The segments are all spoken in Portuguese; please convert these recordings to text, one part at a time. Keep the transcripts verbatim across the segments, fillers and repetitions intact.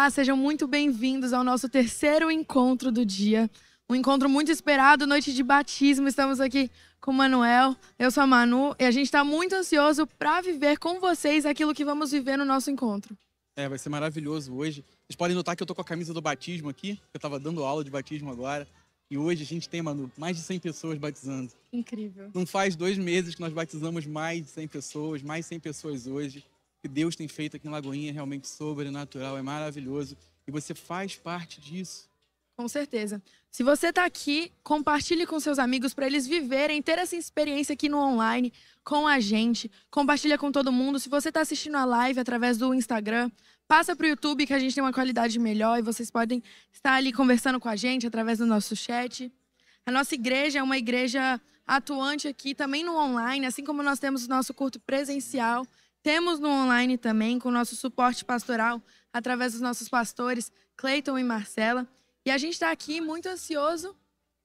Olá, sejam muito bem-vindos ao nosso terceiro encontro do dia. Um encontro muito esperado, noite de batismo. Estamos aqui com o Manuel, eu sou a Manu e a gente está muito ansioso para viver com vocês aquilo que vamos viver no nosso encontro. É, vai ser maravilhoso hoje. Vocês podem notar que eu tô com a camisa do batismo aqui, eu estava dando aula de batismo agora. E hoje a gente tem, Manu, mais de cem pessoas batizando. Incrível. Não faz dois meses que nós batizamos mais de cem pessoas, mais de cem pessoas hoje. O que Deus tem feito aqui em Lagoinha é realmente sobrenatural, é maravilhoso. E você faz parte disso. Com certeza. Se você está aqui, compartilhe com seus amigos para eles viverem, ter essa experiência aqui no online com a gente. Compartilha com todo mundo. Se você está assistindo a live através do Instagram, passa para o YouTube que a gente tem uma qualidade melhor e vocês podem estar ali conversando com a gente através do nosso chat. A nossa igreja é uma igreja atuante aqui também no online, assim como nós temos o nosso culto presencial. Temos no online também com o nosso suporte pastoral através dos nossos pastores Cleiton e Marcela. E a gente está aqui muito ansioso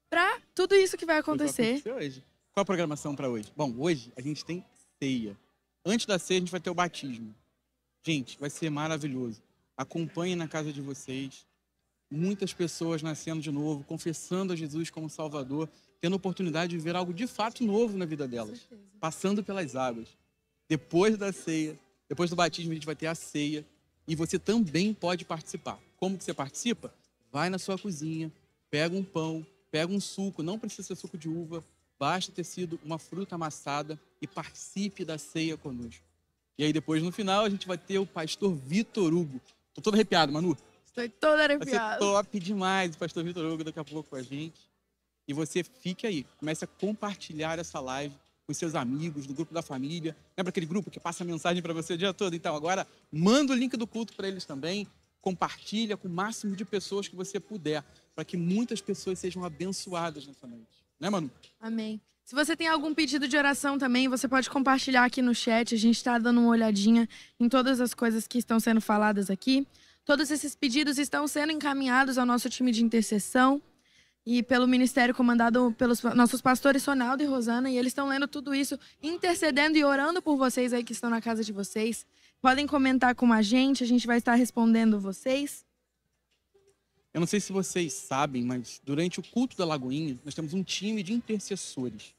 para tudo isso que vai acontecer. Vai acontecer hoje. Qual a programação para hoje? Bom, hoje a gente tem ceia. Antes da ceia a gente vai ter o batismo. Gente, vai ser maravilhoso. Acompanhem na casa de vocês. Muitas pessoas nascendo de novo, confessando a Jesus como Salvador, tendo a oportunidade de ver algo de fato novo na vida delas. Passando pelas águas. Depois da ceia, depois do batismo a gente vai ter a ceia. E você também pode participar. Como que você participa? Vai na sua cozinha, pega um pão, pega um suco, não precisa ser suco de uva, basta ter sido uma fruta amassada e participe da ceia conosco. E aí depois, no final, a gente vai ter o pastor Vitor Hugo. Estou todo arrepiado, Manu. Estou todo arrepiado. Vai ser top demais o pastor Vitor Hugo daqui a pouco com a gente. E você fique aí, comece a compartilhar essa live com seus amigos, do grupo da família. Lembra aquele grupo que passa mensagem para você o dia todo? Então agora, manda o link do culto para eles também. Compartilha com o máximo de pessoas que você puder, para que muitas pessoas sejam abençoadas nessa noite. Né, Manu? Amém. Se você tem algum pedido de oração também, você pode compartilhar aqui no chat. A gente está dando uma olhadinha em todas as coisas que estão sendo faladas aqui. Todos esses pedidos estão sendo encaminhados ao nosso time de intercessão e pelo ministério comandado pelos nossos pastores Sonaldo e Rosana. E eles estão lendo tudo isso, intercedendo e orando por vocês aí que estão na casa de vocês. Podem comentar com a gente, a gente vai estar respondendo vocês. Eu não sei se vocês sabem, mas durante o culto da Lagoinha, nós temos um time de intercessores.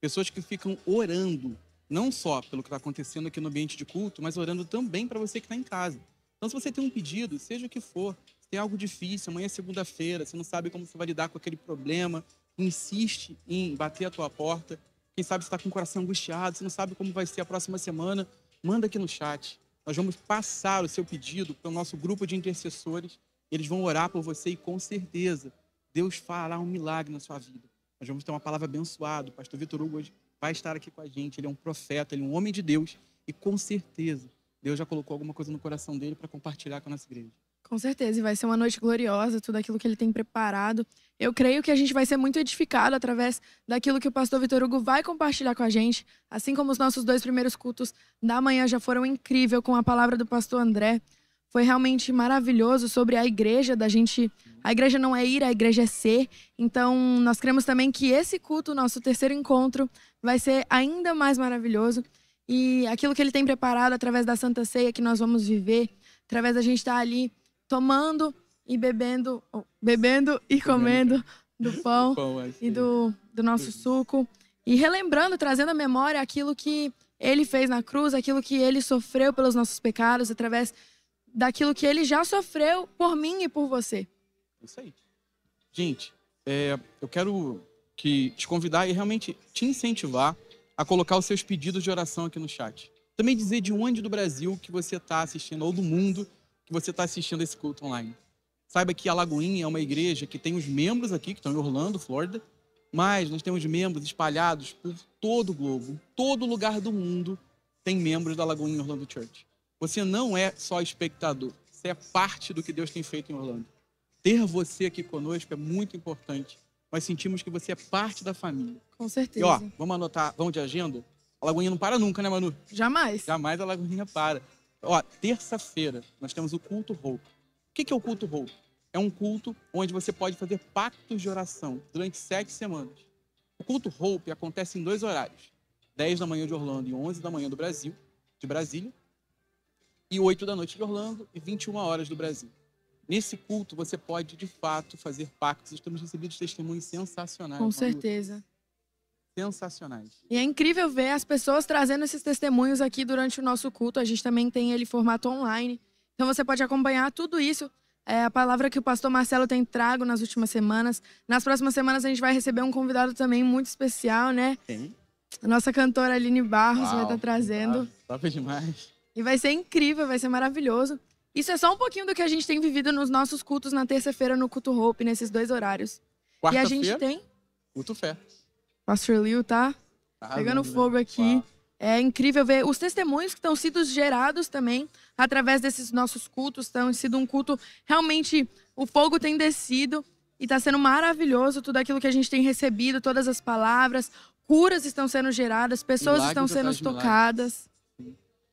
Pessoas que ficam orando, não só pelo que está acontecendo aqui no ambiente de culto, mas orando também para você que está em casa. Então, se você tem um pedido, seja o que for, se tem algo difícil, amanhã é segunda-feira, você não sabe como você vai lidar com aquele problema, insiste em bater a tua porta. Quem sabe você está com o coração angustiado, você não sabe como vai ser a próxima semana, manda aqui no chat. Nós vamos passar o seu pedido para o nosso grupo de intercessores. Eles vão orar por você e, com certeza, Deus fará um milagre na sua vida. Nós vamos ter uma palavra abençoada. O pastor Vitor Hugo hoje vai estar aqui com a gente. Ele é um profeta, ele é um homem de Deus. E, com certeza, Deus já colocou alguma coisa no coração dele para compartilhar com a nossa igreja. Com certeza. E vai ser uma noite gloriosa, tudo aquilo que ele tem preparado. Eu creio que a gente vai ser muito edificado através daquilo que o pastor Vitor Hugo vai compartilhar com a gente. Assim como os nossos dois primeiros cultos da manhã já foram incríveis com a palavra do pastor André. Foi realmente maravilhoso sobre a igreja da gente. A igreja não é ir, a igreja é ser. Então, nós cremos também que esse culto, nosso terceiro encontro, vai ser ainda mais maravilhoso. E aquilo que ele tem preparado através da Santa Ceia que nós vamos viver, através da gente estar ali tomando e bebendo, bebendo e comendo do pão, pão assim, e do, do nosso suco. E relembrando, trazendo à memória aquilo que ele fez na cruz, aquilo que ele sofreu pelos nossos pecados, através daquilo que ele já sofreu por mim e por você. Isso aí. Gente, é, eu quero que te convidar e realmente te incentivar a colocar os seus pedidos de oração aqui no chat. Também dizer de onde do Brasil que você está assistindo, ou do mundo que você está assistindo esse culto online. Saiba que a Lagoinha é uma igreja que tem os membros aqui, que estão em Orlando, Florida, mas nós temos membros espalhados por todo o globo, todo lugar do mundo tem membros da Lagoinha Orlando Church. Você não é só espectador, você é parte do que Deus tem feito em Orlando. Ter você aqui conosco é muito importante. Nós sentimos que você é parte da família. Com certeza. E ó, vamos anotar, vamos de agenda? A Lagoinha não para nunca, né, Manu? Jamais. Jamais a Lagoinha para. Ó, terça-feira nós temos o culto Hope. O que, que é o culto Hope? É um culto onde você pode fazer pactos de oração durante sete semanas. O culto Hope acontece em dois horários. dez da manhã de Orlando e onze da manhã do Brasil, de Brasília. E oito da noite de Orlando e vinte e uma horas do Brasil. Nesse culto, você pode, de fato, fazer pactos. Estamos recebendo testemunhos sensacionais. Com certeza. Sensacionais. E é incrível ver as pessoas trazendo esses testemunhos aqui durante o nosso culto. A gente também tem ele em formato online. Então, você pode acompanhar tudo isso. É a palavra que o pastor Marcelo tem trago nas últimas semanas. Nas próximas semanas, a gente vai receber um convidado também muito especial, né? Sim. A nossa cantora Aline Barros. Uau, vai estar trazendo. Top demais. E vai ser incrível, vai ser maravilhoso. Isso é só um pouquinho do que a gente tem vivido nos nossos cultos na terça-feira no Culto Hope, nesses dois horários. E a gente tem... Culto Fé. Pastor Liu tá ah, pegando lindo, fogo aqui. Uau. É incrível ver os testemunhos que estão sendo gerados também através desses nossos cultos. Tem sido um culto, realmente, o fogo tem descido e está sendo maravilhoso tudo aquilo que a gente tem recebido, todas as palavras, curas estão sendo geradas, pessoas milagre estão sendo tocadas. Milagres.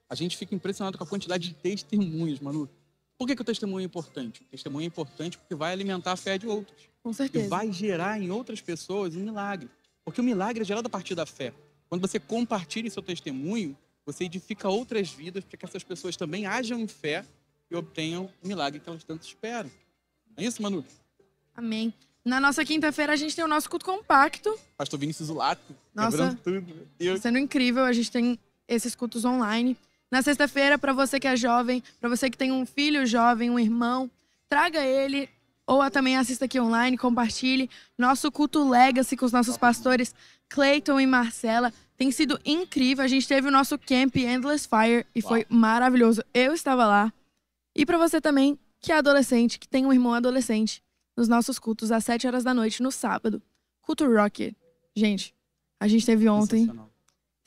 A gente fica impressionado com a quantidade de testemunhos, Manu. Por que, que o testemunho é importante? O testemunho é importante porque vai alimentar a fé de outros. Com certeza. E vai gerar em outras pessoas um milagre. Porque o milagre é gerado a partir da fé. Quando você compartilha seu testemunho, você edifica outras vidas para que essas pessoas também hajam em fé e obtenham o milagre que elas tanto esperam. Não é isso, Manu? Amém. Na nossa quinta-feira, a gente tem o nosso culto compacto. Pastor Vinícius Zulato, quebrando tudo. Tá sendo incrível, a gente tem esses cultos online. Na sexta-feira, para você que é jovem, para você que tem um filho jovem, um irmão, traga ele ou também assista aqui online, compartilhe. Nosso culto Legacy com os nossos pastores Cleiton e Marcela. Tem sido incrível. A gente teve o nosso Camp Endless Fire e foi maravilhoso. Eu estava lá. E para você também, que é adolescente, que tem um irmão adolescente, nos nossos cultos às sete horas da noite, no sábado. Culto Rocket. Gente, a gente teve ontem.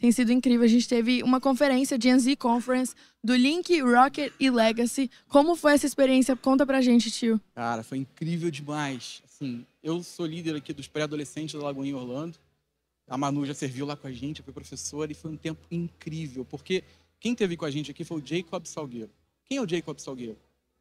Tem sido incrível. A gente teve uma conferência, Gen Z Conference, do Link, Rocket e Legacy. Como foi essa experiência? Conta pra gente, tio. Cara, foi incrível demais. Assim, eu sou líder aqui dos pré-adolescentes da Lagoinha Orlando. A Manu já serviu lá com a gente, foi professora, e foi um tempo incrível. Porque quem teve com a gente aqui foi o Jacob Salgueiro. Quem é o Jacob Salgueiro?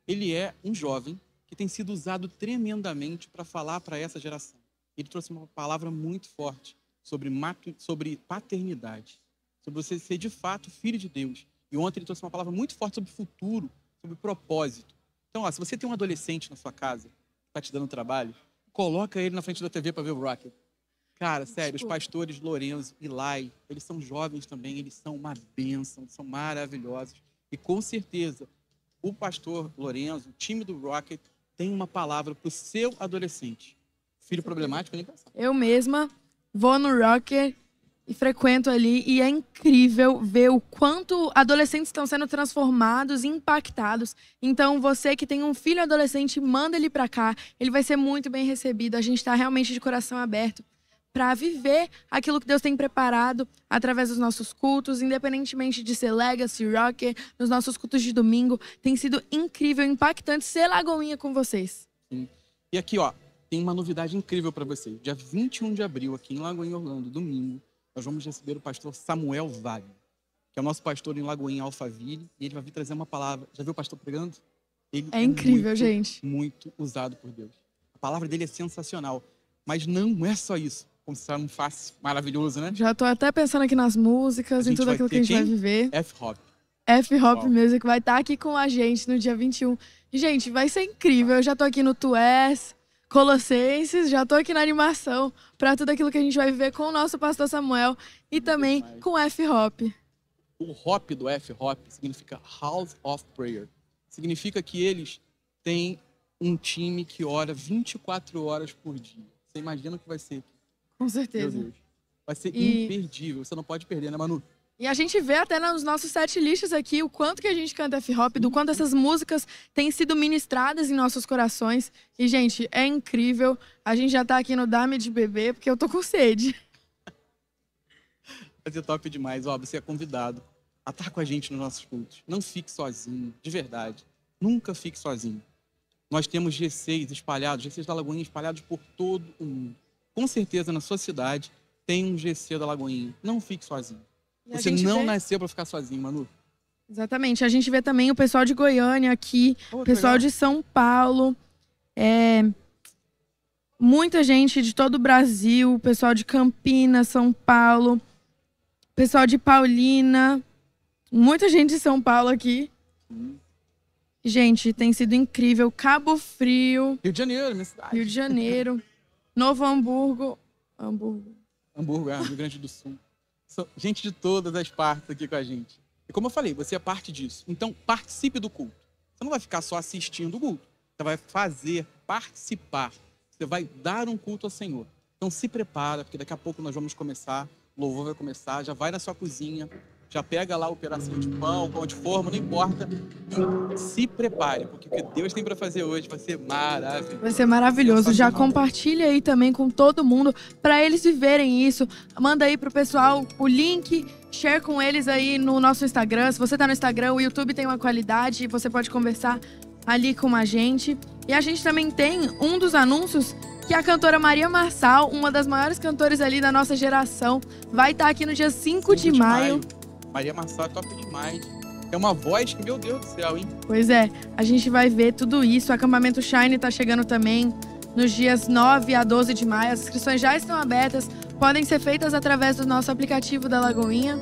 Ele é um jovem que tem sido usado tremendamente para falar para essa geração. Ele trouxe uma palavra muito forte sobre, matri... sobre paternidade, sobre você ser de fato filho de Deus. E ontem ele trouxe uma palavra muito forte sobre futuro, sobre propósito. Então, ó, se você tem um adolescente na sua casa, que está te dando trabalho, coloca ele na frente da T V para ver o Rocket. Cara, sério, os pastores Lorenzo e Lai, eles são jovens também, eles são uma bênção, são maravilhosos. E com certeza, o pastor Lorenzo, o time do Rocket, tem uma palavra para o seu adolescente. Filho problemático, nem pensar. Eu mesma vou no Rocker e frequento ali. E é incrível ver o quanto adolescentes estão sendo transformados e impactados. Então, você que tem um filho adolescente, manda ele para cá. Ele vai ser muito bem recebido. A gente está realmente de coração aberto para viver aquilo que Deus tem preparado através dos nossos cultos, independentemente de ser Legacy, Rocker, nos nossos cultos de domingo. Tem sido incrível, impactante ser Lagoinha com vocês. Sim. E aqui, ó, tem uma novidade incrível para vocês. Dia vinte e um de abril, aqui em Lagoinha, Orlando, domingo, nós vamos receber o pastor Samuel Wagner, que é o nosso pastor em Lagoinha, Alphaville, e ele vai vir trazer uma palavra. Já viu o pastor pregando? Ele é incrível, é muito, gente. Muito usado por Deus. A palavra dele é sensacional, mas não é só isso. Como se fosse um face maravilhoso, né? Já tô até pensando aqui nas músicas, em tudo aquilo que a gente quem? vai viver. F-HOP. F-HOP Music vai estar tá aqui com a gente no dia vinte e um. E, gente, vai ser incrível. Eu já tô aqui no Tués, Colossenses, já tô aqui na animação para tudo aquilo que a gente vai viver com o nosso pastor Samuel e muito também demais. Com F-HOP. O hop do F-HOP significa House of Prayer. Significa que eles têm um time que ora vinte e quatro horas por dia. Você imagina o que vai ser aqui. Com certeza. Meu Deus. Vai ser e... imperdível, você não pode perder, né, Manu? E a gente vê até nos nossos set lists aqui o quanto que a gente canta F-HOP, do quanto essas músicas têm sido ministradas em nossos corações. E, gente, é incrível. A gente já tá aqui no Dame de Bebê, porque eu tô com sede. Vai ser top demais. Ó, você é convidado a estar com a gente nos nossos cultos. Não fique sozinho, de verdade. Nunca fique sozinho. Nós temos G seis espalhados, G seis da Lagoinha espalhados por todo o mundo. Com certeza, na sua cidade, tem um G C da Lagoinha. Não fique sozinho. E você não vê... nasceu para ficar sozinho, Manu. Exatamente. A gente vê também o pessoal de Goiânia aqui, o oh, pessoal legal. de São Paulo, é... muita gente de todo o Brasil, o pessoal de Campinas, São Paulo, pessoal de Paulina, muita gente de São Paulo aqui. Hum. Gente, tem sido incrível. Cabo Frio. Rio de Janeiro, minha cidade. Rio de Janeiro. Novo Hamburgo. Hamburgo. Hamburgo, é, Rio Grande do Sul. Gente de todas as partes aqui com a gente. E como eu falei, você é parte disso. Então, participe do culto. Você não vai ficar só assistindo o culto. Você vai fazer, participar. Você vai dar um culto ao Senhor. Então, se prepara, porque daqui a pouco nós vamos começar. O louvor vai começar. Já vai na sua cozinha. Já pega lá o pedacinho de pão, pão de forma, não importa. Se prepare, porque o que Deus tem para fazer hoje vai ser maravilhoso. Vai ser maravilhoso. Já compartilha aí também com todo mundo, para eles viverem isso. Manda aí pro pessoal o link, share com eles aí no nosso Instagram. Se você tá no Instagram, o YouTube tem uma qualidade, você pode conversar ali com a gente. E a gente também tem um dos anúncios que a cantora Maria Marçal, uma das maiores cantoras ali da nossa geração, vai estar tá aqui no dia cinco de maio. Maria Marçal é top demais. É uma voz que, meu Deus do céu, hein? Pois é, a gente vai ver tudo isso. O acampamento Shine tá chegando também nos dias nove a doze de maio. As inscrições já estão abertas. Podem ser feitas através do nosso aplicativo da Lagoinha.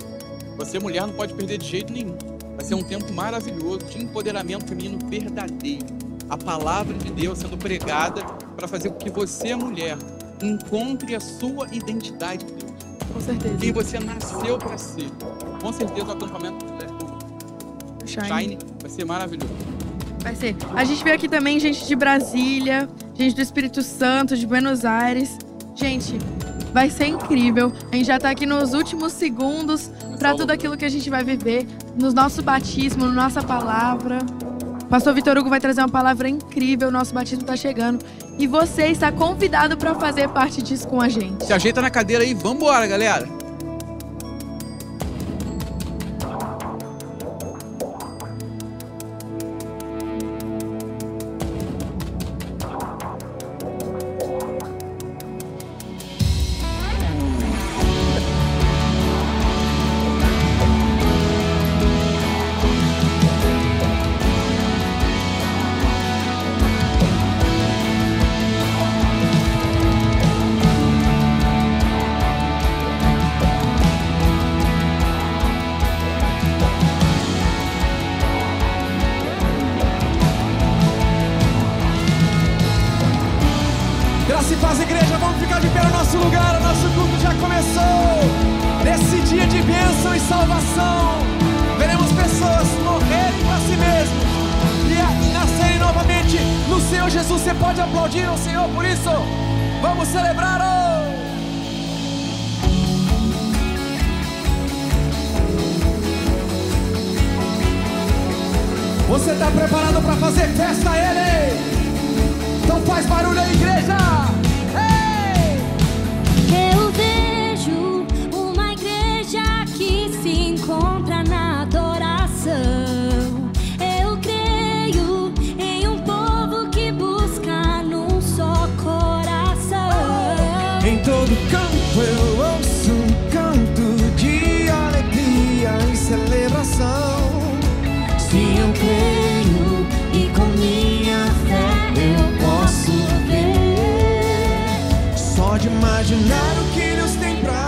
Você, mulher, não pode perder de jeito nenhum. Vai ser um tempo maravilhoso de empoderamento feminino verdadeiro. A palavra de Deus sendo pregada para fazer com que você, mulher, encontre a sua identidade de Deus. Com certeza. Quem você nasceu para ser. Com certeza o acampamento do Shine. Shine vai ser maravilhoso. Vai ser. A gente veio aqui também gente de Brasília, gente do Espírito Santo, de Buenos Aires. Gente, vai ser incrível. A gente já tá aqui nos últimos segundos para tudo aquilo que a gente vai viver no nosso batismo, na nossa palavra. O pastor Vitor Hugo vai trazer uma palavra incrível. O nosso batismo está chegando. E você está convidado para fazer parte disso com a gente. Se ajeita na cadeira aí. Vamos embora, galera. Imaginar o que Deus tem pra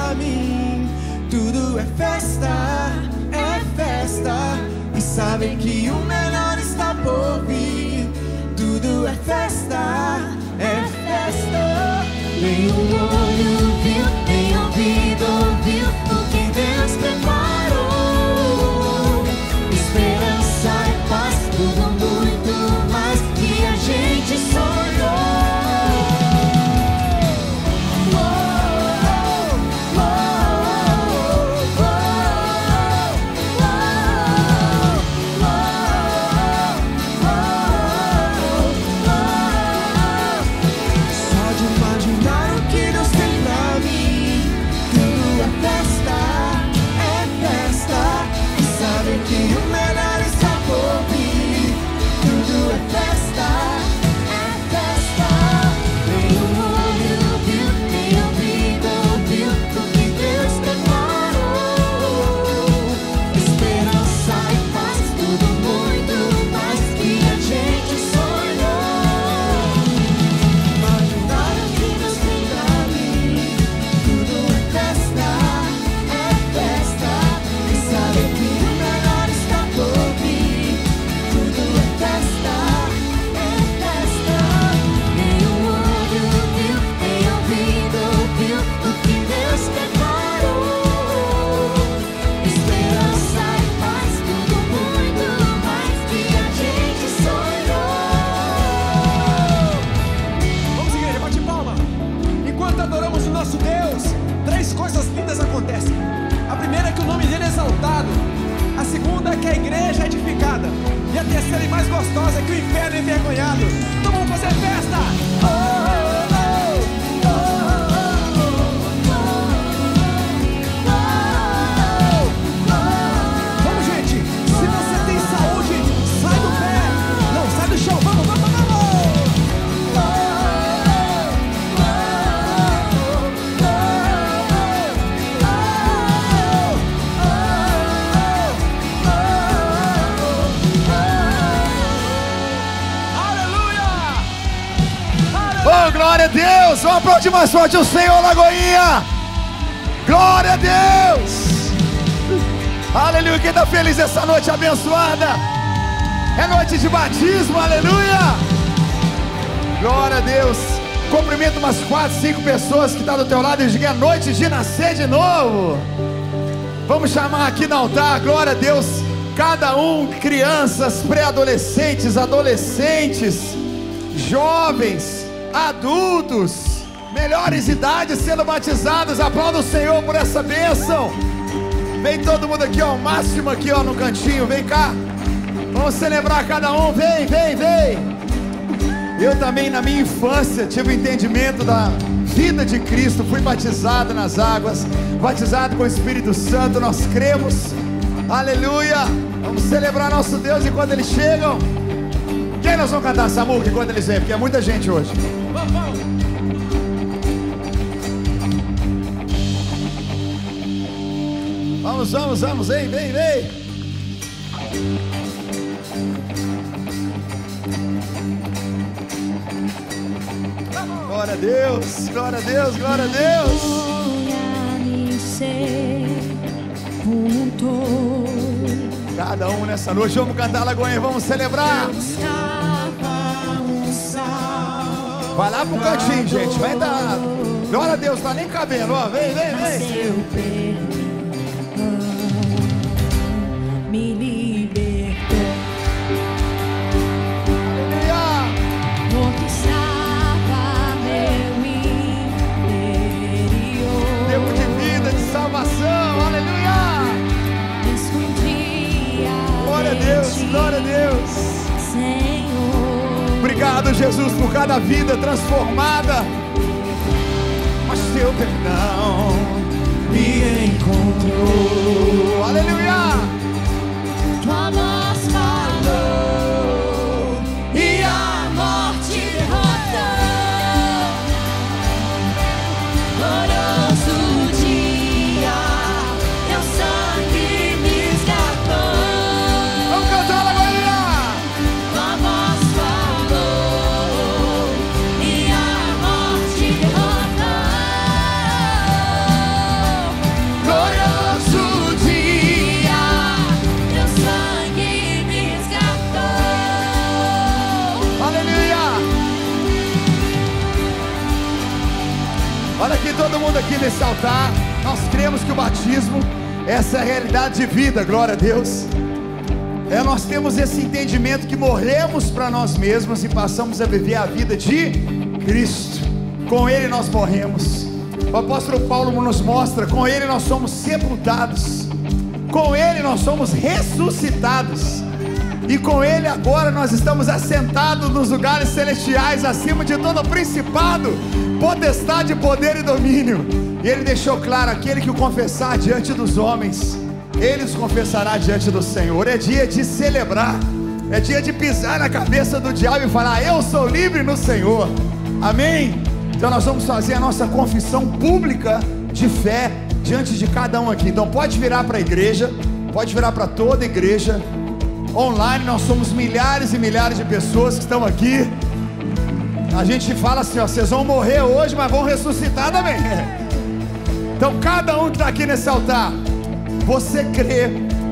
que a igreja é edificada. E a terceira e mais gostosa é que o inferno é envergonhado. Então vamos fazer festa! Oh, oh, oh. Glória a Deus, vamos aplaudir mais forte o Senhor, Lagoinha. Glória a Deus, aleluia. Quem está feliz essa noite abençoada? É noite de batismo, aleluia. Glória a Deus. Cumprimento umas quatro, cinco pessoas que estão do teu lado e diga: é noite de nascer de novo. Vamos chamar aqui no altar, glória a Deus, cada um, crianças, pré-adolescentes, adolescentes, jovens, adultos, melhores idades sendo batizados. Aplauda o Senhor por essa bênção. Vem todo mundo aqui, ó, o máximo aqui, ó, no cantinho. Vem cá, vamos celebrar cada um. Vem, vem, vem. Eu também na minha infância tive o entendimento da vida de Cristo. Fui batizado nas águas, batizado com o Espírito Santo. Nós cremos, aleluia. Vamos celebrar nosso Deus enquanto eles chegam. Quem nós vamos cantar, Samu, que quando eles vêm? Porque é muita gente hoje. Vamos, vamos. Vamos, vamos, vamos. Vem, vem, vem. Vamos. Glória a Deus, glória a Deus, glória a Deus. Cada um nessa noite, vamos cantar, Lagoinha, vamos celebrar. Vai lá pro cantinho, gente, vai dar. Glória a Deus, tá nem cabelo, ó, vem, vem, vem. Me libertou. Aleluia. Porque estava meu interior. Tempo de vida, de salvação, aleluia. Glória a Deus, glória a Deus. Senhor. Obrigado, Jesus, por cada vida transformada. Mas teu perdão me encontrou. Aleluia! Tua voz falou e a morte derrotou. Glorioso dia, teu sangue me escapou. Vamos cantar, Lagoinha! Tua voz todo mundo aqui nesse altar, nós cremos que o batismo, essa é a realidade de vida, glória a Deus. É, nós temos esse entendimento que morremos para nós mesmos e passamos a viver a vida de Cristo. Com Ele nós morremos. O apóstolo Paulo nos mostra, com Ele nós somos sepultados, com Ele nós somos ressuscitados, e com Ele agora nós estamos assentados nos lugares celestiais, acima de todo principado, potestade, poder e domínio. E Ele deixou claro: aquele que o confessar diante dos homens, Ele os confessará diante do Senhor. É dia de celebrar, é dia de pisar na cabeça do diabo e falar: eu sou livre no Senhor, amém? Então nós vamos fazer a nossa confissão pública de fé diante de cada um aqui. Então pode virar para a igreja, pode virar para toda a igreja. Online nós somos milhares e milhares de pessoas que estão aqui. A gente fala assim, ó, vocês vão morrer hoje, mas vão ressuscitar também. Então cada um que está aqui nesse altar, você crê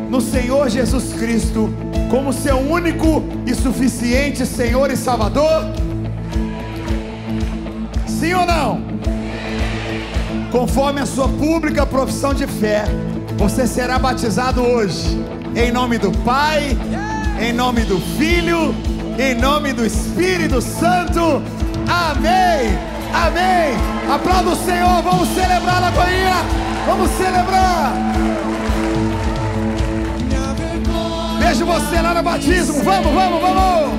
no Senhor Jesus Cristo como seu único e suficiente Senhor e Salvador? Sim ou não? Conforme a sua pública profissão de fé, você será batizado hoje. Em nome do Pai, em nome do Filho, em nome do Espírito Santo. Amém, amém. Aplauda o Senhor, vamos celebrar, Lagoinha, vamos celebrar. declarar o batismo. Vamos, vamos, vamos.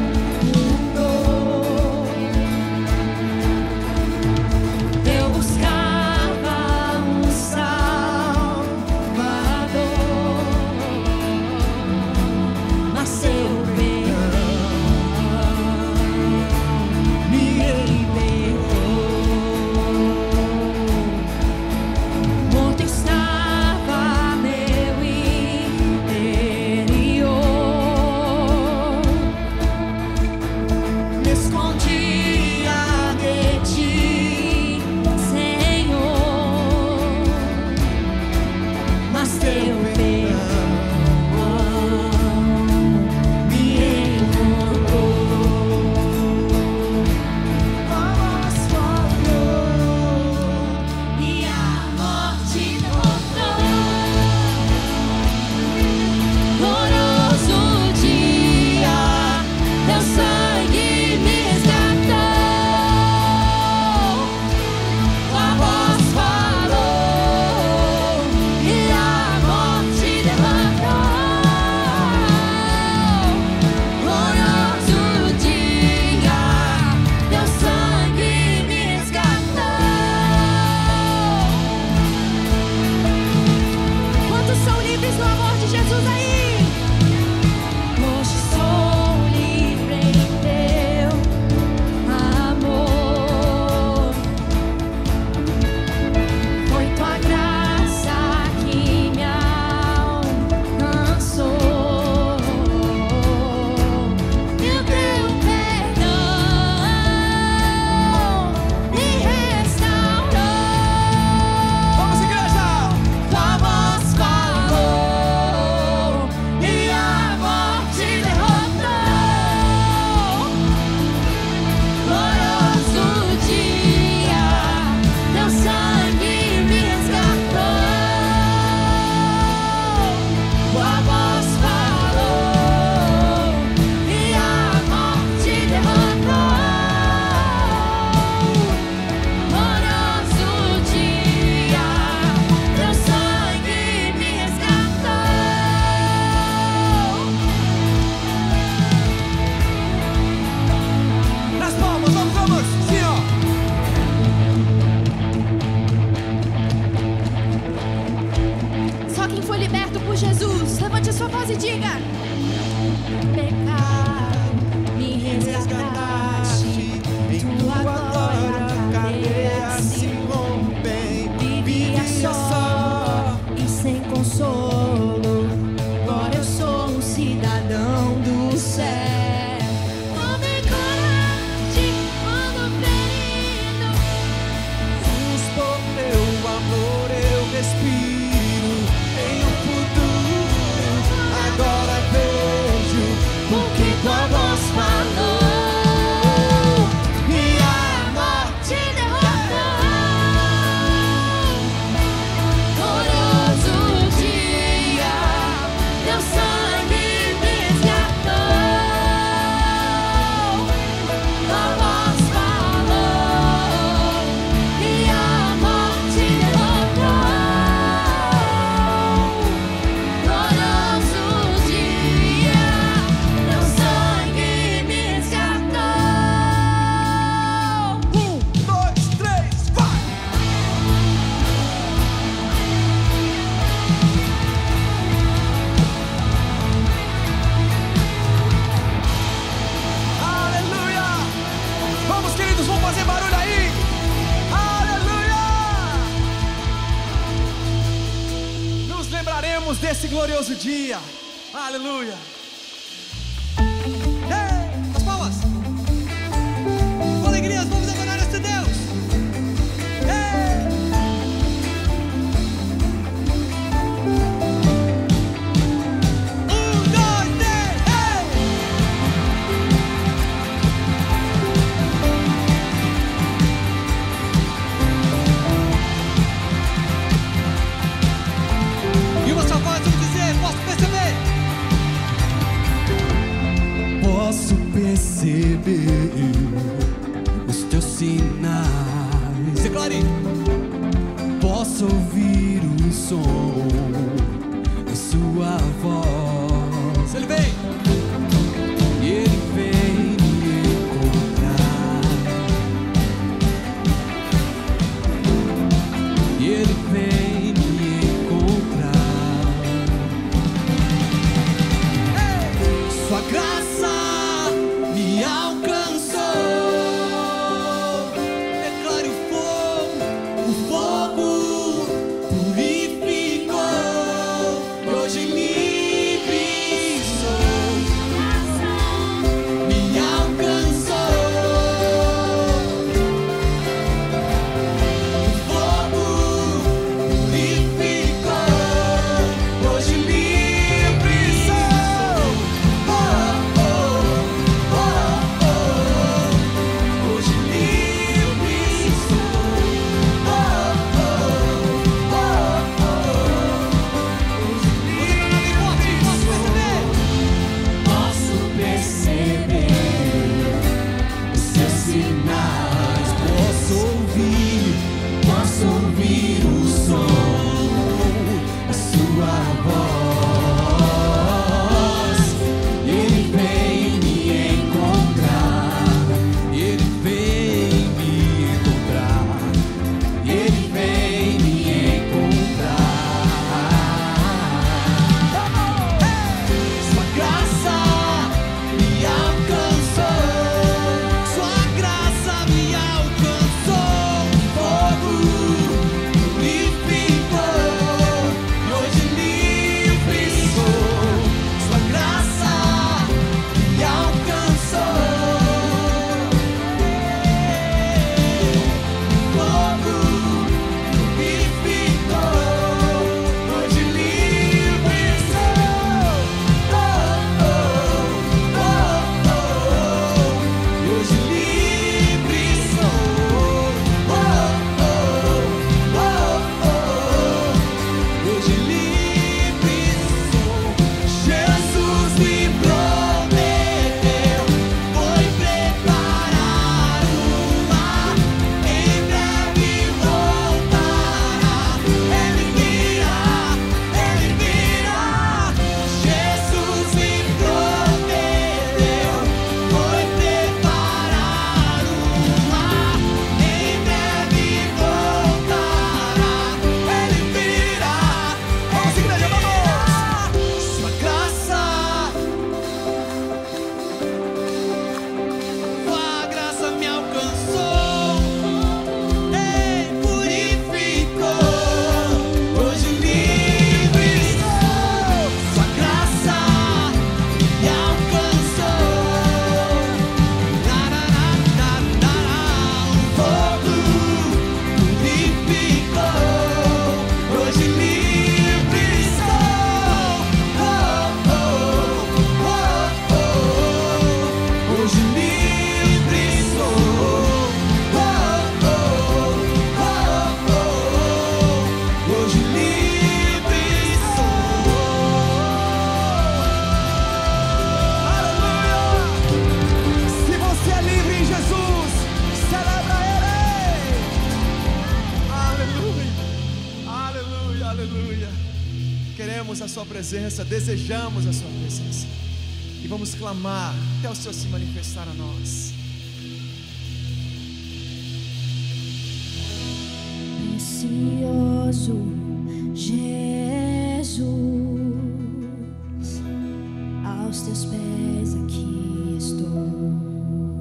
Ele vem! Aleluia. Queremos a sua presença, desejamos a sua presença. E vamos clamar até o Senhor se manifestar a nós. Precioso Jesus, aos teus pés aqui estou. Eu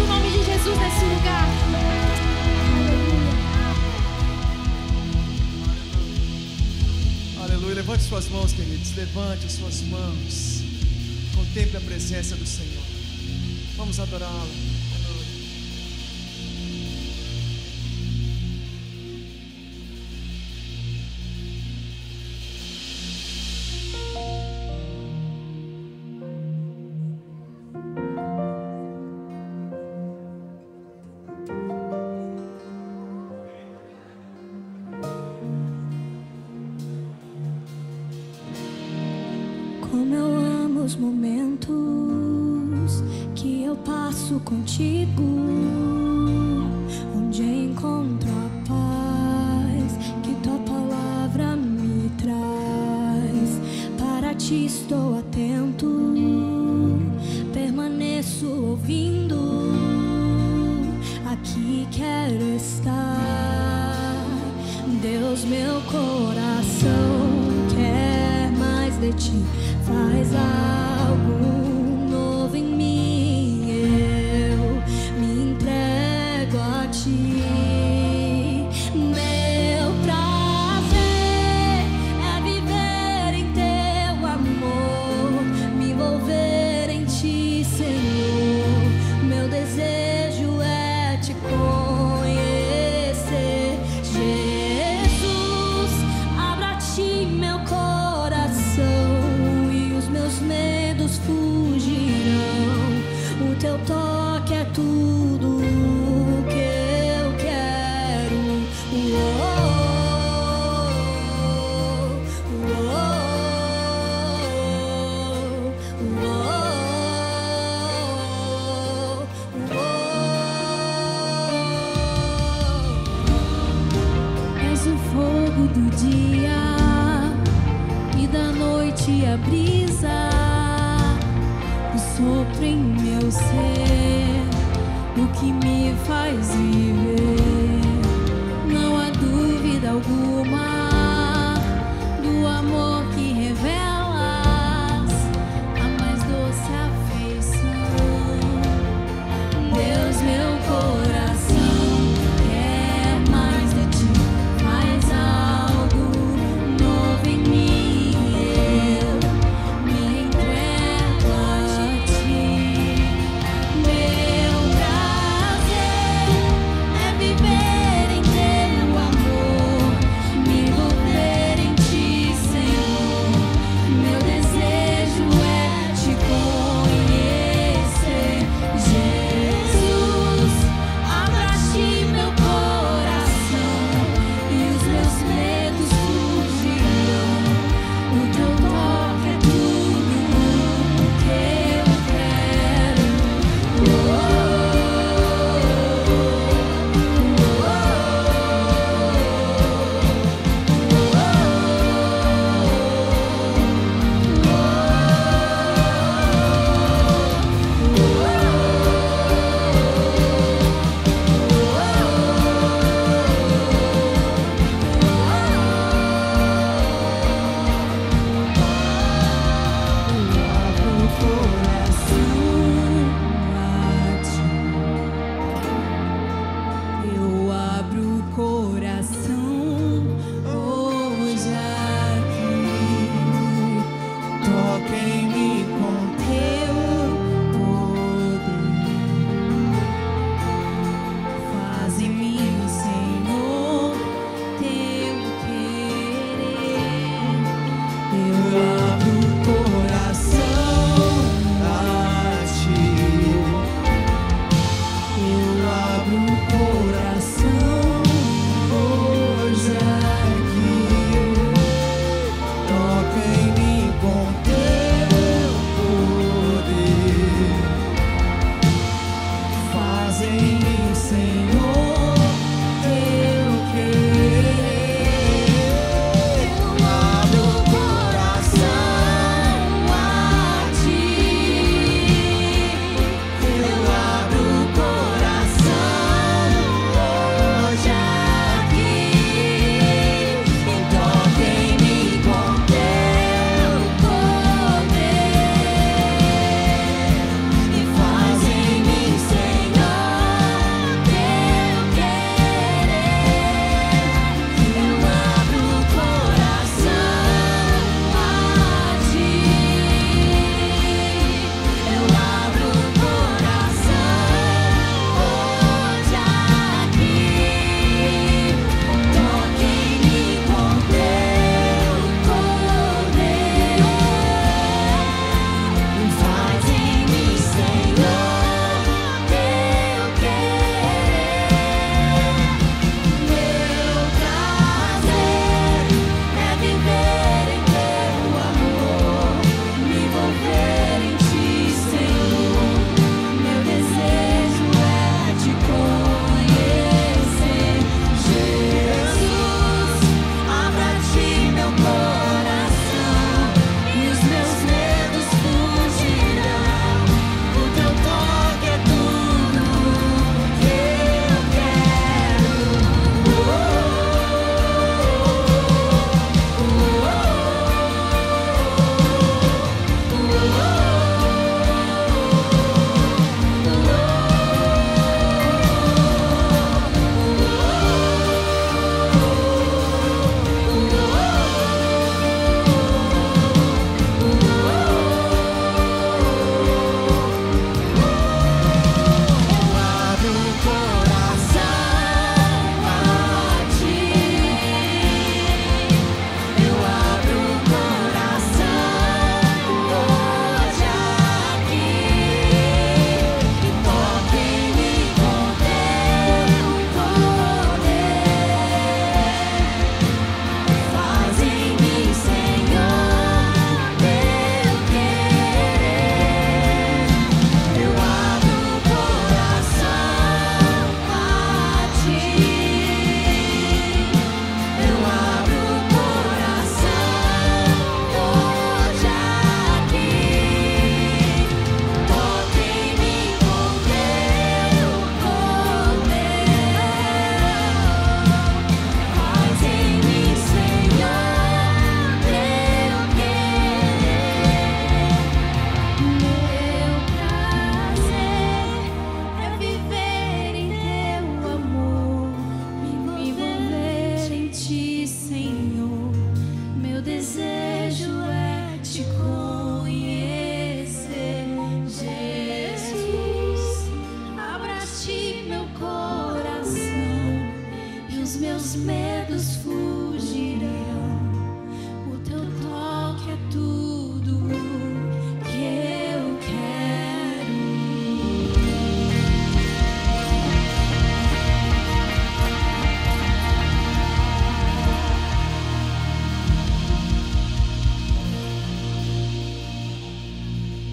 exalte o nome de Jesus nesse lugar. Aleluia. Aleluia. Levante suas mãos, queridos. Levante as suas mãos. Contemple a presença do Senhor. Vamos adorá-lo. meu desejo é te conhecer, Jesus. Abraste meu coração e os meus medos fugirão. O teu toque é tudo que eu quero.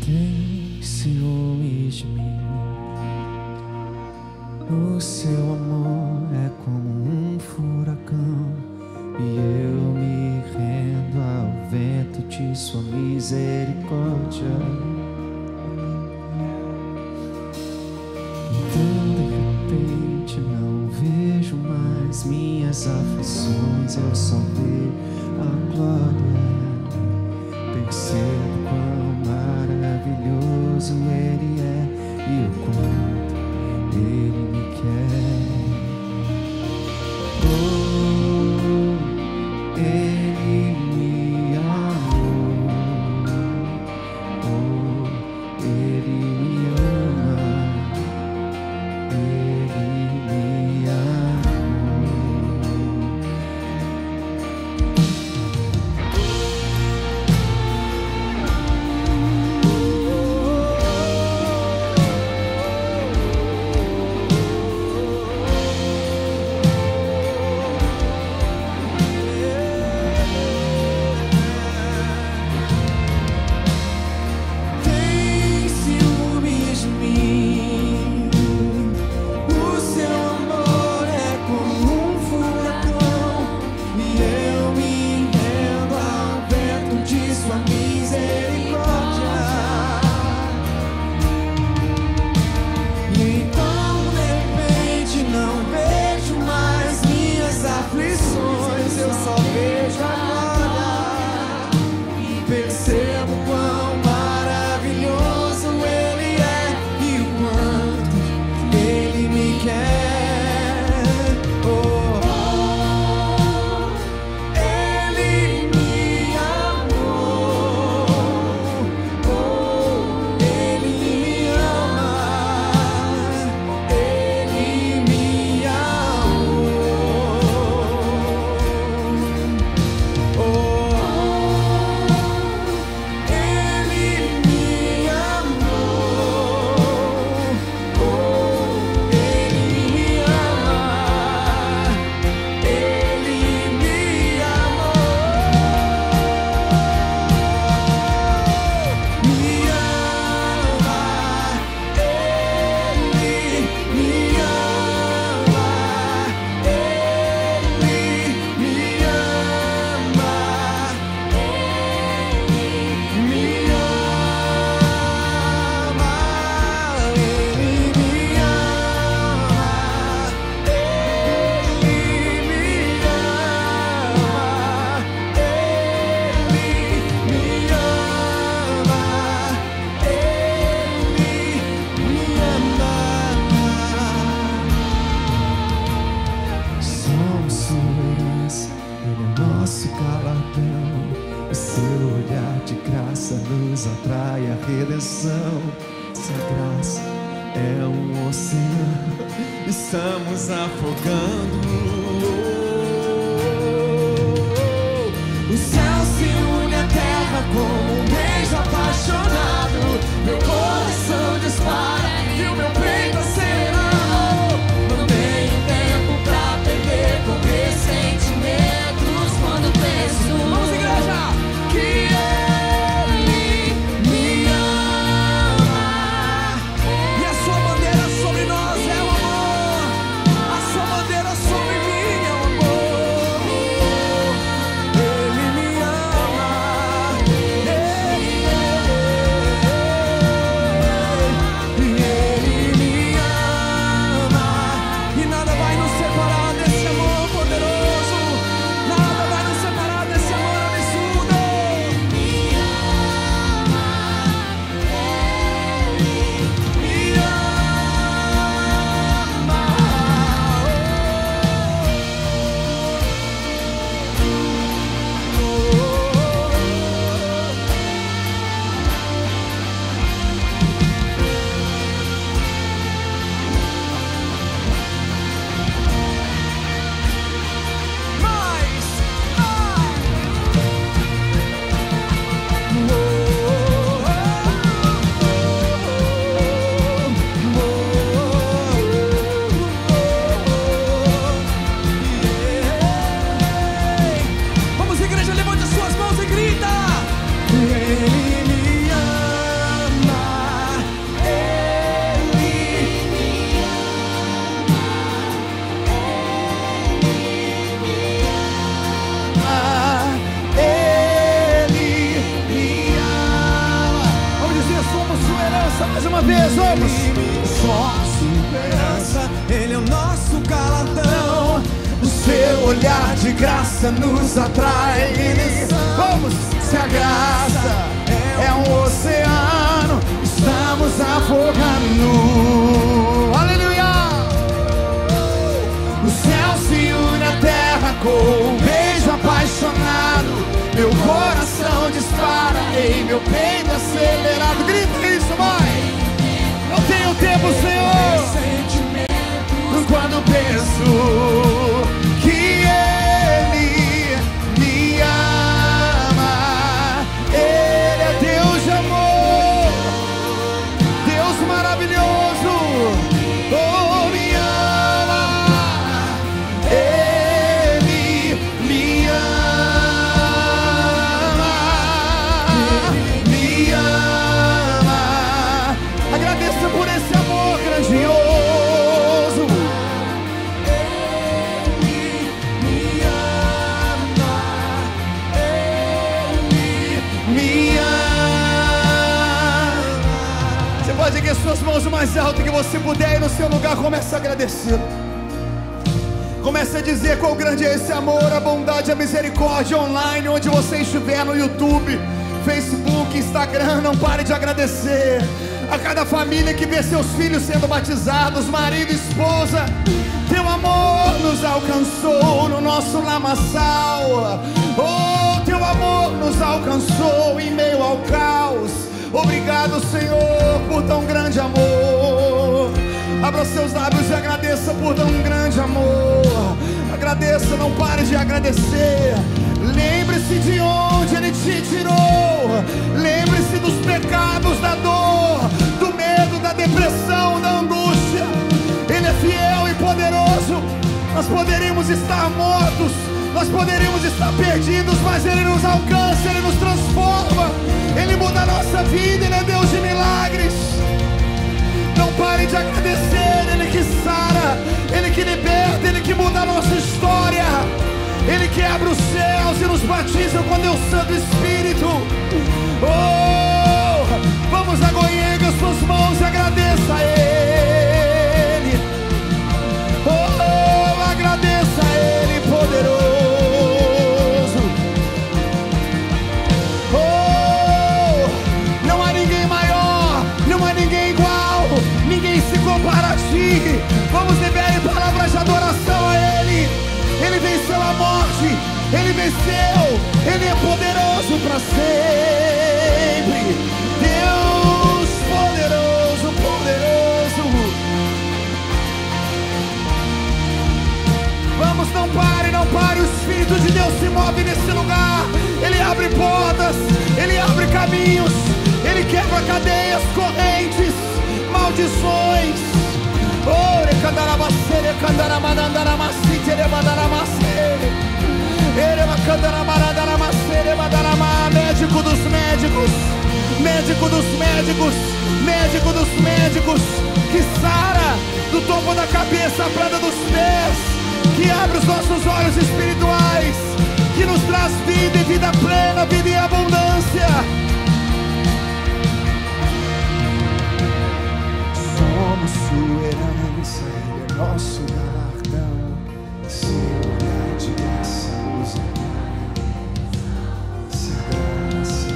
Tem ciúmes de mim, o seu amor é como um furacão e eu me rendo ao vento de sua misericórdia. Minhas aflições, eu só vi a glória, percebo quão maravilhoso Ele é e o quanto Ele me quer. Oh, Ele me amou, oh, Ele me ama, Ele me ama. Seus filhos sendo batizados, marido e esposa, teu amor nos alcançou no nosso lamaçal, oh, teu amor nos alcançou em meio ao caos. Obrigado, Senhor, por tão grande amor. Abra seus lábios e agradeça por tão grande amor. Agradeça, não pare de agradecer. Lembre-se de onde Ele te tirou, lembre-se dos pecados, da dor, da depressão, da angústia. Ele é fiel e poderoso. Nós poderíamos estar mortos, nós poderíamos estar perdidos, mas Ele nos alcança, Ele nos transforma, Ele muda a nossa vida. Ele é Deus de milagres. Não pare de agradecer. Ele que sara, Ele que liberta, Ele que muda a nossa história, Ele que abre os céus e nos batiza com Deus Santo Espírito. Oh, vamos agora, erga suas mãos e agradeça a Ele. Oh, agradeça a Ele, poderoso. Oh, não há ninguém maior, não há ninguém igual, ninguém se compara a Ti. Vamos liberar palavras de adoração a Ele. Ele venceu a morte, Ele venceu, Ele é poderoso para sempre. Vamos, não pare, não pare, o Espírito de Deus se move nesse lugar. Ele abre portas, Ele abre caminhos, Ele quebra cadeias, correntes, maldições. Médico dos médicos, médico dos médicos, médico dos médicos, que sara do topo da cabeça à planta dos pés, que abre os nossos olhos espirituais, que nos traz vida e vida plena, vida e abundância. Somos Sua herança, Ele é nosso galardão. Seu olhar de graça nos ampara. Se a graça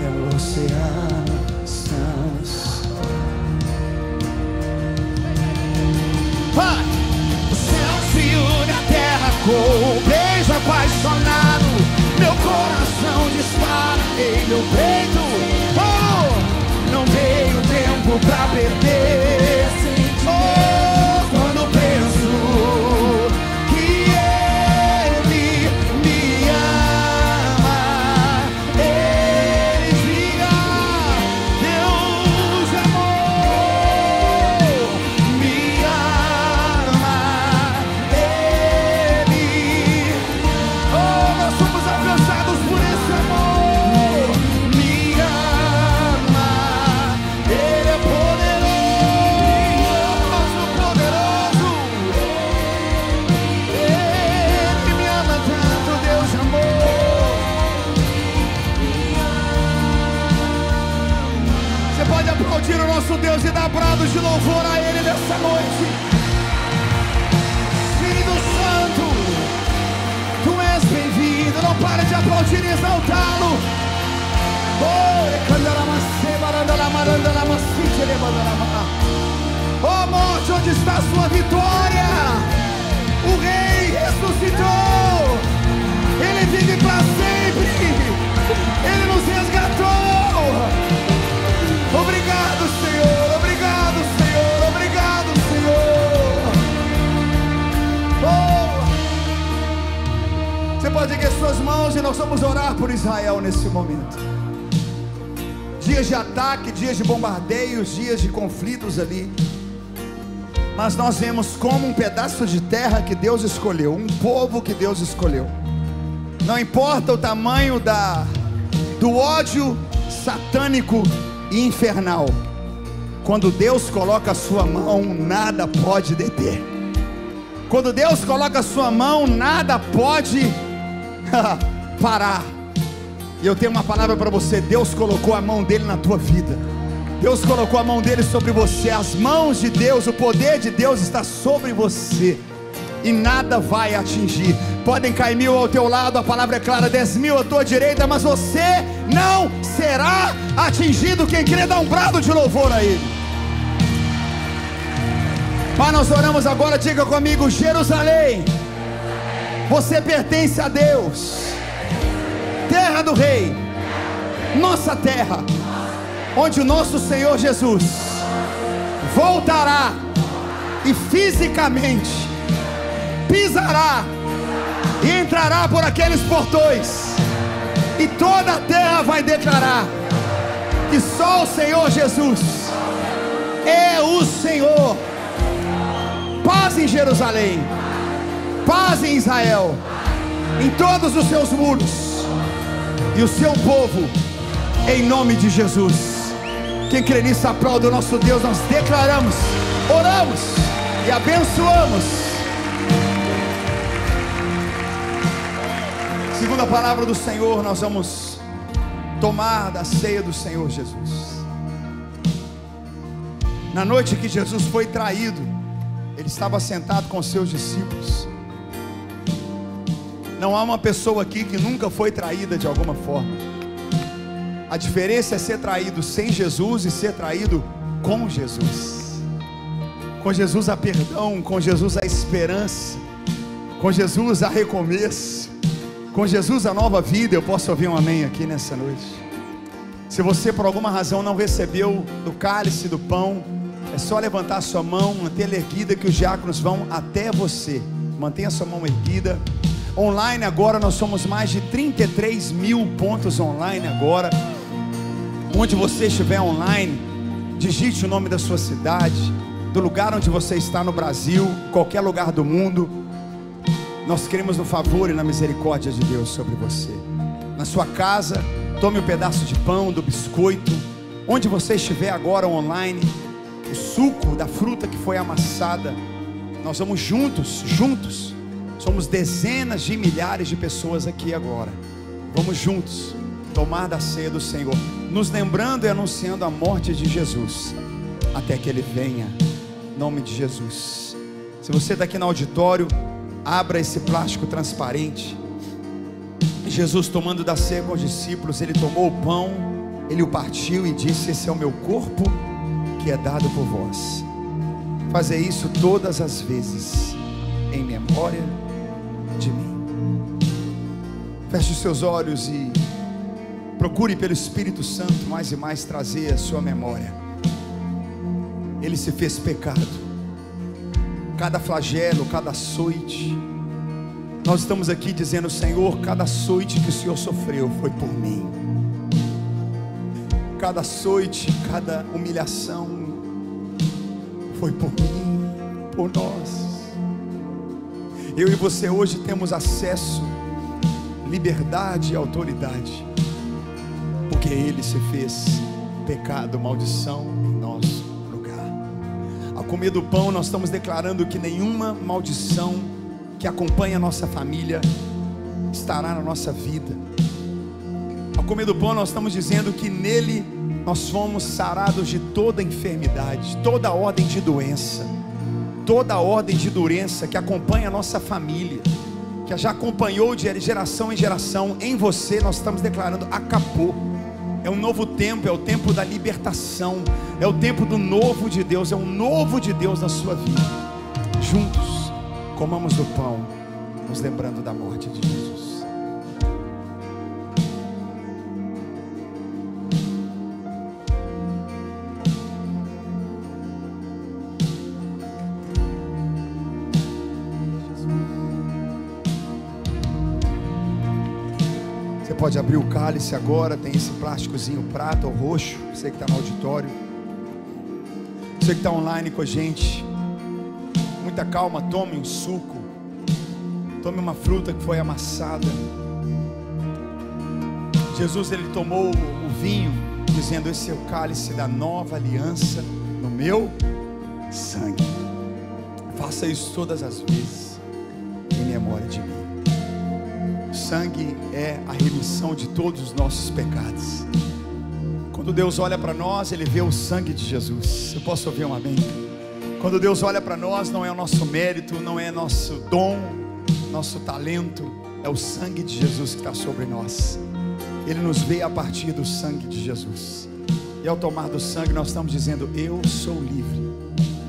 é o oceano, estamos. Vai! Com um beijo apaixonado, meu coração dispara em meu peito. Oh, não tenho tempo pra perder. Oh, quando penso que Ele me ama, Ele diga: Deus de amor me ama. Somos alcançados por esse amor. nosso Deus e dá brados de louvor a Ele nessa noite. Espírito Santo, Tu és bem-vindo. Não pare de aplaudir e exaltá-lo. Oh morte, onde está a sua vitória? O Rei ressuscitou. Ele vive para sempre. Ele nos resgatou. Obrigado, Senhor, obrigado, Senhor, obrigado, Senhor. Oh. Você pode erguer suas mãos e nós vamos orar por Israel nesse momento. Dias de ataque, dias de bombardeios, dias de conflitos ali. Mas nós vemos como um pedaço de terra que Deus escolheu, um povo que Deus escolheu. Não importa o tamanho da, do ódio satânico infernal, quando Deus coloca a sua mão, nada pode deter. Quando Deus coloca a sua mão, nada pode parar. E eu tenho uma palavra para você: Deus colocou a mão dele na tua vida, Deus colocou a mão dele sobre você. As mãos de Deus, o poder de Deus está sobre você, e nada vai atingir. Podem cair mil ao teu lado, a palavra é clara, dez mil à tua direita, mas você não será atingido. Quem crê, dá um brado de louvor a Ele. Mas nós oramos agora, diga comigo: Jerusalém, você pertence a Deus. Terra do Rei, nossa terra, onde o nosso Senhor Jesus voltará e fisicamente pisará e entrará por aqueles portões, e toda a terra vai declarar que só o Senhor Jesus é o Senhor. Paz em Jerusalém, paz em Israel, em todos os seus muros e o seu povo, em nome de Jesus. Quem crê nisso, aplauda o nosso Deus. Nós declaramos, oramos e abençoamos. Segundo a palavra do Senhor, nós vamos tomar da ceia do Senhor Jesus. Na noite que Jesus foi traído, Ele estava sentado com seus discípulos. Não há uma pessoa aqui que nunca foi traída de alguma forma. A diferença é ser traído sem Jesus e ser traído com Jesus. Com Jesus há perdão, com Jesus há esperança, com Jesus há recomeço. Com Jesus a nova vida. Eu posso ouvir um amém aqui nessa noite? Se você por alguma razão não recebeu do cálice, do pão, é só levantar a sua mão, manter ela erguida, que os diáconos vão até você. Mantenha a sua mão erguida. Online agora, nós somos mais de trinta e três mil pontos online agora. Onde você estiver online, digite o nome da sua cidade, do lugar onde você está no Brasil, qualquer lugar do mundo. Nós queremos no favor e na misericórdia de Deus sobre você. Na sua casa, tome um pedaço de pão, do biscoito, onde você estiver agora online, o suco da fruta que foi amassada. Nós vamos juntos, juntos, somos dezenas de milhares de pessoas aqui agora. Vamos juntos tomar da ceia do Senhor, nos lembrando e anunciando a morte de Jesus, até que Ele venha, em nome de Jesus. Se você está aqui no auditório, abra esse plástico transparente. Jesus, tomando da ceia com os discípulos, Ele tomou o pão, Ele o partiu e disse: esse é o meu corpo que é dado por vós. Fazer isso todas as vezes em memória de mim. Feche os seus olhos e procure pelo Espírito Santo mais e mais trazer a sua memória. Ele se fez pecado. Cada flagelo, cada açoite, nós estamos aqui dizendo: Senhor, cada açoite que o Senhor sofreu foi por mim. Cada açoite, cada humilhação foi por mim, por nós. Eu e você hoje temos acesso, liberdade e autoridade, porque Ele se fez pecado, maldição em nós. Ao comer do pão, nós estamos declarando que nenhuma maldição que acompanha a nossa família estará na nossa vida. Ao comer do pão, nós estamos dizendo que nele Nós fomos sarados de toda enfermidade, toda ordem de doença, toda ordem de doença que acompanha a nossa família, que já acompanhou de geração em geração. Em você nós estamos declarando: acabou. É um novo tempo, é o tempo da libertação, é o tempo do novo de Deus, é um novo de Deus na sua vida. Juntos comamos do pão, nos lembrando da morte de Jesus. Pode abrir o cálice agora. Tem esse plásticozinho prata ou roxo. Você que está no auditório, você que está online com a gente, muita calma, tome um suco, tome uma fruta que foi amassada. Jesus, ele tomou o vinho, dizendo: esse é o cálice da nova aliança no meu sangue, faça isso todas as vezes em memória de mim. O sangue é a remissão de todos os nossos pecados. Quando Deus olha para nós, Ele vê o sangue de Jesus. Eu posso ouvir um amém? Quando Deus olha para nós, não é o nosso mérito, não é nosso dom, nosso talento, é o sangue de Jesus que está sobre nós. Ele nos vê a partir do sangue de Jesus. E ao tomar do sangue, nós estamos dizendo: eu sou livre,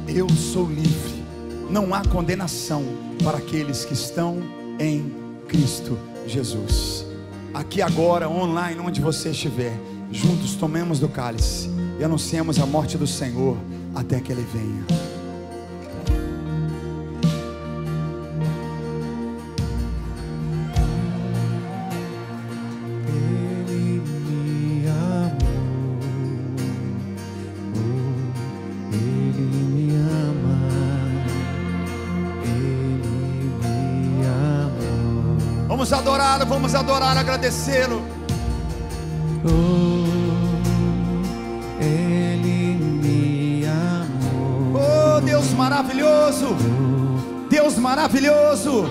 eu sou livre. Não há condenação para aqueles que estão em Cristo Jesus. Aqui agora, online, onde você estiver, juntos tomemos do cálice e anunciemos a morte do Senhor até que Ele venha. Ele me amou, oh, Ele me ama, Ele me amou. Vamos adorar. Vamos adorar, agradecê-lo. Oh, Ele me amou. Oh, Deus maravilhoso, Deus maravilhoso,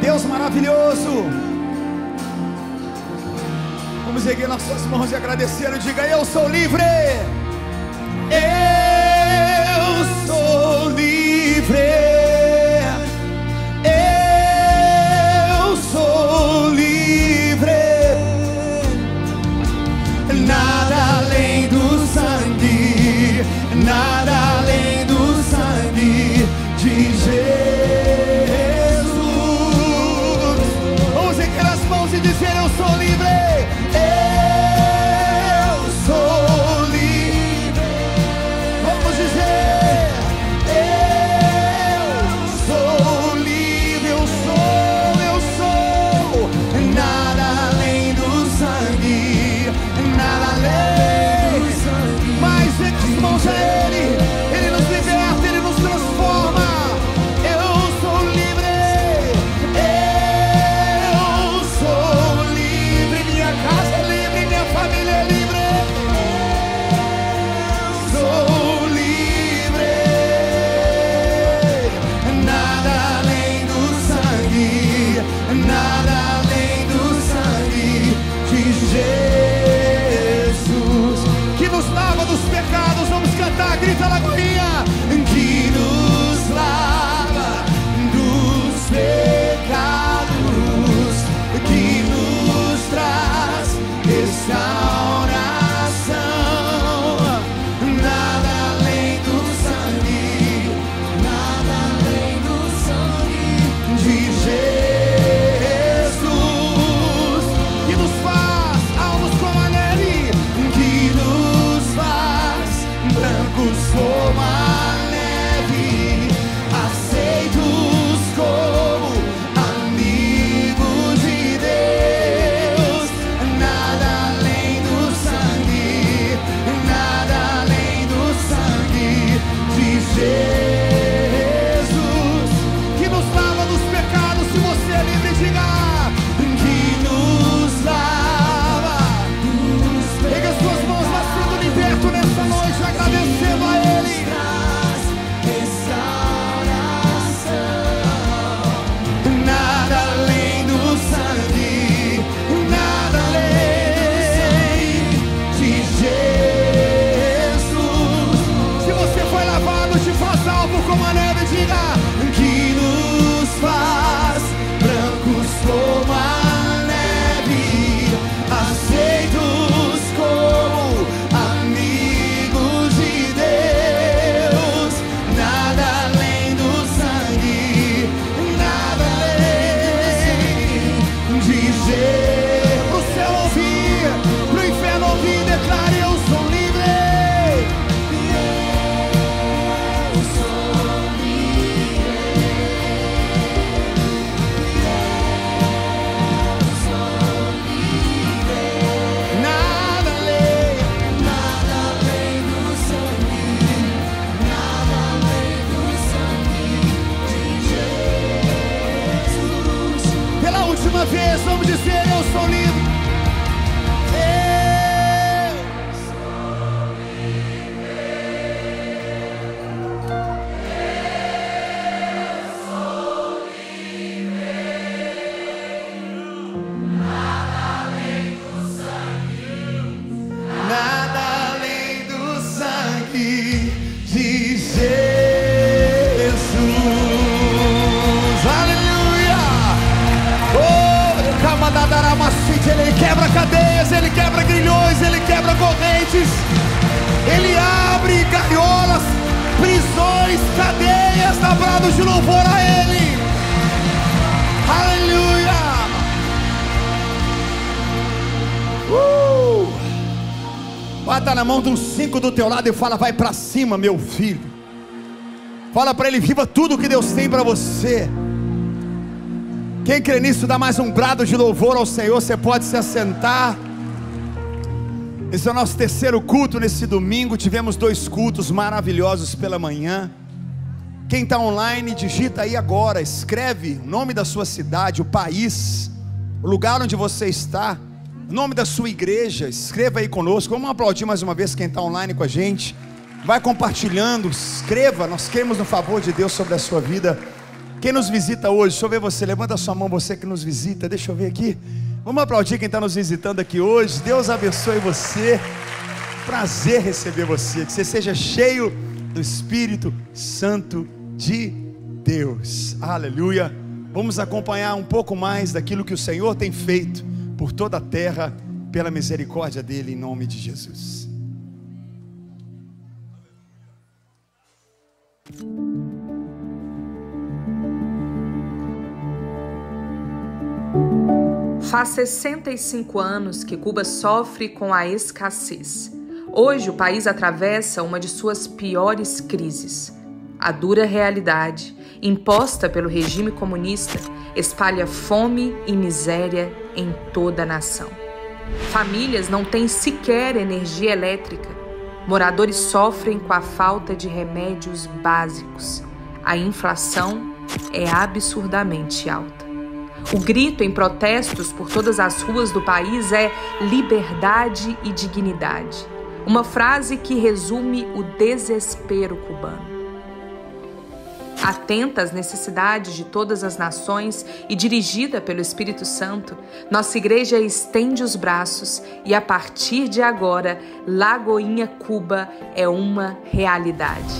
Deus maravilhoso. Vamos erguer nossas mãos e agradecer. Diga: eu sou livre, eu sou livre. Nada além do sangue de Jesus. Vamos erguer as mãos e dizer: eu sou livre, eu sou livre. Ele quebra cadeias, Ele quebra grilhões, Ele quebra correntes, Ele abre gaiolas, prisões, cadeias, labrados de louvor a Ele. Aleluia! Uh! Bata na mão de um cinco do teu lado e fala: vai para cima, meu filho. Fala para ele: viva tudo que Deus tem para você. Quem crê nisso, dá mais um brado de louvor ao Senhor. Você pode se assentar. Esse é o nosso terceiro culto nesse domingo. Tivemos dois cultos maravilhosos pela manhã. Quem está online, digita aí agora, escreve o nome da sua cidade, o país, o lugar onde você está, o nome da sua igreja. Escreva aí conosco. Vamos aplaudir mais uma vez quem está online com a gente. Vai compartilhando, escreva. Nós queremos o favor de Deus sobre a sua vida. Quem nos visita hoje, deixa eu ver você, levanta a sua mão, você que nos visita, deixa eu ver aqui, vamos aplaudir quem está nos visitando aqui hoje. Deus abençoe você, prazer receber você, que você seja cheio do Espírito Santo de Deus, aleluia. Vamos acompanhar um pouco mais daquilo que o Senhor tem feito por toda a terra, pela misericórdia dEle, em nome de Jesus. Faz sessenta e cinco anos que Cuba sofre com a escassez. Hoje o país atravessa uma de suas piores crises. A dura realidade, imposta pelo regime comunista, espalha fome e miséria em toda a nação. Famílias não têm sequer energia elétrica. Moradores sofrem com a falta de remédios básicos. A inflação é absurdamente alta. O grito em protestos por todas as ruas do país é liberdade e dignidade. Uma frase que resume o desespero cubano. Atenta às necessidades de todas as nações e dirigida pelo Espírito Santo, nossa igreja estende os braços e, a partir de agora, Lagoinha Cuba é uma realidade.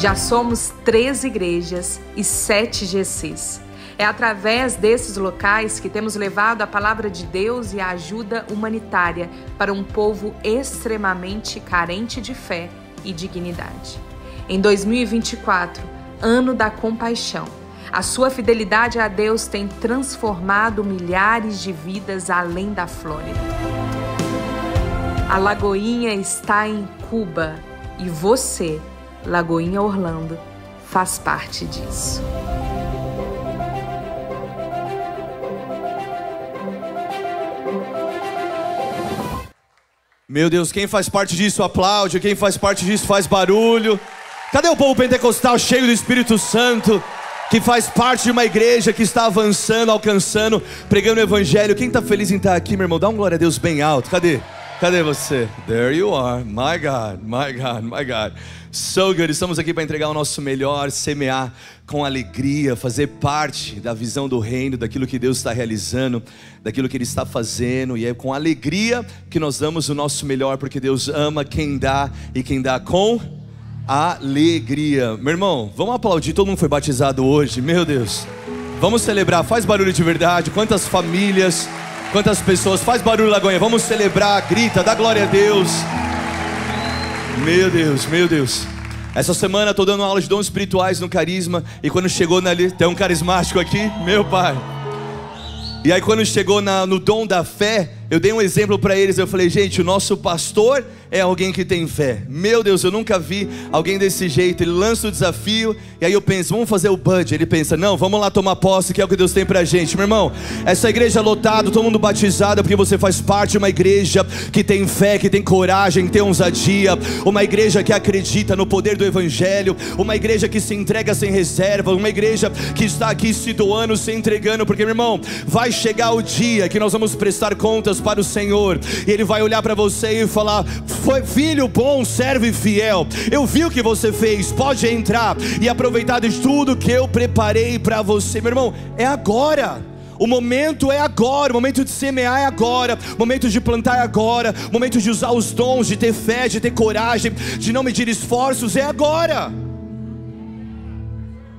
Já somos três igrejas e sete G Cs. É através desses locais que temos levado a palavra de Deus e a ajuda humanitária para um povo extremamente carente de fé e dignidade. Em dois mil e vinte e quatro, ano da compaixão, a sua fidelidade a Deus tem transformado milhares de vidas além da Flórida. A Lagoinha está em Cuba e você, Lagoinha Orlando, faz parte disso. Meu Deus, quem faz parte disso aplaude, quem faz parte disso faz barulho. Cadê o povo pentecostal cheio do Espírito Santo, que faz parte de uma igreja que está avançando, alcançando, pregando o Evangelho? Quem está feliz em estar aqui, meu irmão? Dá um glória a Deus bem alto. Cadê? Cadê você? There you are, my God, my God, my God. So good, estamos aqui para entregar o nosso melhor, semear com alegria, fazer parte da visão do reino, daquilo que Deus está realizando, daquilo que Ele está fazendo. E é com alegria que nós damos o nosso melhor, porque Deus ama quem dá e quem dá com alegria. Meu irmão, vamos aplaudir, todo mundo foi batizado hoje, meu Deus. Vamos celebrar, faz barulho de verdade, quantas famílias... Quantas pessoas, faz barulho, Lagoinha, vamos celebrar, grita, dá glória a Deus. Meu Deus, meu Deus. Essa semana eu estou dando aula de dons espirituais no Carisma. E quando chegou na... Tem um carismático aqui? Meu pai. E aí quando chegou na, no dom da fé, eu dei um exemplo para eles. Eu falei: gente, o nosso pastor é alguém que tem fé. Meu Deus, eu nunca vi alguém desse jeito. Ele lança o desafio, e aí eu penso: vamos fazer o budget. Ele pensa: não, vamos lá tomar posse, que é o que Deus tem pra gente. Meu irmão, essa igreja é lotada, todo mundo batizado, porque você faz parte de uma igreja que tem fé, que tem coragem, que tem ousadia, uma igreja que acredita no poder do Evangelho, uma igreja que se entrega sem reserva, uma igreja que está aqui se doando, se entregando. Porque, meu irmão, vai chegar o dia que nós vamos prestar contas para o Senhor, e Ele vai olhar para você e falar: foi filho bom, servo e fiel, eu vi o que você fez, pode entrar e aproveitar de tudo que eu preparei para você. Meu irmão, é agora. O momento é agora, o momento de semear é agora, o momento de plantar é agora, o momento de usar os dons, de ter fé, de ter coragem, de não medir esforços, é agora.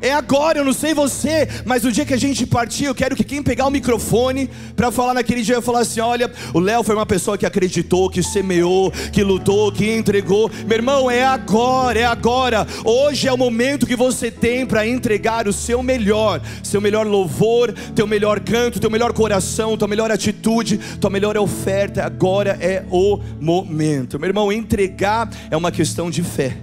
É agora, eu não sei você, mas o dia que a gente partir, eu quero que quem pegar o microfone para falar naquele dia, eu falar assim: olha, o Léo foi uma pessoa que acreditou, que semeou, que lutou, que entregou. Meu irmão, é agora, é agora. Hoje é o momento que você tem para entregar o seu melhor, seu melhor louvor, teu melhor canto, teu melhor coração, tua melhor atitude, tua melhor oferta. Agora é o momento. Meu irmão, entregar é uma questão de fé.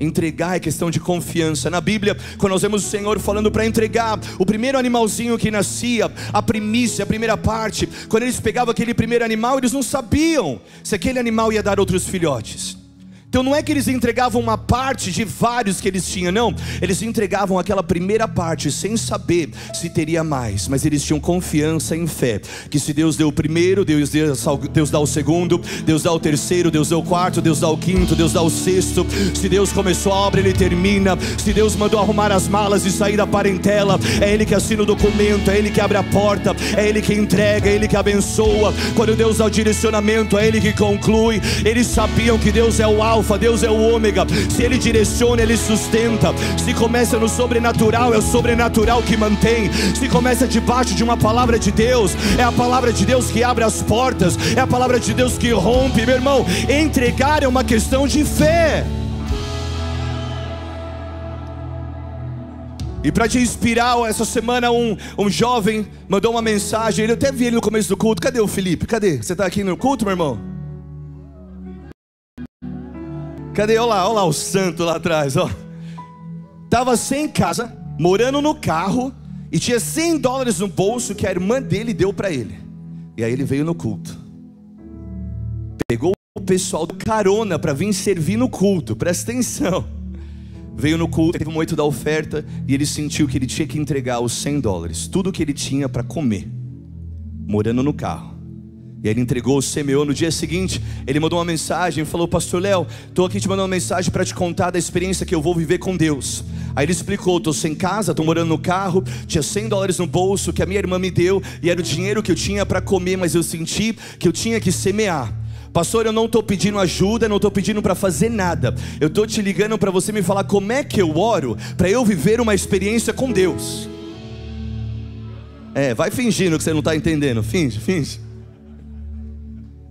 Entregar é questão de confiança. Na Bíblia, quando nós vemos o Senhor falando para entregar o primeiro animalzinho que nascia, a primícia, a primeira parte, quando eles pegavam aquele primeiro animal, eles não sabiam se aquele animal ia dar outros filhotes. Então não é que eles entregavam uma parte de vários que eles tinham, não. Eles entregavam aquela primeira parte sem saber se teria mais, mas eles tinham confiança em fé, que se Deus deu o primeiro, Deus, Deus, Deus dá o segundo, Deus dá o terceiro, Deus dá o quarto, Deus dá o quinto, Deus dá o sexto. Se Deus começou a obra, Ele termina. Se Deus mandou arrumar as malas e sair da parentela, é Ele que assina o documento, é Ele que abre a porta, é Ele que entrega, é Ele que abençoa. Quando Deus dá o direcionamento, é Ele que conclui. Eles sabiam que Deus é o alfa, Deus é o ômega. Se Ele direciona, Ele sustenta. Se começa no sobrenatural, é o sobrenatural que mantém. Se começa debaixo de uma palavra de Deus, é a palavra de Deus que abre as portas, é a palavra de Deus que rompe. Meu irmão, entregar é uma questão de fé. E para te inspirar, essa semana um, um jovem mandou uma mensagem. Eu até vi ele no começo do culto. Cadê o Felipe? Cadê? Você está aqui no culto, meu irmão? Cadê? Olha lá, olha lá o santo lá atrás, ó. Tava sem casa, morando no carro, e tinha cem dólares no bolso que a irmã dele deu para ele. E aí ele veio no culto. Pegou o pessoal do carona para vir servir no culto, presta atenção. Veio no culto, teve um momento da oferta, e ele sentiu que ele tinha que entregar os cem dólares, tudo que ele tinha para comer, morando no carro. E ele entregou, semeou. No dia seguinte, ele mandou uma mensagem e falou: Pastor Léo, estou aqui te mandando uma mensagem para te contar da experiência que eu vou viver com Deus. Aí ele explicou: estou sem casa, estou morando no carro, tinha cem dólares no bolso que a minha irmã me deu, e era o dinheiro que eu tinha para comer, mas eu senti que eu tinha que semear. Pastor, eu não estou pedindo ajuda, não estou pedindo para fazer nada. Eu estou te ligando para você me falar como é que eu oro para eu viver uma experiência com Deus. É, vai fingindo que você não está entendendo. Finge, finge.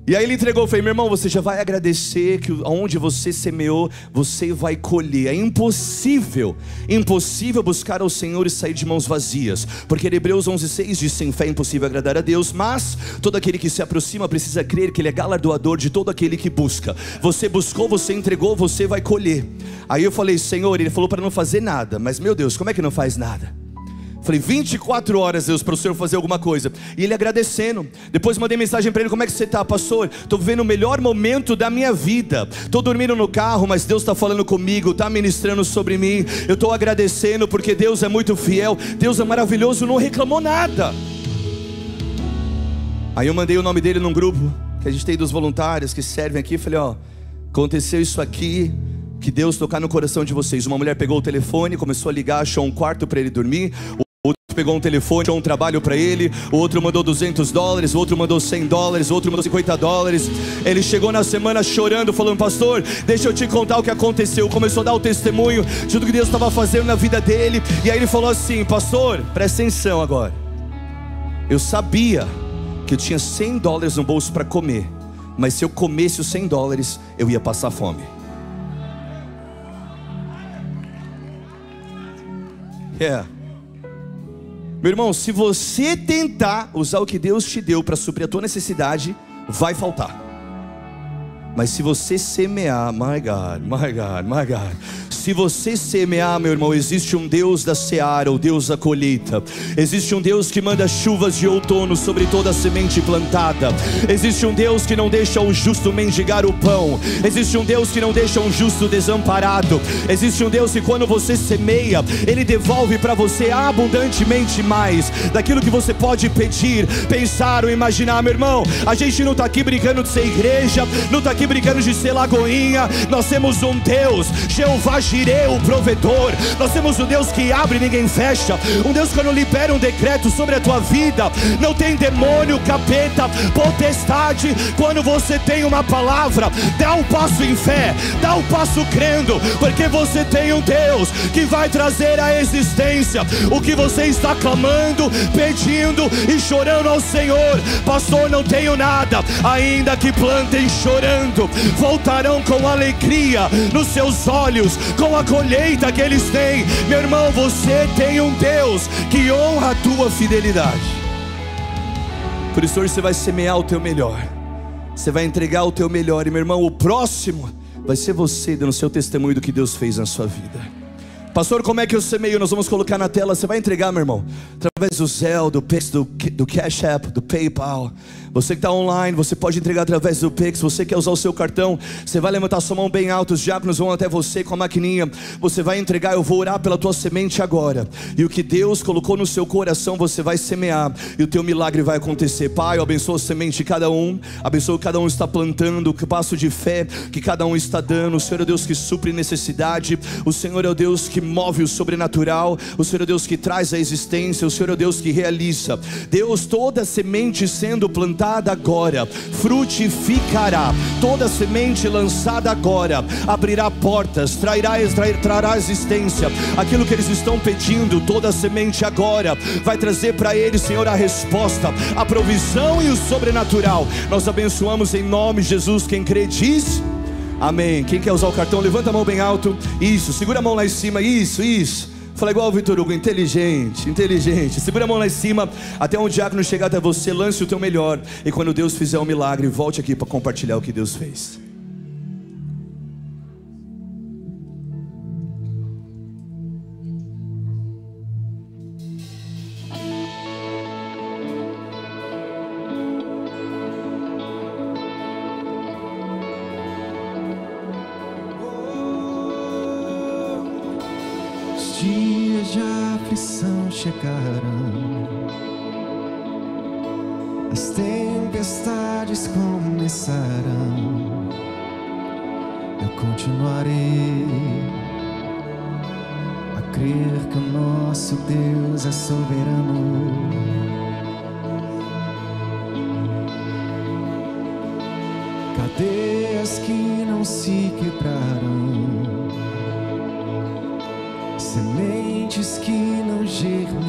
E aí ele entregou, eu falei: meu irmão, você já vai agradecer que onde você semeou, você vai colher. É impossível, impossível buscar ao Senhor e sair de mãos vazias, porque Hebreus onze, seis diz: sem fé é impossível agradar a Deus, mas todo aquele que se aproxima precisa crer que Ele é galardoador de todo aquele que busca. Você buscou, você entregou, você vai colher. Aí eu falei: Senhor, Ele falou para não fazer nada, mas meu Deus, como é que não faz nada? Falei: vinte e quatro horas, Deus, para o Senhor fazer alguma coisa. E ele agradecendo. Depois mandei mensagem para ele: como é que você está, pastor? Estou vivendo o melhor momento da minha vida. Estou dormindo no carro, mas Deus está falando comigo, está ministrando sobre mim. Eu estou agradecendo porque Deus é muito fiel, Deus é maravilhoso, não reclamou nada. Aí eu mandei o nome dele num grupo que a gente tem dos voluntários que servem aqui. Falei: ó, aconteceu isso aqui, que Deus tocar no coração de vocês. Uma mulher pegou o telefone, começou a ligar, achou um quarto para ele dormir. Outro pegou um telefone, deu um trabalho para ele. O outro mandou duzentos dólares, o outro mandou cem dólares, o outro mandou cinquenta dólares. Ele chegou na semana chorando, falando: pastor, deixa eu te contar o que aconteceu. Começou a dar o testemunho de tudo que Deus estava fazendo na vida dele. E aí ele falou assim: pastor, presta atenção agora. Eu sabia que eu tinha cem dólares no bolso para comer, mas se eu comesse os cem dólares, eu ia passar fome. É... Yeah. Meu irmão, se você tentar usar o que Deus te deu para suprir a tua necessidade, vai faltar. Mas se você semear, my God, my God, my God. Se você semear, meu irmão, existe um Deus da seara, o Deus da colheita. Existe um Deus que manda chuvas de outono sobre toda a semente plantada. Existe um Deus que não deixa o justo mendigar o pão. Existe um Deus que não deixa o justo desamparado. Existe um Deus que, quando você semeia, Ele devolve para você abundantemente mais daquilo que você pode pedir, pensar ou imaginar. Meu irmão, a gente não está aqui brincando de ser igreja, não está aqui brincando de ser Lagoinha. Nós temos um Deus, Jeová Jirê, o provedor. Nós temos um Deus que abre e ninguém fecha, um Deus que não libera um decreto sobre a tua vida. Não tem demônio, capeta, potestade. Quando você tem uma palavra, dá um passo em fé, dá um passo crendo, porque você tem um Deus que vai trazer à existência o que você está clamando, pedindo e chorando ao Senhor. Pastor, não tenho nada. Ainda que plantem chorando, voltarão com alegria nos seus olhos, com a colheita que eles têm. Meu irmão, você tem um Deus que honra a tua fidelidade. Por isso hoje você vai semear o teu melhor, você vai entregar o teu melhor. E meu irmão, o próximo vai ser você dando seu testemunho do que Deus fez na sua vida. Pastor, como é que eu semeio? Nós vamos colocar na tela. Você vai entregar, meu irmão, através do Zelle, do Pix, do, do Cash App, do PayPal. Você que está online, você pode entregar através do Pix. Você quer usar o seu cartão, você vai levantar sua mão bem alta. Os diáconos vão até você com a maquininha. Você vai entregar, eu vou orar pela tua semente agora. E o que Deus colocou no seu coração, você vai semear. E o teu milagre vai acontecer. Pai, eu abençoo a semente de cada um. Abençoo o que cada um está plantando, o passo de fé que cada um está dando. O Senhor é o Deus que supre necessidade. O Senhor é o Deus que move o sobrenatural, o Senhor é Deus que traz a existência, o Senhor é Deus que realiza. Deus, toda semente sendo plantada agora frutificará, toda semente lançada agora abrirá portas, trairá, extrair, trará existência, aquilo que eles estão pedindo. Toda semente agora vai trazer para eles, Senhor, a resposta, a provisão e o sobrenatural. Nós abençoamos em nome de Jesus. Quem crê diz amém. Quem quer usar o cartão, levanta a mão bem alto. Isso, segura a mão lá em cima, isso, isso. Fala igual o Vitor Hugo, inteligente, inteligente. Segura a mão lá em cima, até um diácono chegar até você. Lance o teu melhor, e quando Deus fizer um milagre, volte aqui para compartilhar o que Deus fez. Chegarão, as tempestades começarão, eu continuarei a crer que o nosso Deus é soberano. Cadeias que não se quebrarão, sementes que não germinarão,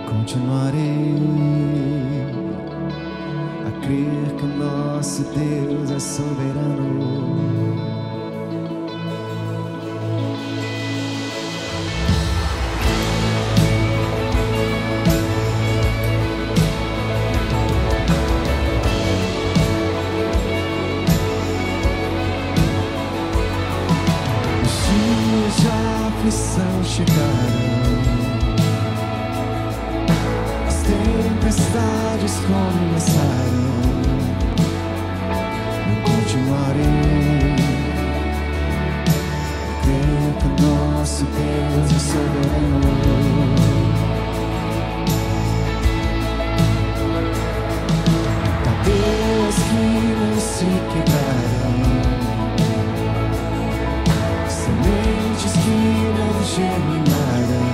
eu continuarei a crer que o nosso Deus é soberano. As tempestades começarão, eu continuarei a crer que o nosso Deus é soberano. Cadeias que não se quebrarão, sementes que não germinarão,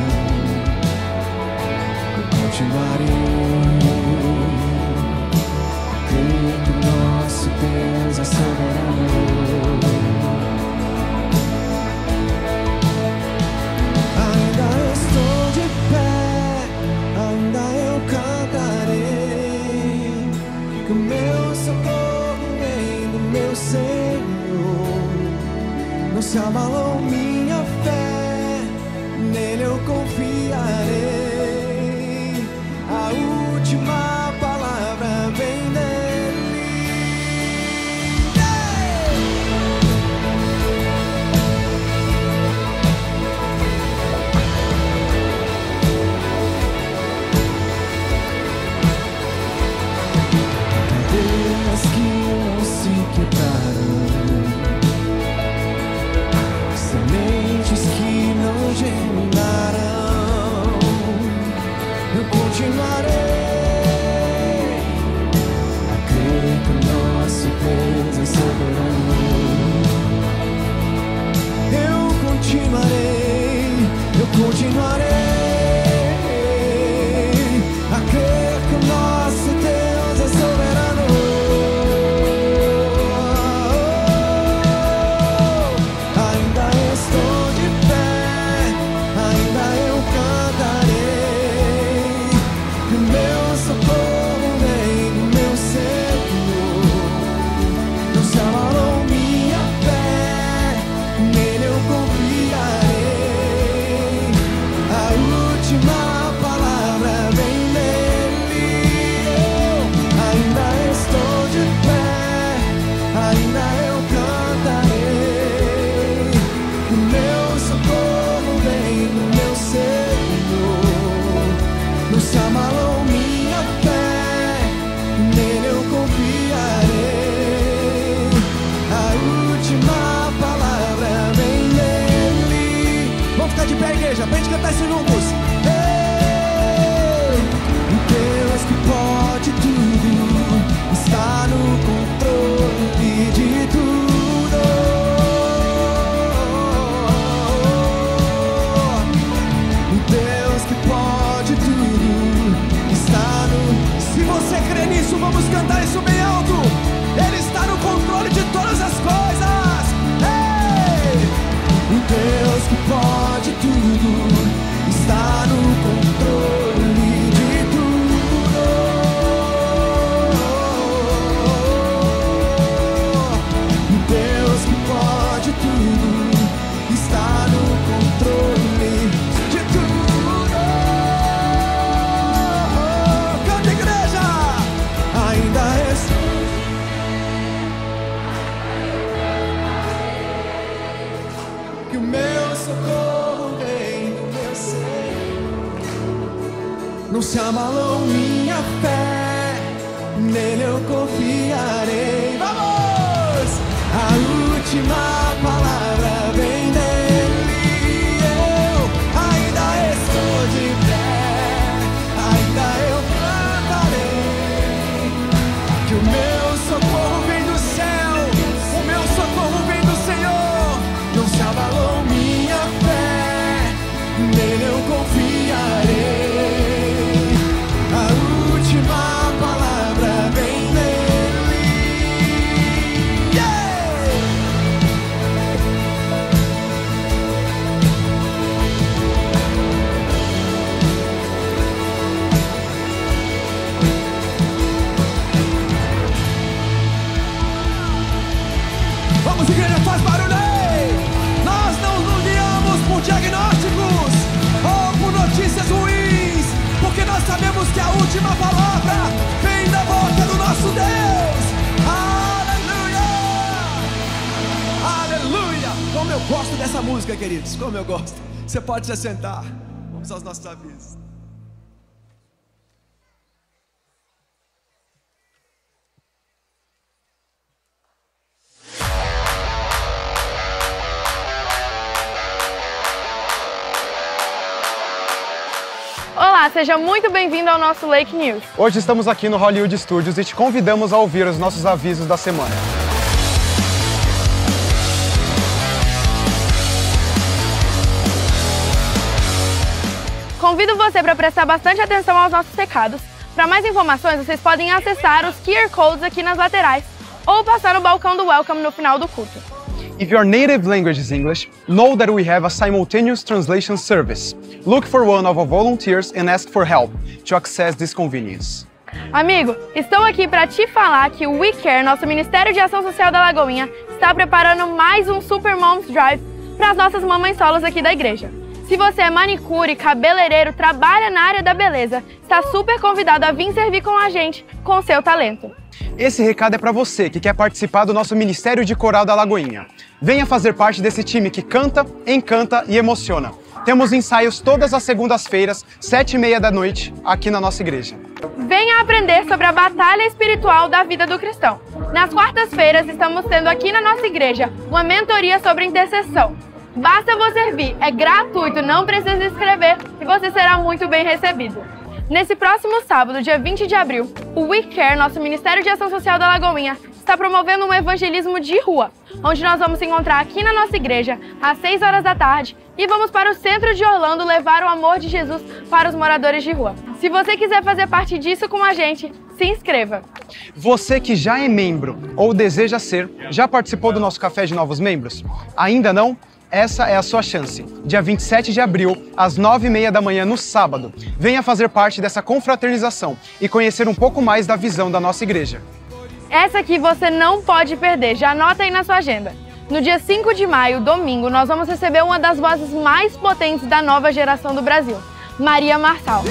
continuarei, creio que o nosso Deus é soberano. Ainda estou de pé, ainda eu cantarei, que o meu socorro vem do meu Senhor. Não se abalou minha fé, nele eu confiarei. A última palavra vem dele. Cadeias que não se quebraram, sementes isso, vamos cantar isso bem alto. Ele está no controle de todas as coisas. Ei! O Deus que pode tudo está no controle de tudo. O Deus que pode tudo está no controle. Não se abalou minha fé, nele eu confiarei. Vamos! A última palavra vem dele. Eu ainda estou de pé, ainda eu cantarei. Que o meu socorro vem do céu, o meu socorro vem do Senhor. Não se abalou minha fé, nele eu confiarei. Diagnósticos ou por notícias ruins, porque nós sabemos que a última palavra vem da boca do nosso Deus. Aleluia! Aleluia! Como eu gosto dessa música, queridos, como eu gosto. Você pode se assentar. Vamos aos nossos avisos. Seja muito bem-vindo ao nosso Lake News. Hoje estamos aqui no Hollywood Studios e te convidamos a ouvir os nossos avisos da semana. Convido você para prestar bastante atenção aos nossos recados. Para mais informações, vocês podem acessar os Q R Codes aqui nas laterais ou passar no balcão do Welcome no final do culto. If your native language is English, know that we have a simultaneous translation service. Look for one of our volunteers and ask for help to access this convenience. Amigo, estou aqui para te falar que o We Care, nosso Ministério de Ação Social da Lagoinha, está preparando mais um Super Moms Drive para as nossas mamães solas aqui da igreja. Se você é manicure, cabeleireiro, trabalha na área da beleza, está super convidado a vir servir com a gente, com seu talento. Esse recado é para você que quer participar do nosso Ministério de Coral da Lagoinha. Venha fazer parte desse time que canta, encanta e emociona. Temos ensaios todas as segundas-feiras, sete e meia da noite, aqui na nossa igreja. Venha aprender sobre a batalha espiritual da vida do cristão. Nas quartas-feiras estamos tendo aqui na nossa igreja uma mentoria sobre intercessão. Basta você vir, é gratuito, não precisa escrever e você será muito bem recebido. Nesse próximo sábado, dia vinte de abril, o We Care, nosso Ministério de Ação Social da Lagoinha, está promovendo um evangelismo de rua, onde nós vamos se encontrar aqui na nossa igreja, às seis horas da tarde, e vamos para o centro de Orlando levar o amor de Jesus para os moradores de rua. Se você quiser fazer parte disso com a gente, se inscreva. Você que já é membro ou deseja ser, já participou do nosso Café de Novos Membros? Ainda não? Essa é a sua chance. Dia vinte e sete de abril, às nove e meia da manhã, no sábado. Venha fazer parte dessa confraternização e conhecer um pouco mais da visão da nossa igreja. Essa aqui você não pode perder, já anota aí na sua agenda. No dia cinco de maio, domingo, nós vamos receber uma das vozes mais potentes da nova geração do Brasil, Maria Marçal.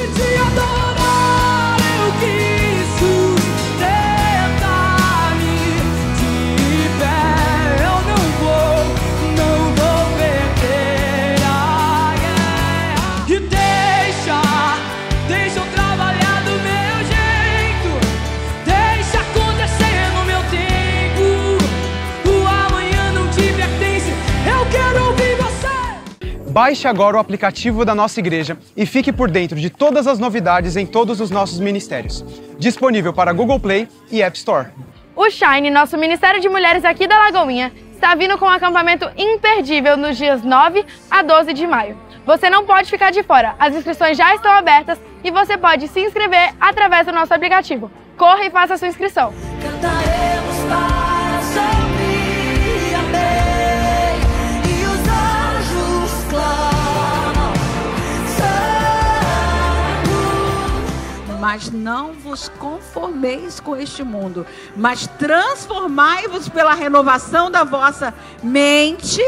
Baixe agora o aplicativo da nossa igreja e fique por dentro de todas as novidades em todos os nossos ministérios. Disponível para Google Play e App Store. O Shine, nosso Ministério de Mulheres aqui da Lagoinha, está vindo com um acampamento imperdível nos dias nove a doze de maio. Você não pode ficar de fora, as inscrições já estão abertas e você pode se inscrever através do nosso aplicativo. Corra e faça a sua inscrição. Cantaremos para sempre, amém. E os anjos clamam, santo. Mas não vos conformeis com este mundo, mas transformai-vos pela renovação da vossa mente,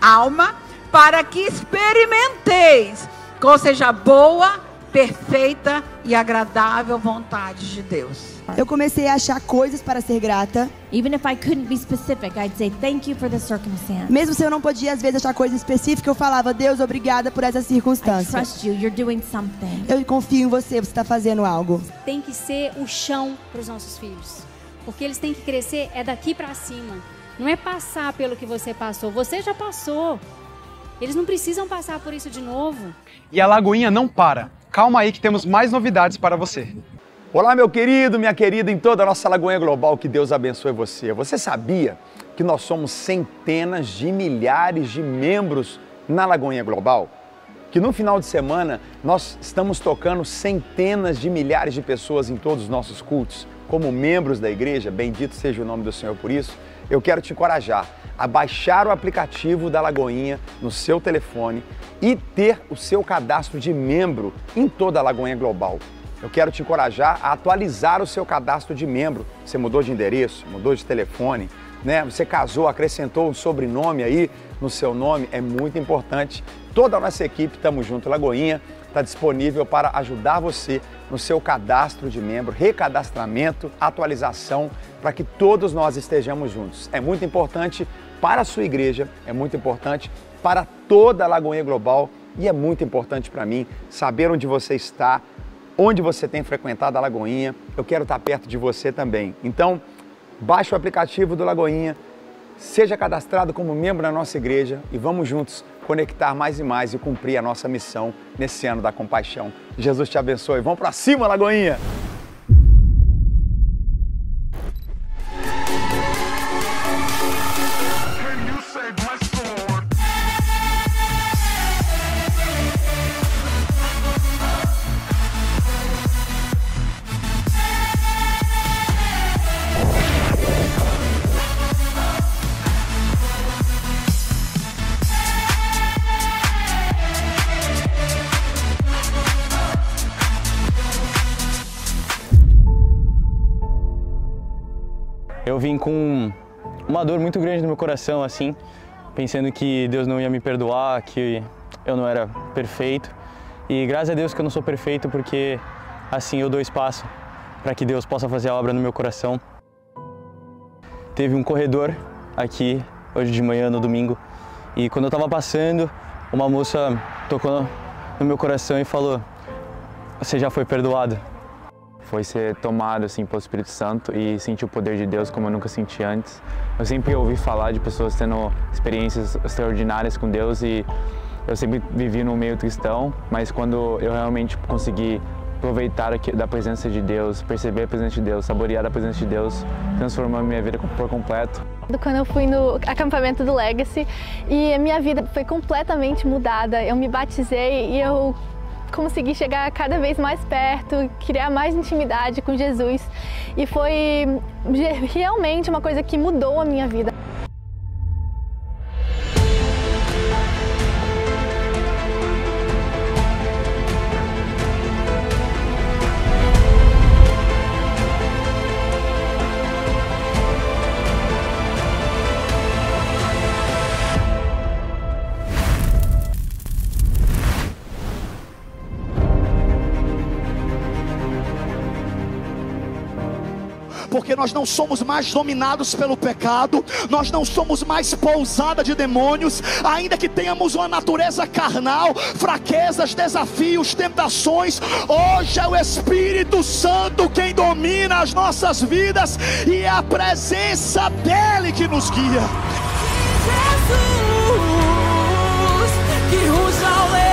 alma, para que experimenteis qual seja a boa, perfeita e agradável vontade de Deus. Eu comecei a achar coisas para ser grata. Even if I couldn't be specific, I'd say thank you for the circumstance. Mesmo se eu não podia às vezes achar coisa específica, eu falava: Deus, obrigada por essa circunstância. I trust you, you're doing something. Eu confio em você, você está fazendo algo. Tem que ser o chão para os nossos filhos, porque eles têm que crescer é daqui para cima. Não é passar pelo que você passou, você já passou. Eles não precisam passar por isso de novo. E a Lagoinha não para. Calma aí que temos mais novidades para você. Olá, meu querido, minha querida, em toda a nossa Lagoinha Global, que Deus abençoe você. Você sabia que nós somos centenas de milhares de membros na Lagoinha Global? Que no final de semana nós estamos tocando centenas de milhares de pessoas em todos os nossos cultos, como membros da igreja, bendito seja o nome do Senhor por isso. Eu quero te encorajar a baixar o aplicativo da Lagoinha no seu telefone e ter o seu cadastro de membro em toda a Lagoinha Global. Eu quero te encorajar a atualizar o seu cadastro de membro. Você mudou de endereço, mudou de telefone, né? Você casou, acrescentou um sobrenome aí no seu nome, é muito importante. Toda a nossa equipe, Tamo Junto Lagoinha, está disponível para ajudar você no seu cadastro de membro, recadastramento, atualização, para que todos nós estejamos juntos. É muito importante para a sua igreja, é muito importante para toda a Lagoinha Global e é muito importante para mim saber onde você está, onde você tem frequentado a Lagoinha. Eu quero estar perto de você também. Então, baixe o aplicativo do Lagoinha, seja cadastrado como membro da nossa igreja e vamos juntos conectar mais e mais e cumprir a nossa missão nesse ano da compaixão. Jesus te abençoe. Vamos para cima, Lagoinha! Eu vim com uma dor muito grande no meu coração, assim, pensando que Deus não ia me perdoar, que eu não era perfeito. E graças a Deus que eu não sou perfeito, porque assim eu dou espaço para que Deus possa fazer a obra no meu coração. Teve um corredor aqui, hoje de manhã, no domingo, e quando eu estava passando, uma moça tocou no meu coração e falou: "Você já foi perdoado." Foi ser tomado assim pelo Espírito Santo e sentir o poder de Deus como eu nunca senti antes. Eu sempre ouvi falar de pessoas tendo experiências extraordinárias com Deus e eu sempre vivi no meio cristão, mas quando eu realmente consegui aproveitar da presença de Deus, perceber a presença de Deus, saborear a presença de Deus, transformou a minha vida por completo. Quando eu fui no acampamento do Legacy e a minha vida foi completamente mudada, eu me batizei e eu consegui chegar cada vez mais perto, criar mais intimidade com Jesus e foi realmente uma coisa que mudou a minha vida. Porque nós não somos mais dominados pelo pecado, nós não somos mais pousada de demônios, ainda que tenhamos uma natureza carnal, fraquezas, desafios, tentações. Hoje é o Espírito Santo quem domina as nossas vidas e é a presença dele que nos guia. Jesus, que ruja o leão.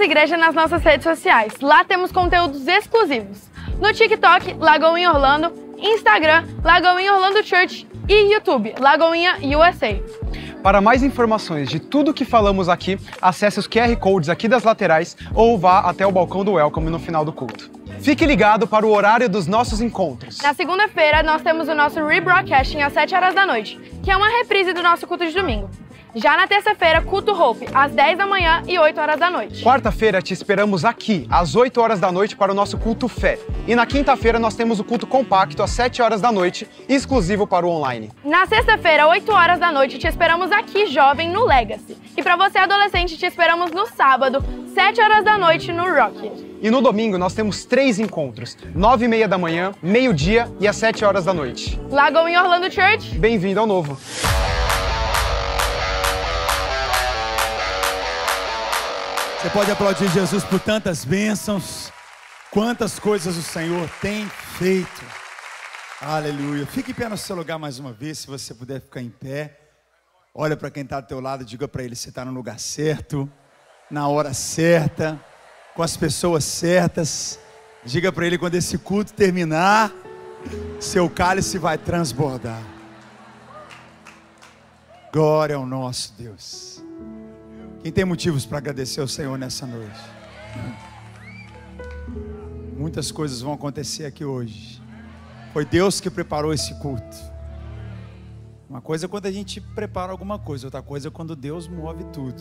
nossa igreja nas nossas redes sociais. Lá temos conteúdos exclusivos. No TikTok, Lagoinha Orlando, Instagram, Lagoinha Orlando Church e YouTube, Lagoinha U S A. Para mais informações de tudo que falamos aqui, acesse os Q R Codes aqui das laterais ou vá até o balcão do Welcome no final do culto. Fique ligado para o horário dos nossos encontros. Na segunda-feira, nós temos o nosso rebroadcasting às sete horas da noite, que é uma reprise do nosso culto de domingo. Já na terça-feira, culto Hope, às dez da manhã e oito horas da noite. Quarta-feira, te esperamos aqui, às oito horas da noite, para o nosso culto Fé. E na quinta-feira, nós temos o culto Compacto, às sete horas da noite, exclusivo para o online. Na sexta-feira, oito horas da noite, te esperamos aqui, jovem, no Legacy. E para você, adolescente, te esperamos no sábado, sete horas da noite, no Rocket. E no domingo, nós temos três encontros, nove e meia da manhã, meio-dia e às sete horas da noite. Lagoinha Orlando Church. Bem-vindo ao novo. Você pode aplaudir Jesus por tantas bênçãos, quantas coisas o Senhor tem feito. Aleluia. Fique em pé no seu lugar mais uma vez, se você puder ficar em pé. Olha para quem está do teu lado e diga para ele, você está no lugar certo, na hora certa, com as pessoas certas. Diga para ele, quando esse culto terminar, seu cálice vai transbordar. Glória ao nosso Deus. Quem tem motivos para agradecer ao Senhor nessa noite? Muitas coisas vão acontecer aqui hoje. Foi Deus que preparou esse culto. Uma coisa é quando a gente prepara alguma coisa, outra coisa é quando Deus move tudo.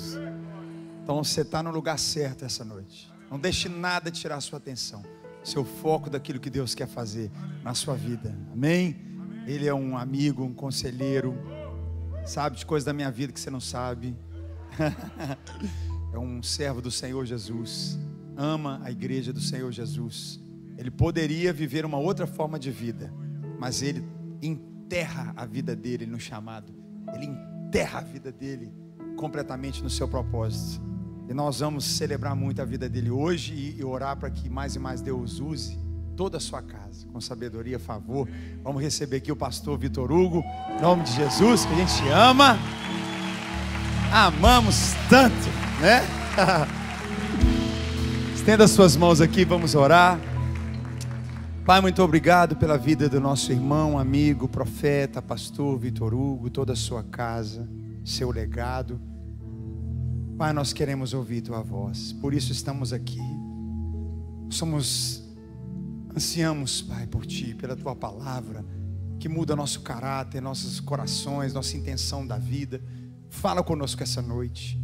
Então você está no lugar certo essa noite. Não deixe nada tirar a sua atenção, seu foco daquilo que Deus quer fazer na sua vida. Amém? Ele é um amigo, um conselheiro, sabe de coisas da minha vida que você não sabe. É um servo do Senhor Jesus, ama a igreja do Senhor Jesus. Ele poderia viver uma outra forma de vida, mas ele enterra a vida dele no chamado. Ele enterra a vida dele completamente no seu propósito. E nós vamos celebrar muito a vida dele hoje e orar para que mais e mais Deus use toda a sua casa, com sabedoria, favor. Vamos receber aqui o pastor Vitor Hugo, em nome de Jesus, que a gente ama, amamos tanto, né? Estenda as suas mãos aqui, vamos orar. Pai, muito obrigado pela vida do nosso irmão, amigo, profeta, pastor Vitor Hugo, toda a sua casa, seu legado. Pai, nós queremos ouvir Tua voz, por isso estamos aqui. Somos, ansiamos, Pai, por Ti, pela Tua palavra, que muda nosso caráter, nossos corações, nossa intenção da vida. Fala conosco essa noite.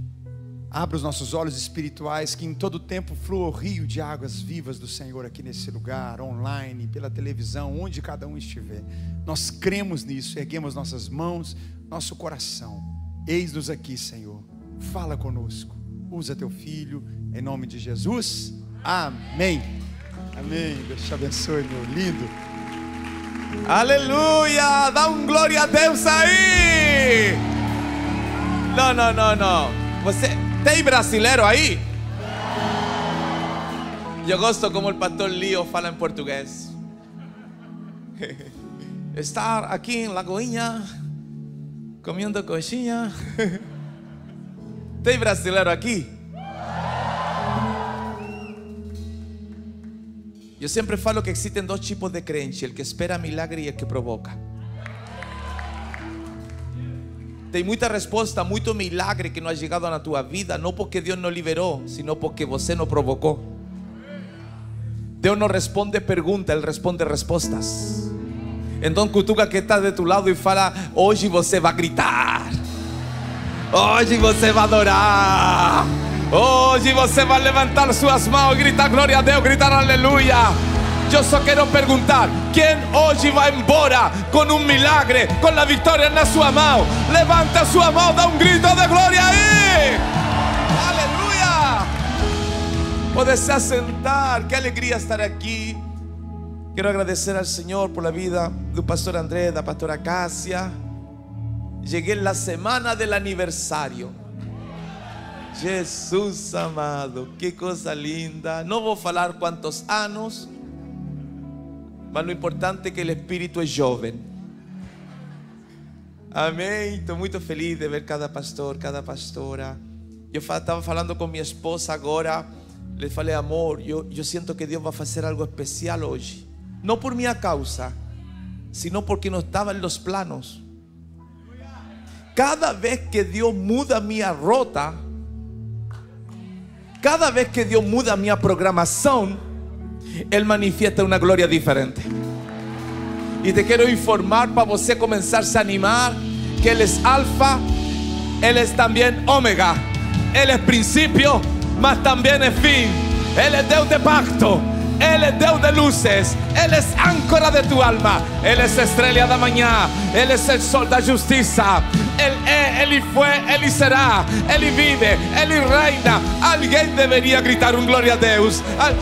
Abra os nossos olhos espirituais, que em todo tempo flua o rio de águas vivas do Senhor aqui nesse lugar, online, pela televisão, onde cada um estiver. Nós cremos nisso, erguemos nossas mãos, nosso coração. Eis-nos aqui, Senhor. Fala conosco. Usa teu filho, em nome de Jesus. Amém. Amém. Deus te abençoe, meu lindo. Aleluia! Dá um glória a Deus aí! Não, não, não, não. Você tem brasileiro aí? Eu gosto como o pastor Leo fala em português. Estar aqui em Lagoinha, comendo coxinha. Tem brasileiro aqui? Eu sempre falo que existem dois tipos de crente: o que espera milagre e o que provoca. Tem muita resposta, muito milagre que não ha chegado na tua vida, não porque Deus não liberou, sino porque você não provocou. Deus não responde perguntas, Ele responde respostas. Então cutuca que está de tu lado e fala: hoje você vai gritar, hoje você vai adorar, hoje você vai levantar suas mãos e gritar glória a Deus, gritar aleluia. Eu só quero perguntar: quem hoje vai embora com um milagre, com a vitória na sua mão? Levanta sua mão, dá um grito de glória aí. Aleluia. Pode se assentar. Que alegria estar aqui. Quero agradecer ao Senhor por a vida do pastor André, da pastora Cássia. Cheguei na semana do aniversário. Jesus amado, que coisa linda. Não vou falar quantos anos, mas o importante é que o espírito é jovem. Amém. Estou muito feliz de ver cada pastor, cada pastora. Eu estava falando com minha esposa agora lhe falei: amor, eu, eu sinto que Deus vai fazer algo especial hoje, não por minha causa, sino porque não estava nos planos. Cada vez que Deus muda minha rota, cada vez que Deus muda minha programação, Ele manifesta uma glória diferente. E te quero informar, para você começar a se animar, que Ele é alfa, Ele é também ômega, Ele é princípio, mas também é fim. Ele é Deus de pacto, Ele é Deus de luzes, Ele é âncora de tu alma, Ele é estrela da manhã, Ele é o sol da justiça. Ele é, Ele foi, Ele será, Ele vive, Ele reina. Alguém deveria gritar um glória a Deus. Al...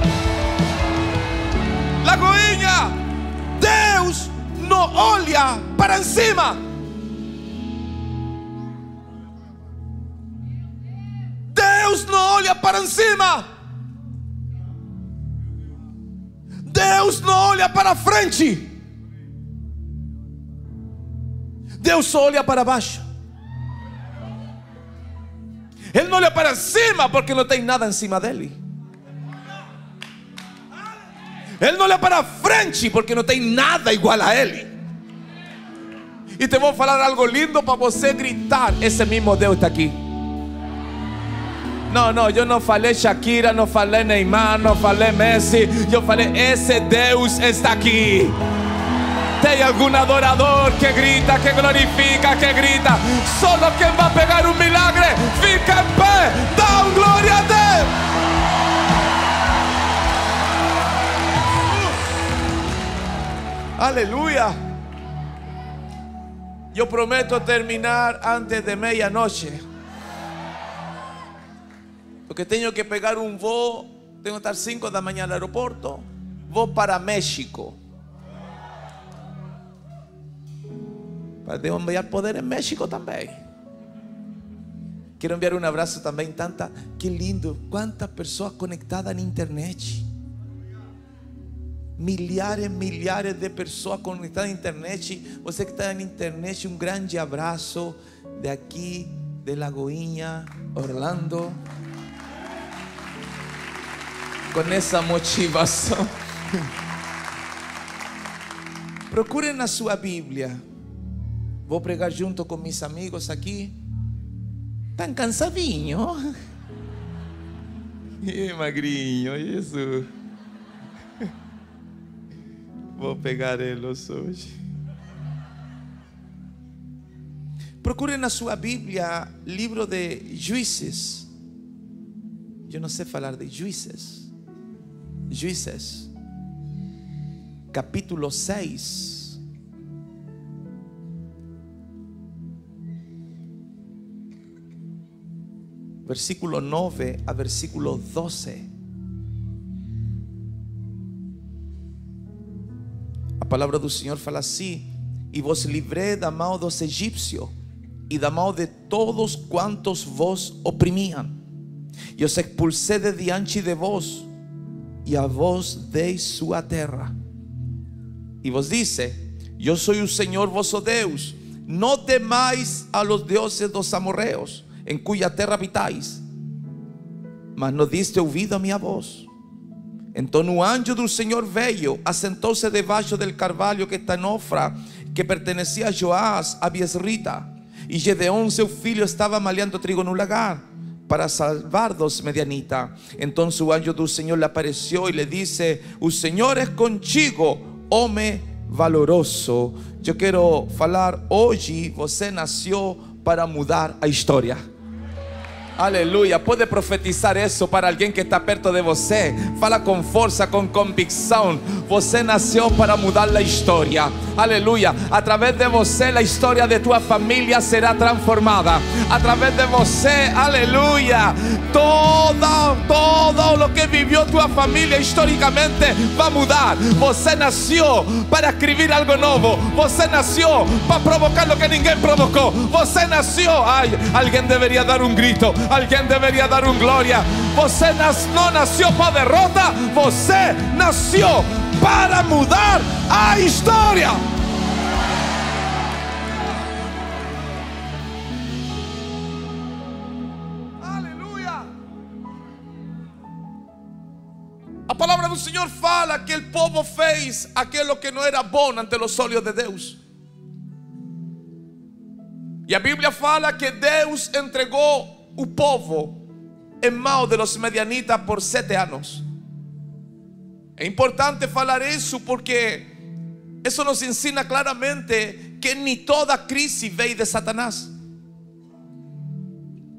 Lagoinha, Deus não olha para cima. Deus não olha para cima. Deus não olha para frente. Deus só olha para baixo. Ele não olha para cima porque não tem nada em cima dele. Ele não olha para frente porque não tem nada igual a ele. E te vou falar algo lindo para você gritar: esse mesmo Deus está aqui. Não, não, eu não falei Shakira, não falei Neymar, não falei Messi. Eu falei: esse Deus está aqui. Tem algum adorador que grita, que glorifica, que grita? Só quem vai pegar um milagre fica em pé, dá um glória a Deus. Aleluia. Eu prometo terminar antes de meia-noite, porque tenho que pegar um voo. Tenho que estar cinco da manhã no aeroporto. Vou para México, para Deus enviar poder em México também. Quero enviar um abraço também. Tanta, que lindo, quantas pessoas conectadas na internet. Milhares, milhares de pessoas conectadas na internet. Você que está na internet, um grande abraço de aqui, de Lagoinha, Orlando, com essa motivação. Procure na sua Bíblia. Vou pregar junto com meus amigos aqui. Tão cansadinho. E magrinho, Jesus. Vou pegar eles hoje. Procure na sua Bíblia, livro de Juízes. Eu não sei falar de Juízes. Juízes. Capítulo seis. Versículo nove a versículo doze. A palavra do Senhor fala assim: e vos livrei da mão dos egípcios, e da mão de todos quantos vos oprimiam, e os expulsei de diante de vós, e a vós dei sua terra. E vos disse: eu sou o Senhor vosso Deus, não temais a los deuses dos amorreus, em cuja terra habitais. Mas não diste ouvido a minha voz. Então o anjo do Senhor veio, assentou-se debaixo do carvalho que está em Ofra, que pertencia a Joás, a Biesrita. E Gideão, seu filho, estava malhando trigo no lagar, para salvar dos medianitas. Então o anjo do Senhor lhe apareceu e lhe disse: o Senhor é contigo, homem valoroso. Eu quero falar hoje: você nasceu para mudar a história. Aleluia. Pode profetizar isso para alguém que está perto de você. Fala com força, com convicção: você nasceu para mudar a história. Aleluia. Através de você, a história de tua família será transformada. Através de você, aleluia, todo, todo o que viveu tua família historicamente vai mudar. Você nasceu para escrever algo novo. Você nasceu para provocar o que ninguém provocou. Você nasceu. Ai, alguém deveria dar um grito. Alguém deveria dar um glória. Você nas, não nasceu para derrota. Você nasceu para mudar a história. Aleluia. o Senhor fala que o povo fez aquilo que não era bom ante os olhos de Deus. E a Bíblia fala que Deus entregou o povo em mãos de los medianitas por sete anos. É importante falar isso porque isso nos ensina claramente que nem toda crise veio de Satanás,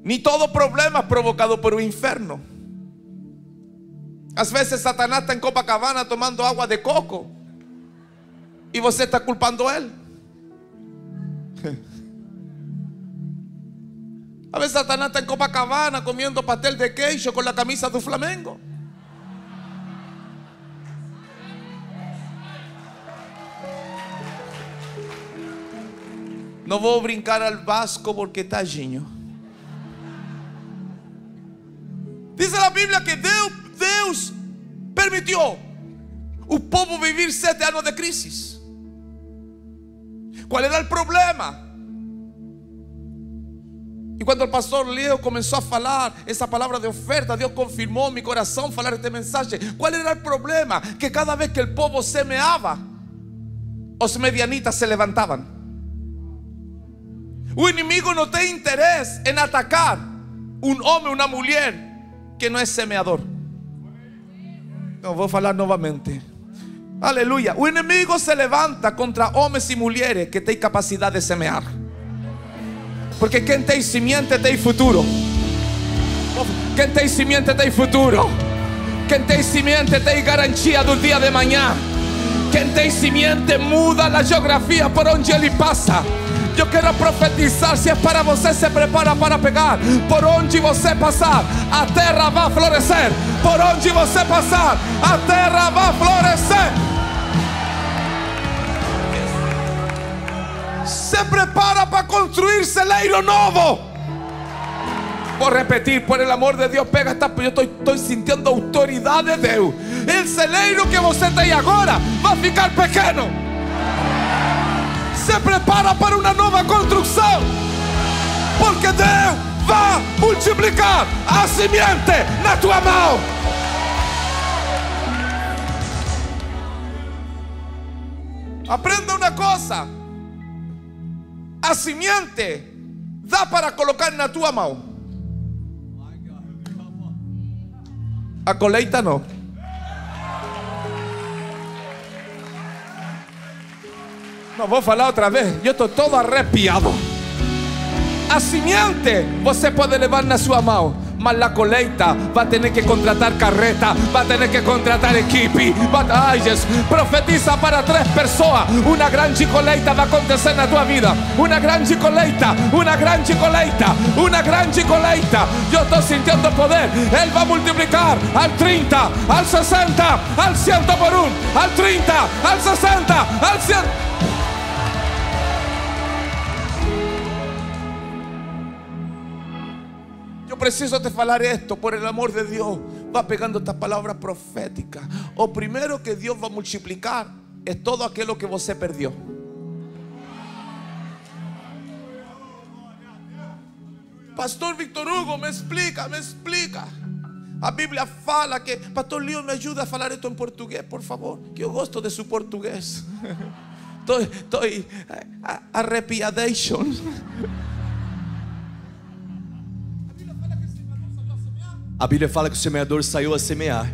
nem todo problema provocado por um inferno. Às vezes Satanás está em Copacabana tomando água de coco e você está culpando ele. Às vezes Satanás está em Copacabana comendo pastel de queijo com a camisa do Flamengo. Não vou brincar al Vasco porque está ginho. Diz a Bíblia que Deus Deus permitiu o povo viver sete anos de crise. Qual era o problema? E quando o pastor Leo começou a falar essa palavra de oferta, Deus confirmou meu coração falar esta mensagem. Qual era o problema? Que cada vez que o povo semeava, os medianitas se levantavam. O inimigo não tem interesse em atacar um homem, uma mulher que não é semeador. Não, vou falar novamente. Aleluia. O inimigo se levanta contra homens e mulheres que têm capacidade de semear. Porque quem tem simiente tem futuro. Quem tem simiente tem futuro. Quem tem simiente tem garantia do dia de manhã. Quem tem simiente muda a geografia por onde ele passa. Eu quero profetizar, se é para você, se prepara para pegar. Por onde você passar, a terra vai florescer. Por onde você passar, a terra vai florescer. Se prepara para construir celeiro novo. Vou repetir, por el amor de Deus, pega esta, porque eu estou sentindo a autoridade de Deus. O celeiro que você tem agora vai ficar pequeno. Se prepara para uma nova construção, porque Deus vai multiplicar a semente na tua mão. Aprenda uma coisa: a semente dá para colocar na tua mão, a colheita não. Não, vou falar outra vez. Eu estou todo arrepiado. A semente você pode levar na sua mão, mas a colheita vai ter que contratar carreta, vai ter que contratar equipe. Ai, Jesus, profetiza para três pessoas: uma grande colheita vai acontecer na tua vida. Uma grande colheita, uma grande colheita, uma grande colheita. Eu estou sentindo poder. Ele vai multiplicar al trinta, al sessenta, al cem por um, al trinta, al sessenta, al cem. Preciso te falar esto, por el amor de Dios. Va pegando esta palabra profética. O primero que Dios va a multiplicar es todo aquello que você perdió. Pastor Vitor Hugo, me explica, me explica. A Bíblia fala que... Pastor Leo, me ayuda a falar esto en portugués, por favor, que eu gosto de su portugués. Estoy, estoy arrepiadation. A Bíblia fala que o semeador saiu a semear,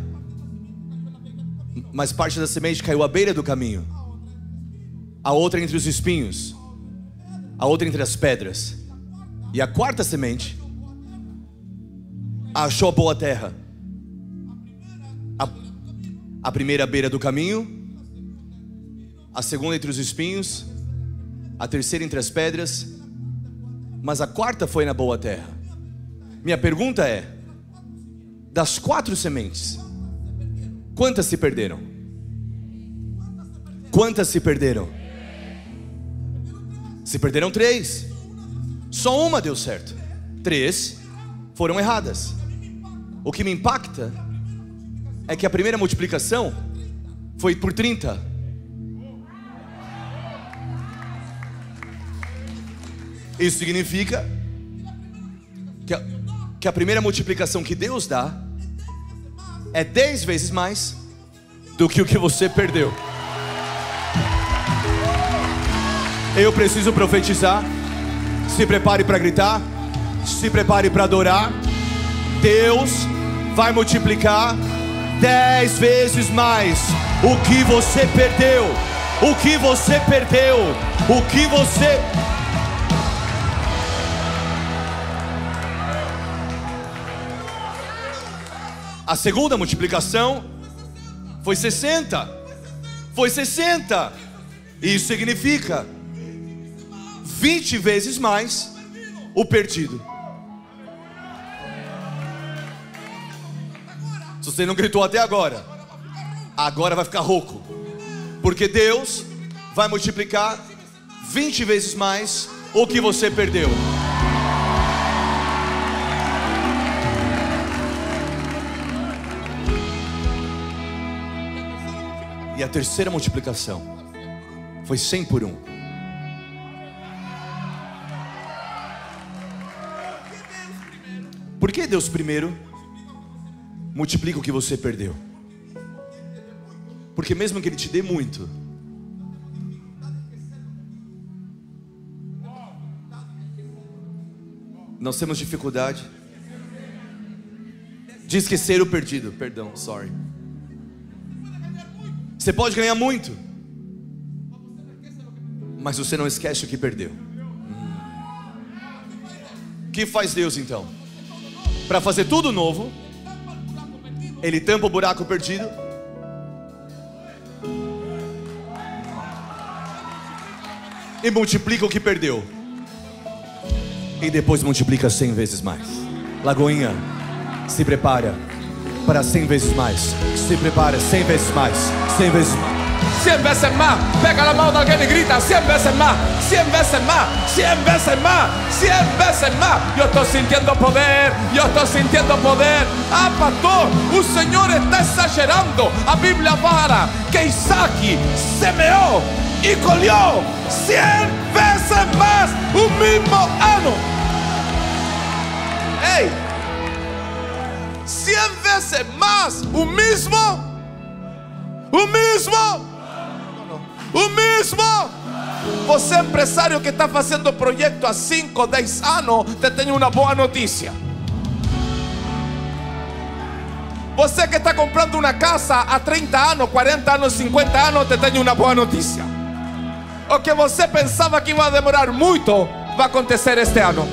mas parte da semente caiu à beira do caminho, a outra entre os espinhos, a outra entre as pedras, e a quarta semente achou a boa terra. A, a primeira à beira do caminho, a segunda entre os espinhos, a terceira entre as pedras, mas a quarta foi na boa terra. Minha pergunta é: das quatro sementes, quantas se perderam? Quantas se perderam? Se perderam três. Só uma deu certo. Três foram erradas. O que me impacta é que a primeira multiplicação foi por trinta. Isso significa que a, que a primeira multiplicação que Deus dá é dez vezes mais do que o que você perdeu. Eu preciso profetizar. Se prepare para gritar. Se prepare para adorar. Deus vai multiplicar dez vezes mais o que você perdeu. O que você perdeu. O que você... A segunda multiplicação foi sessenta. Foi sessenta. Isso significa vinte vezes mais o perdido. Se você não gritou até agora, agora vai ficar rouco. Porque Deus vai multiplicar vinte vezes mais o que você perdeu. E a terceira multiplicação foi cem por um. Por que Deus primeiro multiplica o que você perdeu? Porque mesmo que Ele te dê muito, nós temos dificuldade de esquecer o perdido. Perdão, sorry. Você pode ganhar muito, mas você não esquece o que perdeu. O que faz Deus então? Para fazer tudo novo, Ele tampa o buraco perdido. E multiplica o que perdeu. E depois multiplica cem vezes mais. Lagoinha, se prepara para cem vezes mais. Se prepara, cem vezes mais. cem vezes mais. cem vezes mais. Pega na mão de alguém e grita. cem vezes mais. cem vezes mais. cem vezes mais. cem vezes mais. Eu estou sentindo poder. Eu estou sentindo poder. Ah, pastor, o Senhor está exagerando. A Bíblia fala que Isaac semeou e colheu cem vezes mais o mesmo ano. Ei! Cem vezes mais o mesmo, o mesmo, o mesmo. Você empresário que está fazendo projeto há cinco, dez anos, te tenho uma boa notícia. Você que está comprando uma casa há trinta anos, quarenta anos, cinquenta anos, te tenho uma boa notícia. O que você pensava que ia demorar muito, vai acontecer este ano.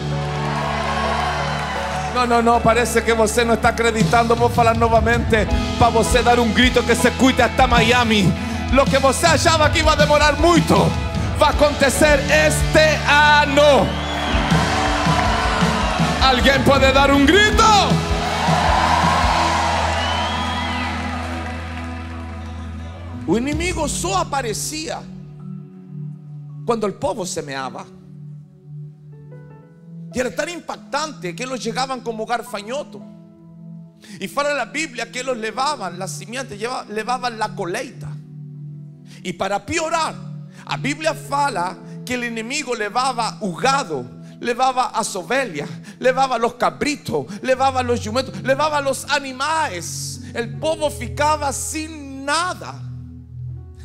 Não, não, não, parece que você não está acreditando. Vou falar novamente para você dar um grito que se cuide até Miami. Lo que você achava que ia demorar muito, vai acontecer este ano. Alguém pode dar um grito? O inimigo só aparecia quando o povo semeava. Y era tan impactante que ellos llegaban como garfañotos. Y para la Biblia que ellos levaban las simientes, levaban la colheita. Y para piorar, la Biblia fala que el enemigo levaba o gado, levaba as ovelhas, levaba los cabritos, levaba los jumentos, levaba los animales. El povo ficaba sin nada.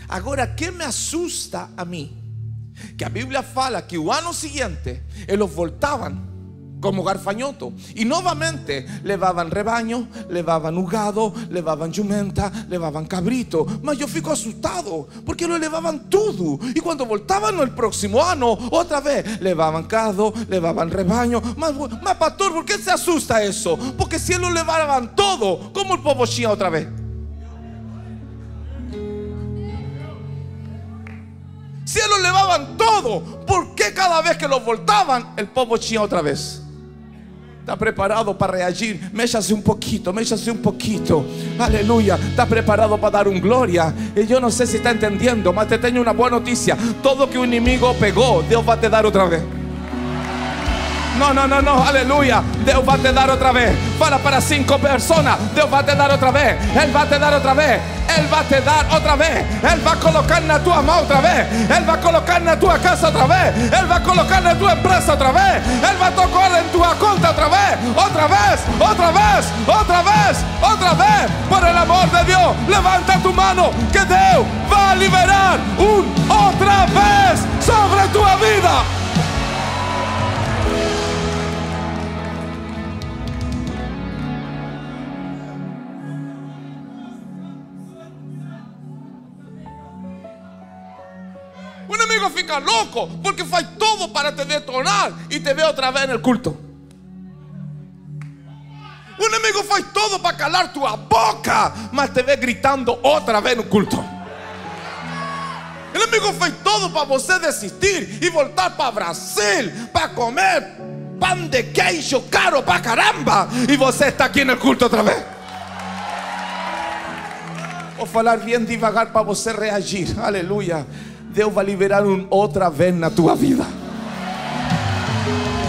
Ahora, ¿qué me asusta a mí? Que a Bíblia fala que o ano seguinte eles voltavam como garfanhoto e novamente levavam rebanho, levavam o gado, levavam jumenta, levavam cabrito. Mas eu fico assustado porque eles levavam tudo, e quando voltavam no próximo ano, outra vez levavam gado, levavam rebanho. Mas, mas pastor, por que se assusta isso? Porque se eles levavam tudo, como o povo tinha outra vez? Si ellos levaban todo, ¿por qué cada vez que los voltaban el povo chía otra vez? Está preparado para reagir. Méchase un poquito, méchase un poquito. Aleluya. Está preparado para dar un gloria. Y yo no sé si está entendiendo, mas te tengo una buena noticia. Todo que un enemigo pegó, Dios va a te dar otra vez. No, no, no, no, aleluya. Dios va a te dar otra vez. Para para cinco personas. Dios va a te dar otra vez. Él va a te dar otra vez. Él va a te dar otra vez. Él va a colocar en tu amor otra vez. Él va a colocar en tu casa otra vez. Él va a colocar en tu empresa otra vez. Él va a tocar en tu cuenta otra vez. Otra vez, otra vez, otra vez, otra vez. Por el amor de Dios, levanta tu mano, que Dios va a liberar un otra vez sobre tu vida. O inimigo fica louco porque faz tudo para te detonar e te vê outra vez no culto. O inimigo faz tudo para calar tua boca, mas te vê gritando outra vez no culto. O inimigo faz tudo para você desistir e voltar para Brasil para comer pão de queijo caro para caramba, e você está aqui no culto outra vez. Vou falar bem devagar para você reagir. Aleluia. Deus vai liberar um outra vez na tua vida.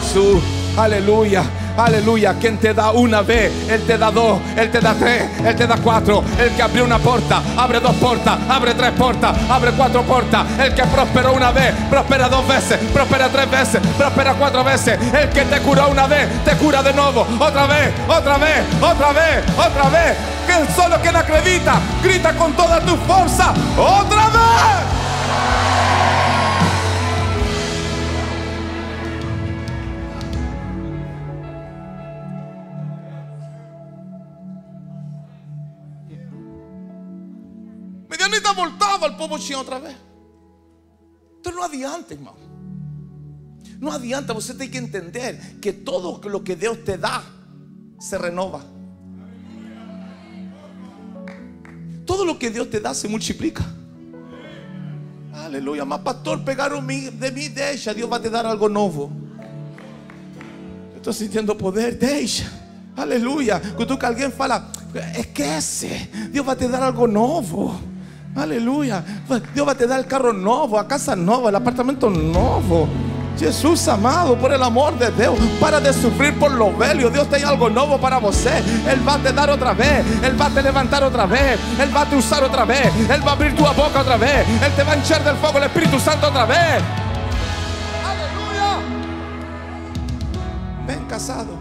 Jesus, aleluia, aleluia. Quem te dá uma vez, Ele te dá dois, Ele te dá três, Ele te dá quatro. Ele que abriu uma porta, abre duas portas, abre três portas, abre quatro portas. Ele que prosperou uma vez, prospera duas vezes, prospera três vezes, prospera quatro vezes. Ele que te curou uma vez, te cura de novo, outra vez, outra vez, outra vez, outra vez. Quem solo quem acredita, grita com toda tu força, outra vez. Medianita voltava, o povo tinha outra vez. Então não adianta, irmão. Não adianta, você tem que entender que todo o que Deus te dá se renova. Todo o que Deus te dá se multiplica. Aleluia. Mas pastor, pegaram de mim, deixa, Deus vai te dar algo novo. Eu estou sentindo poder, deixa. Aleluia. Quando alguém fala, esquece, Deus vai te dar algo novo. Aleluia. Deus vai te dar o carro novo, a casa nova, o apartamento novo. Jesus amado, por el amor de Deus, para de sufrir por lo velho. Deus tem algo novo para você. Ele vai te dar outra vez, Ele vai te levantar outra vez, Ele vai te usar outra vez, Ele vai abrir tua boca outra vez, Ele te vai encher del fogo do Espírito Santo outra vez. Aleluia. Vem, casado,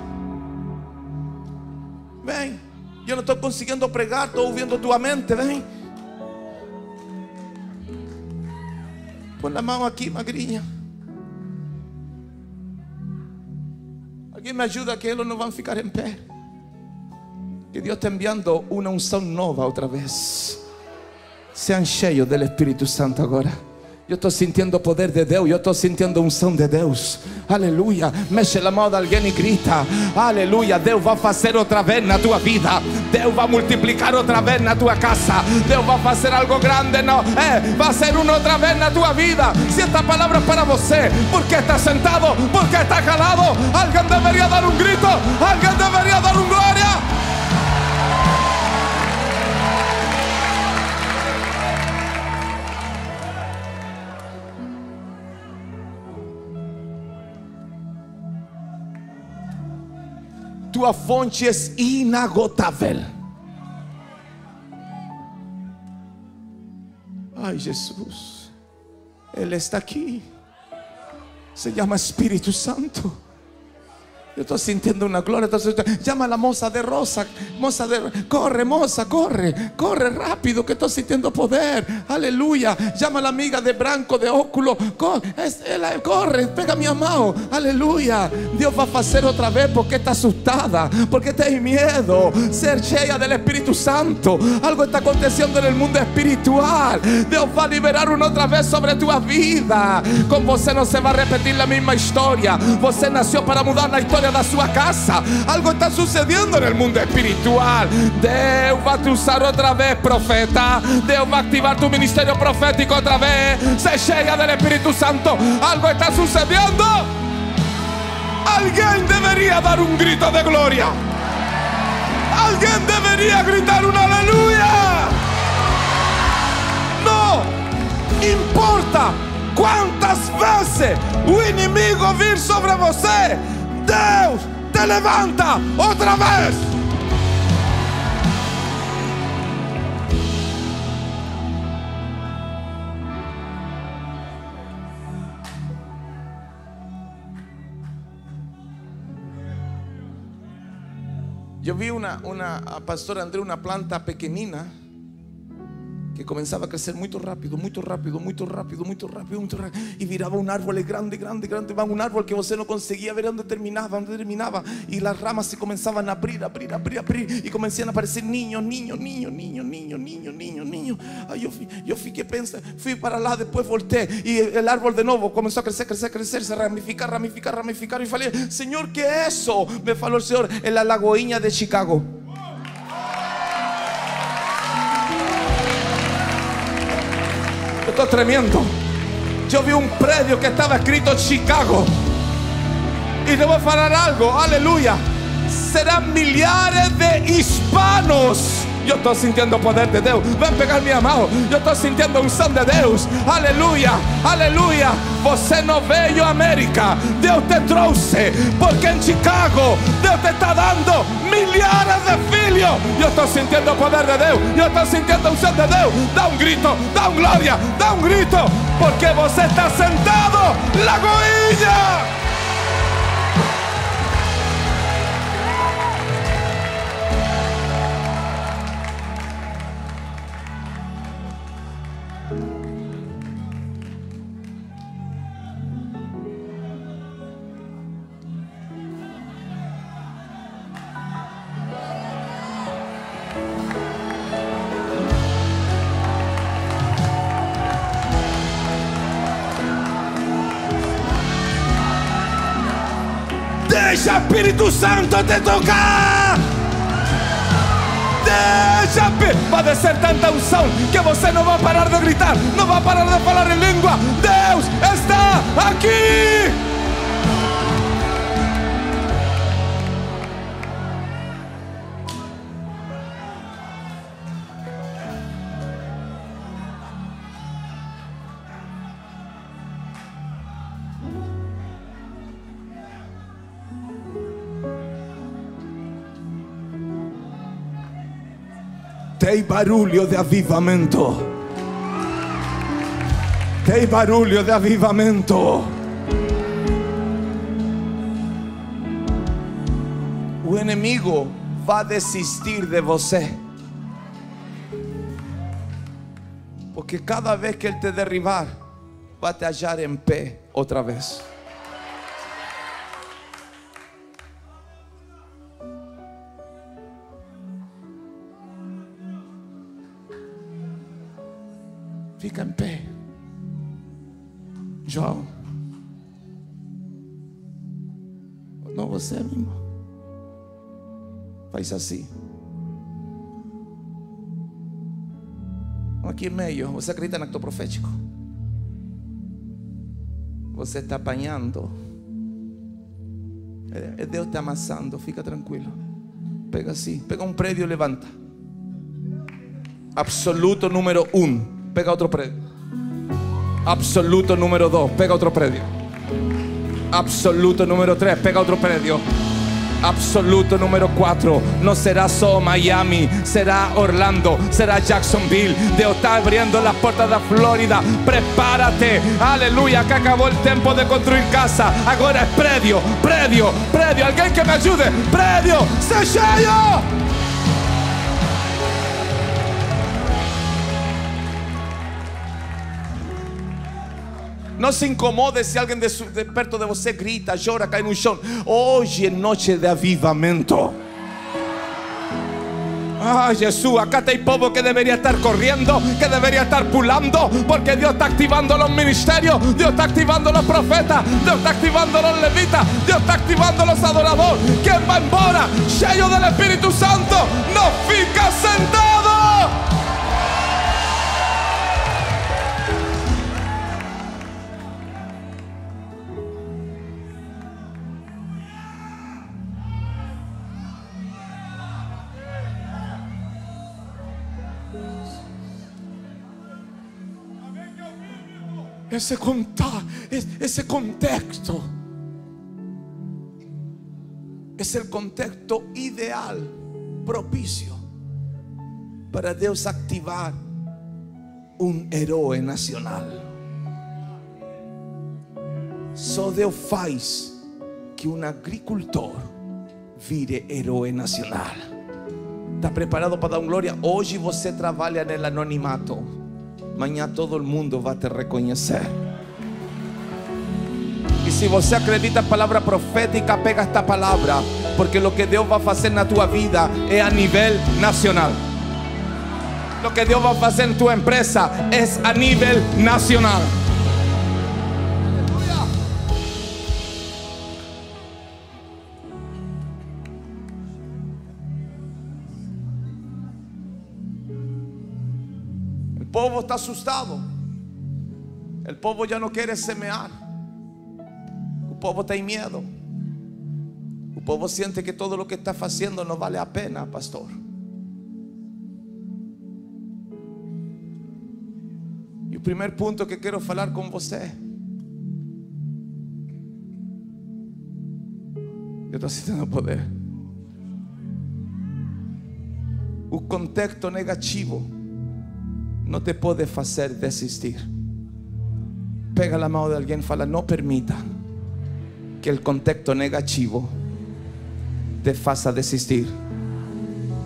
vem. Eu não estou conseguindo pregar, estou ouvindo tua mente. Vem, põe a mão aqui, magrinha. Quem me ajuda, que eles não vão ficar em pé. Que Deus está enviando uma unção nova outra vez. Sejam cheios do Espírito Santo agora. Eu estou sentindo o poder de Deus. Eu estou sentindo a unção de Deus. Aleluia. Mexe a mão de alguém e grita. Aleluia. Deus vai fazer outra vez na tua vida. Deus vai multiplicar outra vez na tua casa. Deus vai fazer algo grande. Não. É, vai ser uma outra vez na tua vida. Se esta palavra é para você, porque está sentado, porque está calado, alguém deveria dar um grito. Alguém deveria dar um glória. Tua fonte é inagotável. Ai, Jesus, Ele está aqui. Se chama Espírito Santo. Eu estou sentindo uma glória. Chama a moça de rosa, moça de... corre, moça, corre, corre rápido, que estou sentindo poder. Aleluia. Chama a amiga de branco, de óculo, corre, ela corre, pega minha mão. Aleluia. Deus vai fazer outra vez porque está assustada, porque tem medo. Ser cheia do Espírito Santo. Algo está acontecendo no mundo espiritual. Deus vai liberar uma outra vez sobre tua vida. Com você não se vai repetir a mesma história. Você nasceu para mudar a história da sua casa. Algo está sucedendo no mundo espiritual. Deus vai te usar outra vez, profeta. Deus vai ativar tu ministério profético outra vez. Se cheia do Espírito Santo. Algo está sucedendo. Alguém deveria dar um grito de glória. Alguém deveria gritar um aleluia. Não importa quantas vezes o inimigo vir sobre você, Deus te levanta outra vez. Eu vi uma, uma a pastora André, uma planta pequenina que começava a crescer muito rápido, muito rápido, muito rápido, muito rápido, muito rápido, e virava um árvore grande, grande, grande, um árvore que você não conseguia ver onde terminava, onde terminava, e as ramas se começavam a abrir, abrir, abrir, abrir, e começavam a aparecer ninho, ninho, ninho, ninho, ninho, ninho, ninho, ninho. Aí eu, eu fiquei pensando, fui para lá, depois voltei, e o árvore de novo começou a crescer, crescer, crescer, se ramificar, ramificar, ramificar, e falei, Senhor, que é isso? Me falou o Senhor, é a Lagoinha de Chicago. Estou tremendo. Eu vi um prédio que estava escrito Chicago. E eu vou falar algo, aleluia. Serão milhares de hispanos. Eu estou sentindo o poder de Deus. Vem pegar minha mão. Eu estou sentindo a unção de Deus. Aleluia, aleluia. Você não veio à América, Deus te trouxe. Porque em Chicago Deus te está dando milhares de filhos. Eu estou sentindo o poder de Deus. Eu estou sentindo a unção de Deus. Dá um grito, dá um glória, dá um grito. Porque você está sentado, Lagoinha. Deixa Espírito Santo te tocar. Deixa. Vai descer tanta unção que você não vai parar de gritar, não vai parar de falar em língua. Deus está aqui. Tem barulho de avivamento. Tem barulho de avivamento. O inimigo vai desistir de você. Porque cada vez que ele te derribar, vai te achar em pé outra vez. Fica em pé, João. Não, você mesmo. Faz assim. Aqui em meio, você acredita no acto profético? Você está apanhando. Deus está amassando, fica tranquilo. Pega assim, pega um prédio e levanta. Absoluto número um. Pega outro prédio. Absoluto número dois. Pega outro prédio. Absoluto número três. Pega outro prédio. Absoluto número quatro. Não será só Miami, será Orlando, será Jacksonville. Deus está abriendo las puertas da Florida. Prepárate, aleluya, que acabó el tiempo de construir casa. Agora é prédio, prédio, prédio. Alguém que me ajude. Prédio, se cheio. Não se incomode se alguém de, su, de perto de você grita, chora, cai no chão. Hoje é noite de avivamento. Ah, Jesús, acá tem povo que deveria estar corriendo, que deveria estar pulando, porque Deus está activando los ministerios, Deus está activando los profetas, Deus está activando los levitas, Deus está activando los adoradores. Quem vai embora cheio del Espírito Santo não fica sentado. Esse, contar, esse contexto es el contexto ideal, propicio para Dios activar un héroe nacional. Só Deus faz que um agricultor vire herói nacional. Está preparado para dar glória? Hoje você trabalha no anonimato, amanhã todo mundo vai te reconhecer. E se você acredita na palavra profética, pega esta palavra, porque o que Deus vai fazer na tua vida é a nível nacional. O que Deus vai fazer em tua empresa é a nível nacional. O povo está assustado. O povo já não quer semear. O povo tem medo. O povo sente que todo o que está fazendo não vale a pena, pastor. E o primeiro ponto que quero falar com você, eu estou sentindo poder. O contexto negativo não te pode fazer desistir. Pega a mão de alguém e fala: não permita que o contexto negativo te faça desistir.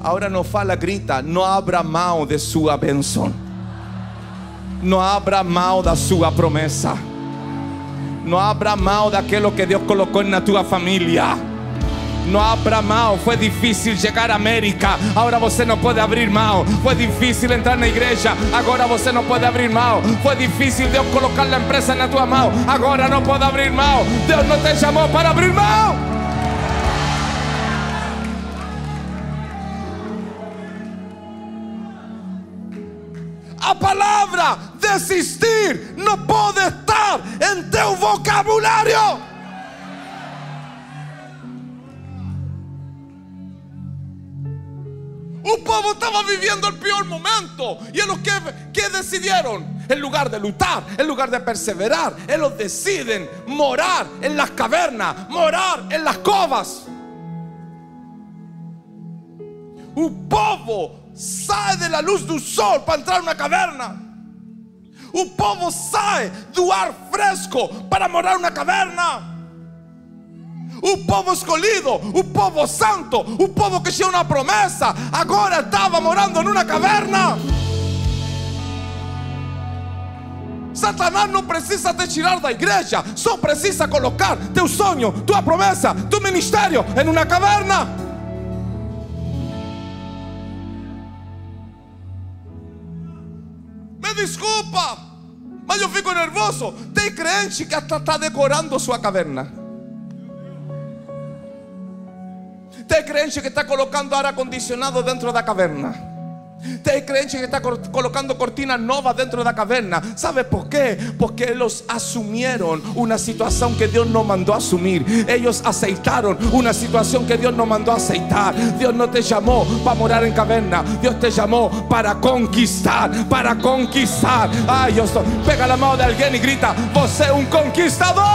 Agora não fala, grita: não abra mão de sua bênção, não abra mão da sua promessa, não abra mão daquilo que Deus colocou na tua família. Não abra mão. Foi difícil chegar à América, agora você não pode abrir mão. Foi difícil entrar na igreja, agora você não pode abrir mão. Foi difícil Deus colocar a empresa na tua mão, agora não pode abrir mão. Deus não te chamou para abrir mão. A palavra desistir não pode estar em teu vocabulário. O povo estava vivendo o pior momento. E eles que, que decidiram? Em lugar de lutar, em lugar de perseverar, eles decidem morar em las cavernas, morar em las covas. O povo sai da luz do sol para entrar na caverna. O povo sai do ar fresco para morar na caverna. O povo escolhido, o povo santo, o povo que tinha uma promessa, agora estava morando numa caverna. Satanás não precisa te tirar da igreja, só precisa colocar teu sonho, tua promessa, teu ministério em uma caverna. Me desculpa, mas eu fico nervoso. Tem crente que até está decorando sua caverna. Tem crente que está colocando ar acondicionado dentro da caverna. Tem crente que está colocando cortinas novas dentro da caverna. ¿Sabe por quê? Porque eles assumiram uma situação que Deus não mandou assumir. Eles aceitaram uma situação que Deus não mandou aceitar. Deus não te chamou para morar em caverna. Deus te chamou para conquistar. Para conquistar. Ai, eu estou... Pega a mão de alguém e grita: você é um conquistador.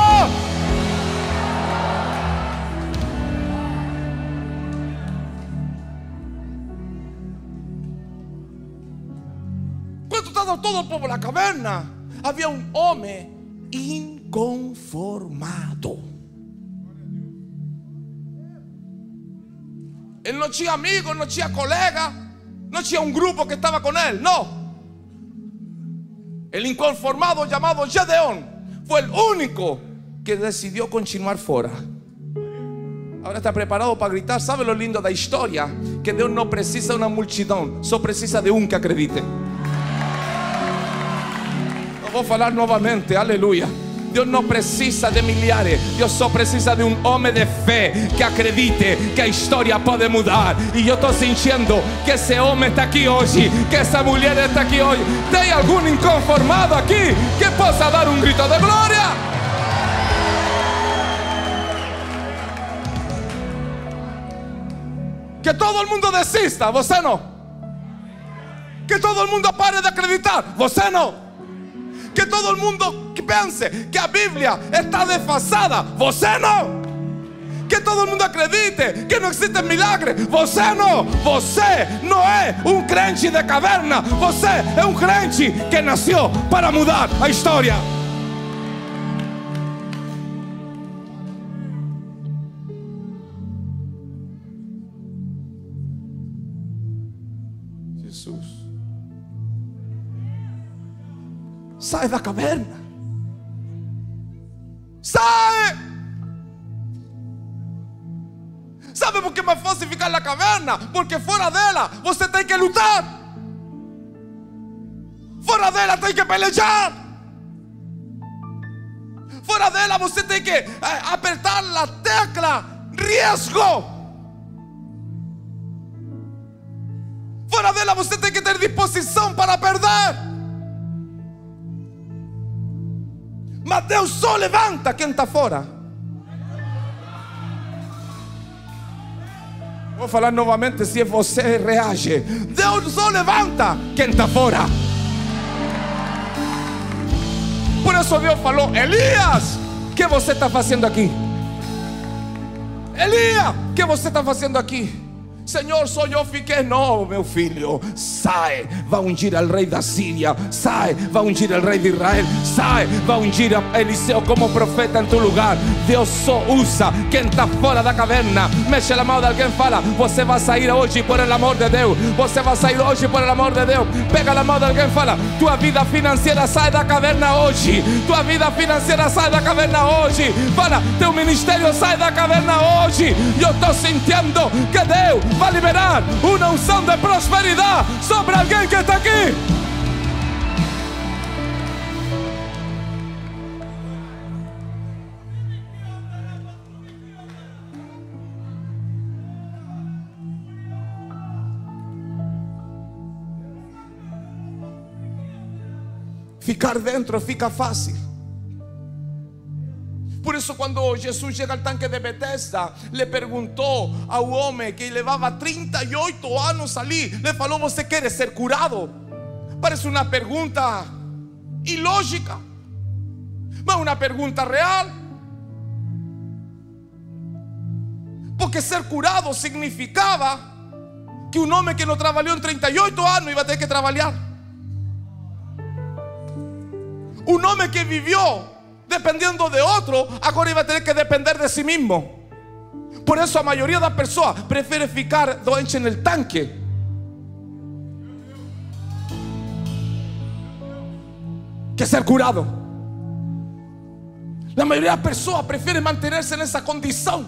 Todo o povo na caverna, havia um homem inconformado. Ele não tinha amigos, não tinha colega, não tinha um grupo que estava com ele. Não, ele inconformado chamado Gideão foi o único que decidiu continuar fora. Agora está preparado para gritar? Sabe o lindo da história? Que Deus não precisa de uma multidão, só precisa de um que acredite. Vou falar novamente, aleluia. Deus não precisa de milhares, Deus só precisa de um homem de fé que acredite que a história pode mudar. E eu estou sentindo que esse homem está aqui hoje, que essa mulher está aqui hoje. Tem algum inconformado aqui que possa dar um grito de glória? Que todo mundo desista, você não. Que todo mundo pare de acreditar, você não. Que todo mundo pense que a Bíblia está desfasada, você não. que todo mundo acredite que não existe milagre. Você não, você não é um crente de caverna, você é um crente que nasceu para mudar a história. Jesus, sai da caverna, sai. Sabe por que é mais fácil ficar na caverna? Porque fora dela você tem que lutar, fora dela tem que pelejar, fora dela você tem que apertar a tecla risco. Fora dela você tem que ter disposição para perder. Mas Deus só levanta quem está fora. Vou falar novamente, se você reage. Deus só levanta quem está fora. Por isso Deus falou: Elias, o que você está fazendo aqui? Elias, o que você está fazendo aqui? Senhor, só eu fiquei. Não, meu filho, sai, vai ungir al rei da Síria. Sai, vai ungir al rei de Israel. Sai, vai ungir a Eliseu como profeta em tu lugar. Deus só usa quem está fora da caverna. Mexe na mão de alguém e fala: você vai sair hoje por el amor de Deus. Você vai sair hoje por el amor de Deus. Pega na mão de alguém e fala: tua vida financeira sai da caverna hoje. Tua vida financeira sai da caverna hoje. Fala: teu ministério sai da caverna hoje. Eu estou sentindo que Deus vai liberar uma unção de prosperidade sobre alguém que está aqui. Ficar dentro fica fácil. Por isso, quando Jesus chega ao tanque de Betesda, lhe perguntou ao homem que levava trinta e oito anos ali, lhe falou: você quer ser curado? Parece uma pergunta ilógica, mas uma pergunta real. Porque ser curado significava que um homem que não trabalhou em trinta e oito anos ia ter que trabalhar. Um homem que viveu dependendo de outro, agora vai ter que depender de si mesmo. Por isso a maioria das pessoas prefere ficar doente no tanque. Que ser curado. A maioria das pessoas prefere manter-se nessa condição.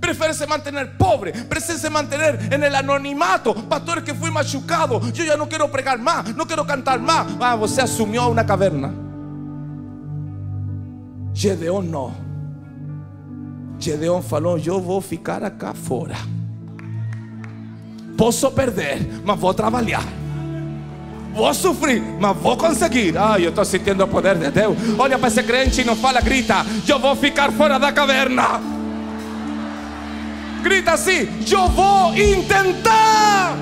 Prefere se manter pobre, prefere se manter no anonimato. Pastor, que fui machucado, eu já não quero pregar mais, não quero cantar mais. Ah, você assumiu uma caverna. Gideão não. Gideão falou: eu vou ficar acá fora. Posso perder, mas vou trabalhar. Vou sofrer, mas vou conseguir. Ai, eu estou sentindo o poder de Deus. Olha para esse crente e não fala, grita: eu vou ficar fora da caverna. Grita assim: eu vou intentar.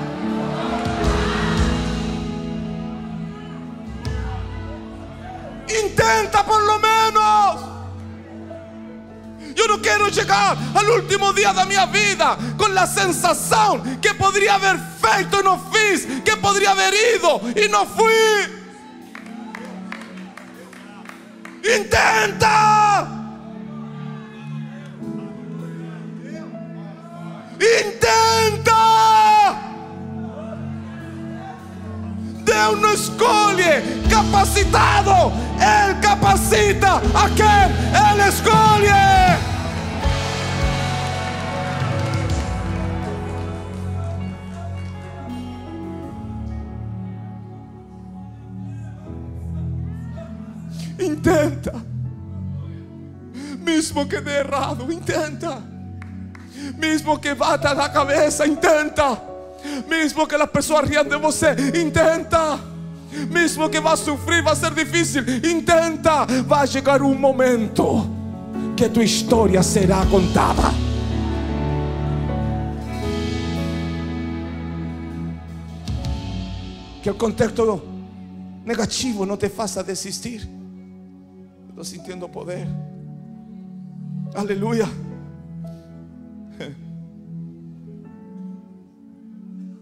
Intenta por lo menos. Eu não quero chegar ao último dia da minha vida com a sensação que poderia haver feito e não fiz, que poderia haver ido e não fui. Intenta. Intenta. Deus não escolhe capacitado, Ele capacita a quem Ele escolhe. Intenta, mesmo que dê errado, intenta, mesmo que bata na cabeça, intenta. Mesmo que as pessoas riam de você, intenta. Mesmo que vai sofrer, vai ser difícil, intenta. Vai chegar um momento que tua história será contada. Que o contexto negativo não te faça desistir. Estou sentindo o poder. Aleluia.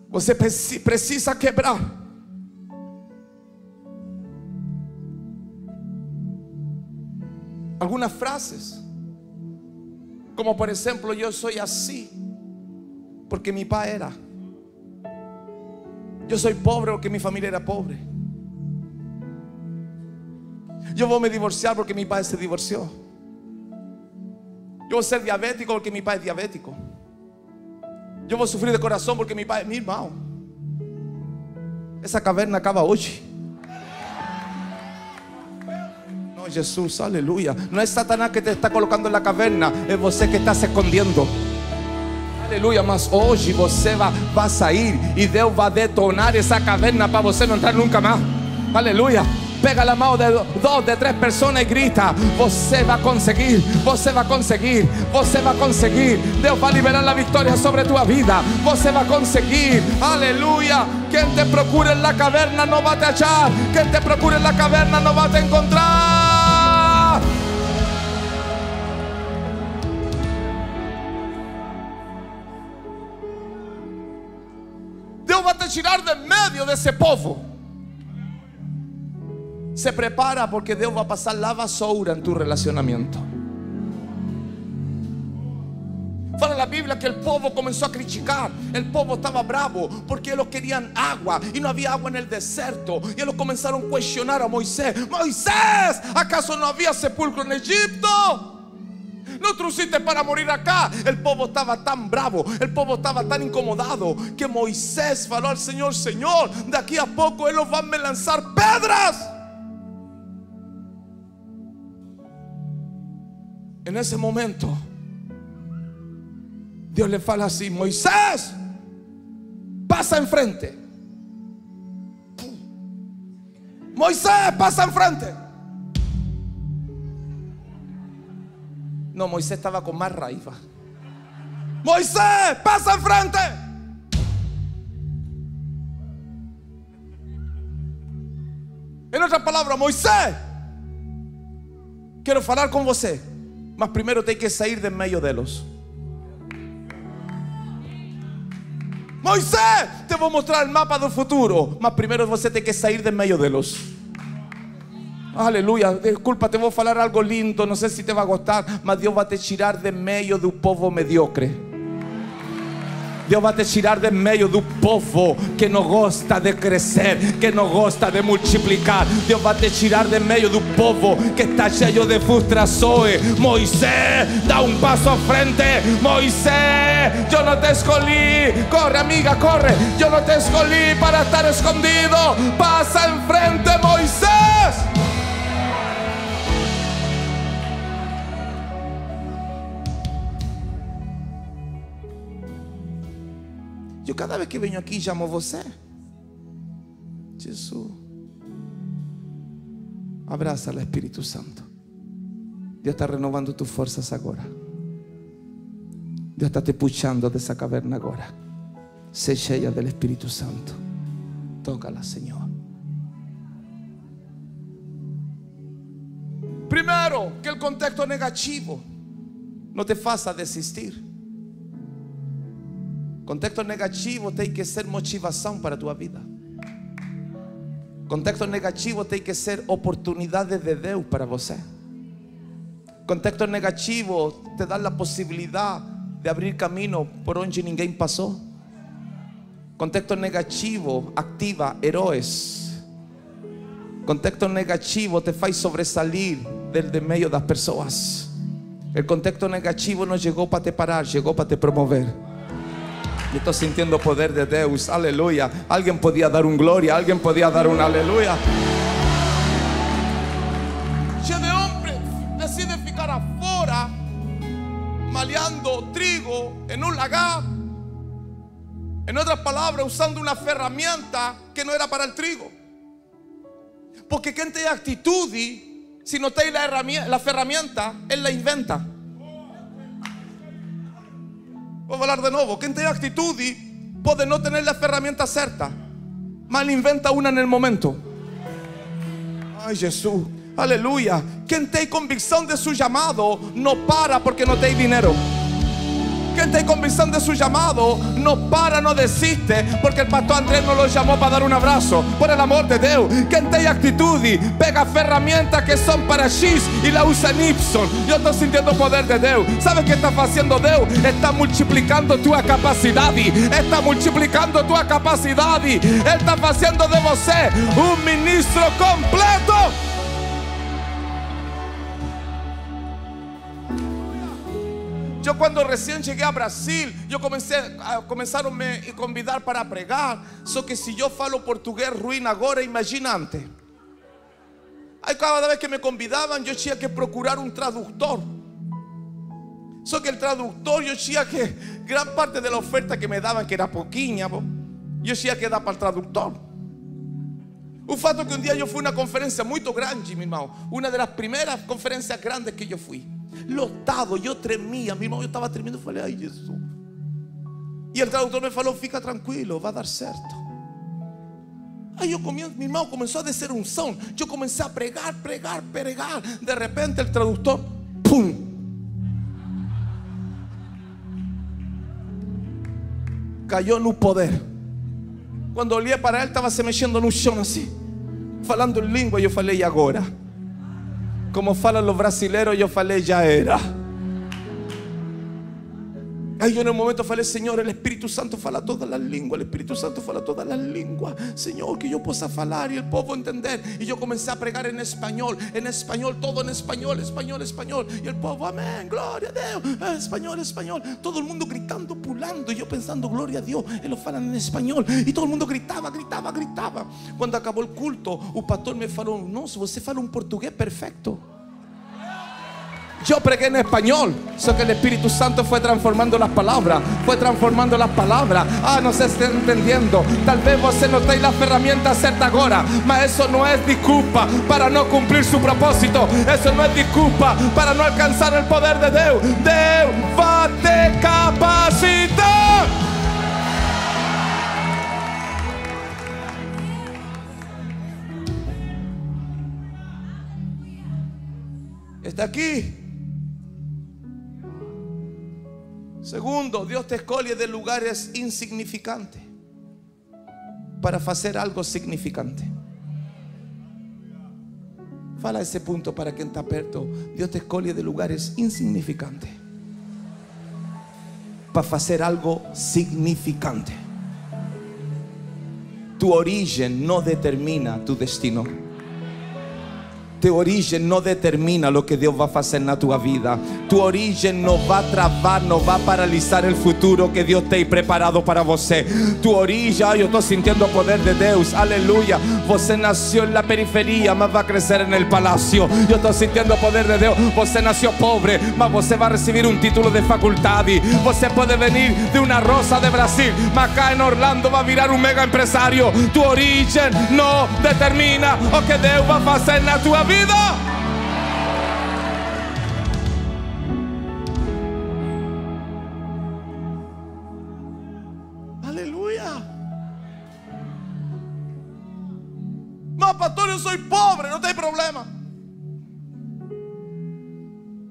Você precisa quebrar. Algumas frases, como por exemplo, eu sou assim porque meu pai era. Eu sou pobre porque minha família era pobre. Eu vou me divorciar porque meu pai se divorciou. Eu vou ser diabético porque meu pai é diabético. Eu vou sofrer de coração porque meu pai é meu irmão. Essa caverna acaba hoje. Não, Jesus, aleluia. Não é Satanás que te está colocando na caverna, é você que está se escondendo. Aleluia, mas hoje você vai, vai sair e Deus vai detonar essa caverna para você não entrar nunca mais. Aleluia. Pega a mão de duas, de três pessoas e grita: você vai conseguir, você vai conseguir, você vai conseguir. Deus vai liberar a vitória sobre tua vida. Você vai conseguir, aleluia. Quem te procura na caverna não vai te achar. Quem te procura na caverna não vai te encontrar. Deus vai te tirar de meio desse povo. Se prepara porque Deus vai passar a vassoura em tu relacionamento. Fala na Bíblia que o povo começou a criticar. O povo estava bravo porque eles queriam água e não havia água no deserto. E eles começaram a questionar a Moisés: Moisés, acaso não havia sepulcro no Egito? Não trouxiste para morir acá? O povo estava tão bravo, o povo estava tão incomodado, que Moisés falou ao Senhor: Senhor, daqui a pouco eles vão me lançar pedras. En ese momento Dios le fala así: Moisés, pasa enfrente. Moisés, pasa enfrente. No, Moisés estaba con más raiva. Moisés, pasa enfrente. En otras palabras, Moisés, quiero falar con você, mas primeiro tem que sair de meio deles. Moisés, te vou mostrar o mapa do futuro, mas primeiro você tem que sair de meio deles. Aleluia. Desculpa, te vou falar algo lindo, não sei se te vai gostar, mas Deus vai te tirar de meio do povo mediocre. Deus vai te tirar de meio do povo que não gosta de crescer, que não gosta de multiplicar. Deus vai te tirar de meio do povo que está cheio de frustrações. Moisés, dá um passo à frente. Moisés, eu não te escolhi. Corre, amiga, corre. Eu não te escolhi para estar escondido. Passa em frente, Moisés. Eu cada vez que venho aqui chamo você. Jesus, abraça o Espírito Santo. Deus está renovando tuas forças agora. Deus está te puxando dessa caverna agora. Se cheia do Espírito Santo. Toca-la, Senhor. Primeiro, que o contexto negativo não te faça desistir. Contexto negativo tem que ser motivação para a tua vida. Contexto negativo tem que ser oportunidade de Deus para você. Contexto negativo te dá a possibilidade de abrir caminho por onde ninguém passou. Contexto negativo ativa heróis. Contexto negativo te faz sobressalir desde meio das pessoas. O contexto negativo não chegou para te parar, chegou para te promover. Yo estoy sintiendo poder de Deus, aleluya. Alguien podía dar un gloria, alguien podía dar un aleluya. Gideón decide ficar afuera, maleando trigo en un lagar. En otras palabras, usando una herramienta que no era para el trigo. Porque quien tiene actitud, si no tiene la herramienta, la herramienta, él la inventa. Vou falar de novo. Quem tem atitude pode não ter a ferramenta certa, mas inventa uma no momento. Ai, Jesus. Aleluia. Quem tem convicção de seu chamado não para porque não tem dinheiro. Quem tem convicção de seu chamado não para, não desiste porque o pastor André não o chamou para dar um abraço. Por el amor de Deus. Quem tem atitude pega ferramentas que são para X e la usa em Y. Eu estou sentindo o poder de Deus. Sabe o que está fazendo Deus? Está multiplicando tua capacidade. Está multiplicando tua capacidade. Ele está fazendo de você um ministro completo. Eu, quando recém cheguei ao Brasil, eu comecei, começaram a me convidar para pregar. Só que se eu falo português ruim agora, imagina antes. Aí cada vez que me convidavam, eu tinha que procurar um tradutor. Só que o tradutor, eu tinha que, gran parte da oferta que me davam, que era pouquinha, eu tinha que dar para o tradutor. O fato é que um dia eu fui a uma conferência muito grande, meu irmão. Uma das primeiras conferências grandes que eu fui. Lotado, eu tremia, meu irmão, eu estava tremendo, falei, ai Jesus. E o tradutor me falou, fica tranquilo, vai dar certo. Aí eu comienzo, meu irmão, começou a descer um som. Eu comecei a pregar, pregar, pregar. De repente o tradutor, pum. Caiu no poder. Quando olhei para ele, estava se mexendo no chão assim, falando em língua, e eu falei, e agora? Como falam os brasileiros, eu falei, já era. Aí eu, no momento, falei, Senhor, o Espírito Santo fala todas as línguas, o Espírito Santo fala todas as línguas, Senhor, que eu possa falar e o povo entender. E eu comecei a pregar em espanhol, em espanhol, todo em espanhol, espanhol, espanhol. E o povo, amém, glória a Deus, espanhol, espanhol. Todo o mundo gritando, pulando, e eu pensando, glória a Deus, eles falam em espanhol. E todo mundo gritava, gritava, gritava. Quando acabou o culto, o pastor me falou, nossa, você fala um português perfeito. Yo pregué en español, só que el Espíritu Santo fue transformando las palabras, fue transformando las palabras. Ah, no se está entendiendo. Tal vez vos no tengáis las herramientas certas ahora, mas eso no es disculpa para no cumplir su propósito. Eso no es disculpa para no alcanzar el poder de Dios. Dios va a te capacitar. Está aquí. Segundo, Dios te escoge de lugares insignificantes para hacer algo significante. Fala ese punto para quien está perto. Dios te escoge de lugares insignificantes para hacer algo significante. Tu origen no determina tu destino. Tu origen no determina lo que Dios va a hacer en tu vida. Tu origen no va a trabar, no va a paralizar el futuro que Dios te ha preparado para você. Tu origen, yo estoy sintiendo el poder de Dios. Aleluya. Você nació en la periferia, mas va a crecer en el palacio. Yo estoy sintiendo el poder de Dios. Você nació pobre, mas você va a recibir un título de facultad. Você puede venir de una rosa de Brasil, mas acá en Orlando va a virar un mega empresario. Tu origen no determina lo que Dios va a hacer en tu vida. Aleluia. Mas pastor, eu sou pobre, não tem problema.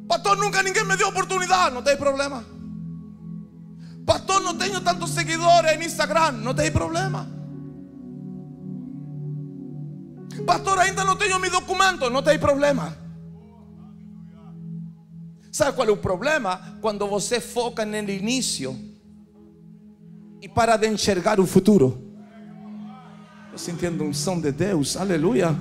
Pastor, nunca ninguém me deu oportunidade, não tem problema. Pastor, não tenho tantos seguidores no Instagram, não tem problema. Pastor, ainda não tenho meu documento, não tem problema. Sabe qual é o problema? Quando você foca no início e para de enxergar o futuro. Estou sentindo um som de Deus, aleluia,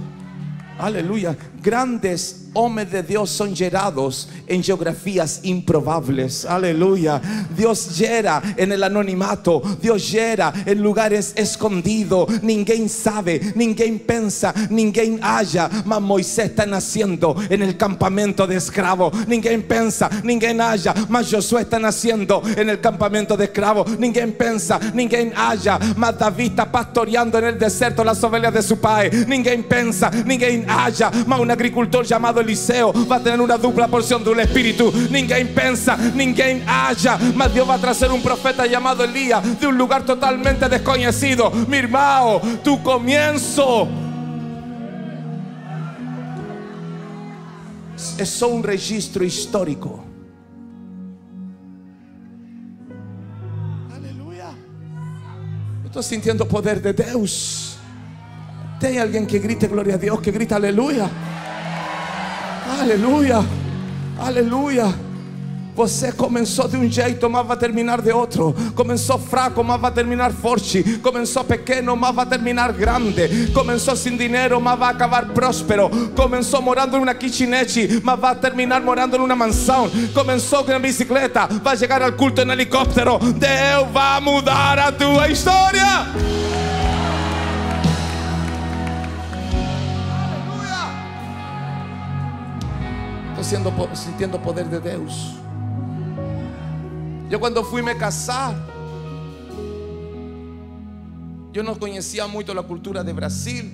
aleluia. Grandes homens de Deus são gerados em geografias improváveis, aleluia. Deus gera em el anonimato, Deus gera em lugares escondidos. Ninguém sabe, ninguém pensa, ninguém halla, mas Moisés está nascendo em el campamento de escravos. Ninguém pensa, ninguém halla, mas Josué está nascendo em el campamento de escravos. Ninguém pensa, ninguém halla, mas Davi está pastoreando en el deserto las ovelhas de su pai. Ninguém pensa, ninguém halla, mas un agricultor llamado Eliseo va a tener una dupla porción del Espíritu. Ninguém pensa, ninguém halla, mas Dios va a traer un profeta llamado Elías de un lugar totalmente desconocido. Mi hermano, tu comienzo é só um registro histórico. Aleluia. Eu estou sentindo o poder de Deus. Tem alguém que grita glória a Deus, que grita aleluia? Aleluia, aleluia. Você começou de um jeito, mas vai terminar de outro. Começou fraco, mas vai terminar forte. Começou pequeno, mas vai terminar grande. Começou sem dinheiro, mas vai acabar próspero. Começou morando numa kitchenette, mas vai terminar morando numa mansão. Começou com a bicicleta, vai chegar ao culto em helicóptero. Deus vai mudar a tua história. Aleluia. Estou sentindo o poder de Deus. Eu quando fui me casar, eu não conhecia muito a cultura do Brasil.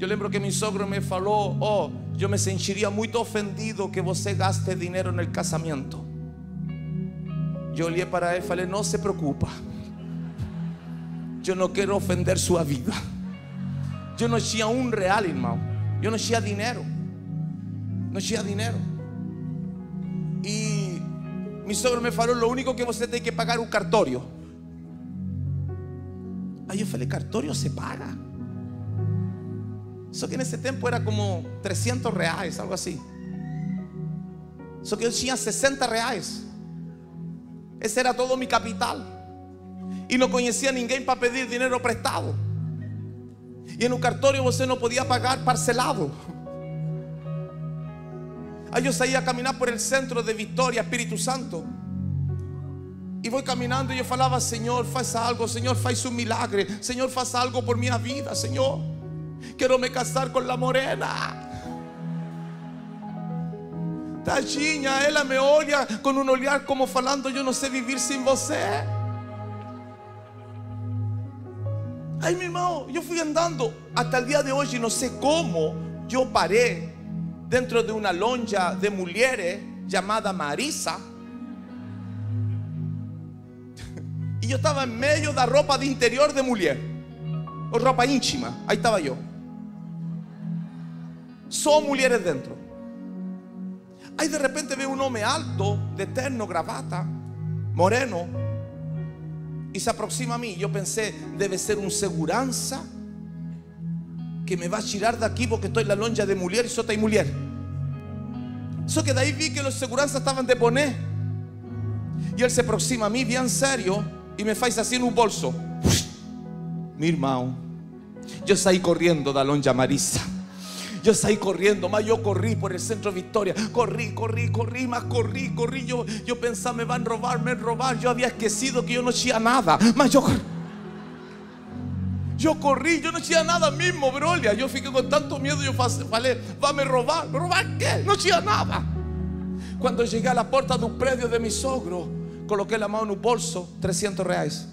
Eu lembro que meu sogro me falou: "Oh, eu me sentiria muito ofendido que você gaste dinheiro no casamento." Eu olhei para ele e falei: "Não se preocupa, eu não quero ofender sua vida." Eu não tinha um real, irmão. Eu não tinha dinheiro. Não tinha dinheiro. E mi sogro me falou: "Lo único que você tem que pagar é um cartório." Aí eu falei: "Cartório se paga?" Só que nesse tempo era como trezentos reais, algo assim. Só que eu tinha sessenta reais. Esse era todo o meu capital. E não conhecia ninguém para pedir dinheiro prestado. E no cartório você não podia pagar parcelado. Aí eu saía a caminhar por el centro de Vitória, Espírito Santo. E vou caminhando e eu falava: "Senhor, faz algo. Senhor, faz um milagre. Senhor, faz algo por minha vida, Senhor. Quero me casar com a morena. Tadinha, ela me olha com um olhar como falando: eu não sei viver sem você." Aí, meu irmão, eu fui andando. Até o dia de hoje, não sei como eu parei dentro de uma lonja de mulheres chamada Marisa. E eu estava em meio da roupa de interior de mulher, ou roupa íntima. Aí estava eu, só mulheres dentro. Aí de repente veio um homem alto, de terno, gravata, moreno, e se aproxima a mim. Eu pensei: deve ser um segurança que me vai tirar daqui porque estou na lonja de mulher e só tem mulher. Só que daí vi que os seguranças estavam de boné. E ele se aproxima a mim, bem sério, e me faz assim no bolso. Meu irmão, eu saí correndo da lonja Marisa. Eu saí correndo, mas eu corri por el centro de Vitória. Corri, corri, corri, mas corri, corri. Eu, eu pensava: me van a roubar, me van a roubar. Eu havia esquecido que eu não tinha nada, mas eu corri. Eu corri, eu não tinha nada mesmo, brolha. Eu fiquei com tanto medo, eu falei: vai me roubar? Roubar quê? Não tinha nada. Quando cheguei à porta do prédio de meu sogro, coloquei a mão no bolso, trezentos reais.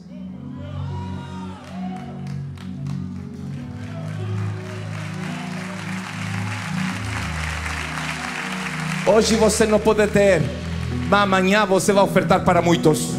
Hoje você não pode ter, mas amanhã você vai ofertar para muitos.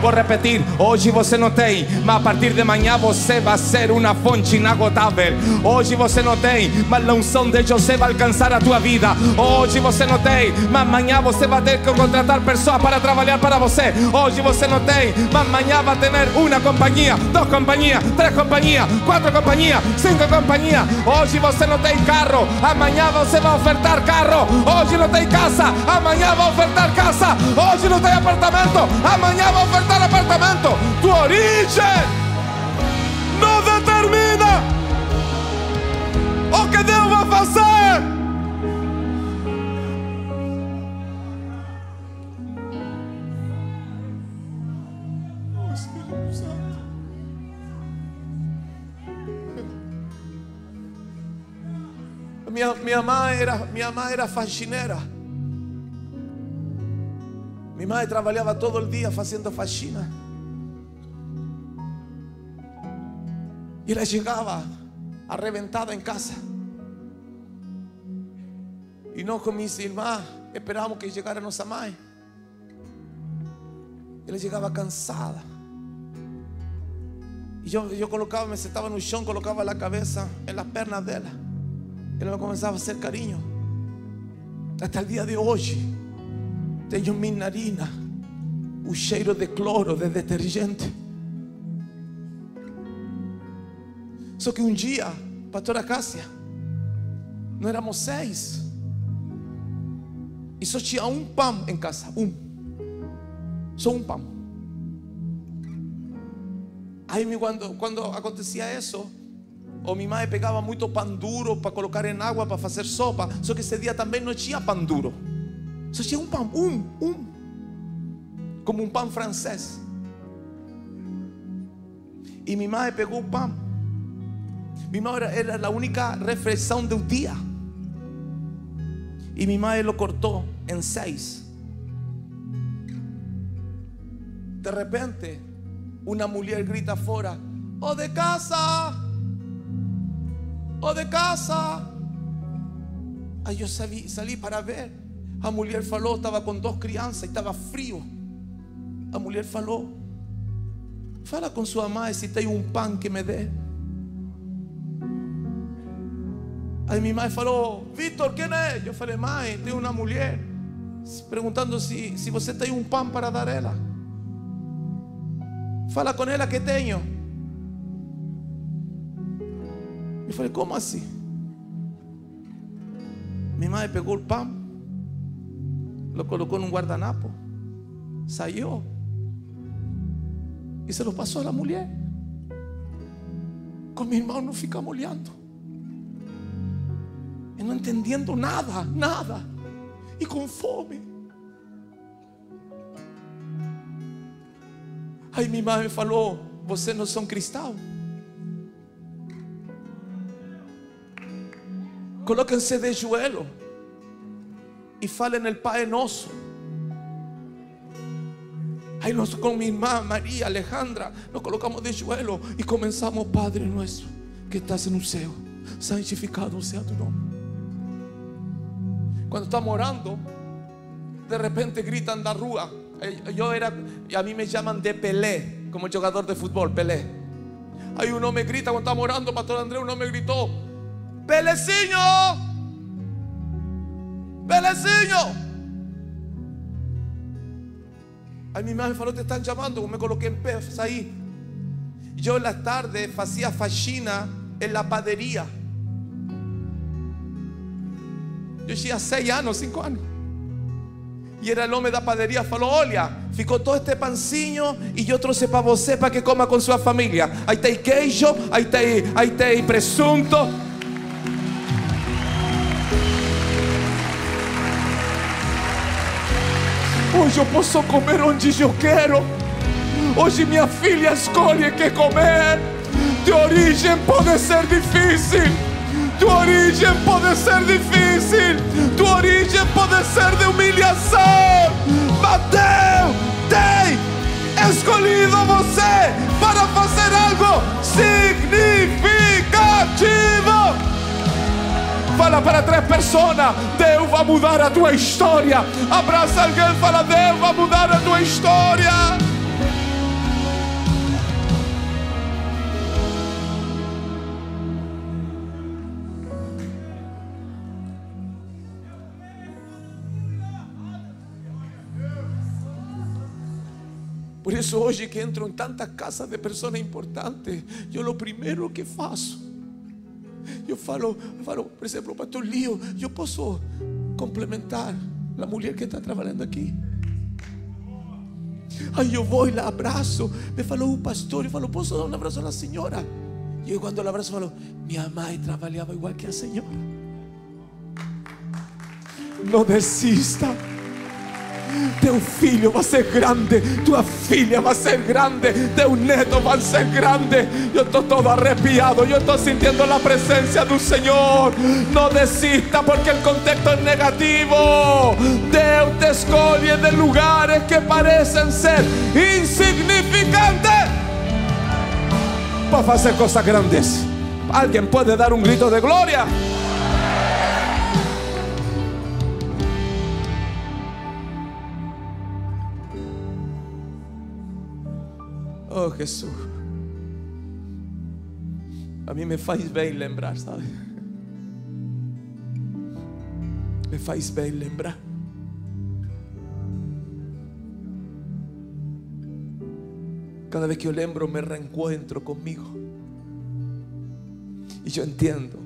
Vou repetir: hoje você não tem, mas a partir de amanhã você vai ser uma fonte inagotável. Hoje você não tem, mas a unção de José vai alcançar a tua vida. Hoje você não tem, mas amanhã você vai ter que contratar pessoas para trabalhar para você. Hoje você não tem, mas amanhã vai ter uma companhia, duas companhias, três companhias, quatro companhias, cinco companhias. Hoje você não tem carro, amanhã você vai ofertar carro. Hoje não tem casa, amanhã vai ofertar casa. Hoje não tem apartamento, amanhã vai ofertar apartamento. Tu origem não determina o que Deus vai fazer. Oh, Espírito Santo. Minha, minha mãe era minha mãe era faxineira. Minha mãe trabalhava todo o dia fazendo faxina. E ela chegava arrebentada em casa. E nós com minha irmã esperávamos que chegara nossa mãe. Ela chegava cansada. E eu, eu colocava, me sentava no chão, colocava a cabeça nas pernas dela. Ela começava a fazer carinho. Hasta el día de hoy tengo en mi narina un cheiro de cloro, de detergente. Só que um dia, pastora Cássia, nós éramos seis e só tinha um pão em casa, um, só um pão. Aí quando, quando acontecia isso, ou minha mãe pegava muito pão duro para colocar em água para fazer sopa. Só que esse dia também não tinha pão duro, só tinha um pão, um, um, como um pão francês. E minha mãe pegou o pão. Minha mãe era, era a única refeição do dia. E minha mãe o cortou em seis. De repente, uma mulher grita fora: "Oh, de casa! Oh, de casa!" Aí eu sali, sali para ver. A mulher falou, estava com duas crianças e estava frio. A mulher falou: "Fala com sua mãe se tem um pão que me dê." Aí minha mãe falou: "Vitor, quem é?" Eu falei: "Mãe, tem uma mulher perguntando se, se você tem um pão para dar a ela. Fala com ela que tenho." Eu falei: "Como assim?" Minha mãe pegou o pão, o colocou num guardanapo, saiu e se lo passou à mulher. Com meu irmão não ficamos olhando, não entendendo nada, nada, e com fome. Aí minha mãe falou: "Vocês não são cristãos? Coloquem-se de joelho e falem o Pai Nosso." Aí nós, com minha irmã Maria Alejandra, nos colocamos de joelho e começamos: "Padre Nosso que estás no céu, santificado seja tu nome." Quando estamos orando, de repente gritam da rua. Eu era, a mim me chamam de Pelé, como jogador de futebol, Pelé. Aí um homem grita, quando estamos orando, o pastor André, um homem gritou: "Pelezinho! Pelezinho!" Aí minha mãe falou: "Te estão chamando." Eu me coloquei em pé, saí. Eu, na tarde, fazia faxina em la padaria. Eu tinha seis anos, cinco anos. E era o homem da padaria. Falou: "Olha, ficou todo este pancinho e eu trouxe para você para que coma com sua família. Aí tem queijo, aí tem, aí tem presunto." Hoje eu posso comer onde eu quero. Hoje minha filha escolhe o que comer. De origem pode ser difícil. Tu origem pode ser difícil, tu origem pode ser de humilhação, mas Deus tem escolhido você para fazer algo significativo. Fala para três pessoas: Deus vai mudar a tua história. Abraça alguém e fala: Deus vai mudar a tua história. Por isso hoje que entro em tantas casas de pessoas importantes, eu o primeiro que faço, eu falo, falo por exemplo, pastor Lio, eu posso complementar a mulher que está trabalhando aqui? Aí eu vou e la abraço. Me falou o pastor, eu falo: "Posso dar um abraço à senhora?" E eu, quando la abraço, falo: "Minha mãe trabalhava igual que a senhora. Não desista. Teu filho vai ser grande, tua filha vai ser grande, teu neto vai ser grande." Eu estou todo arrepiado, eu estou sentindo a presença do Senhor. Não desista porque o contexto é negativo. Deus te escolhe de lugares que parecem ser insignificantes para fazer coisas grandes. Alguém pode dar um grito de glória? Oh, Jesus, a mim me faz bem lembrar, sabe? me faz bem lembrar. Cada vez que eu lembro, me reencontro comigo. E eu entendo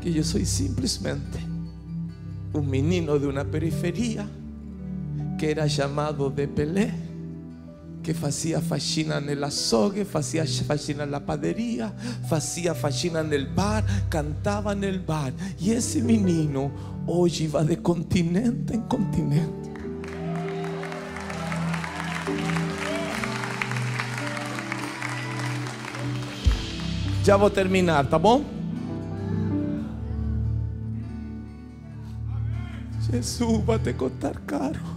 que eu sou simplesmente um menino de uma periferia que era chamado de Pelé, que fazia faxina en el açougue, fazia faxina na padaria, fazia faxina no bar, cantava no bar. E esse menino hoje vai de continente em continente. Já vou terminar, tá bom? Jesus vai te cortar caro.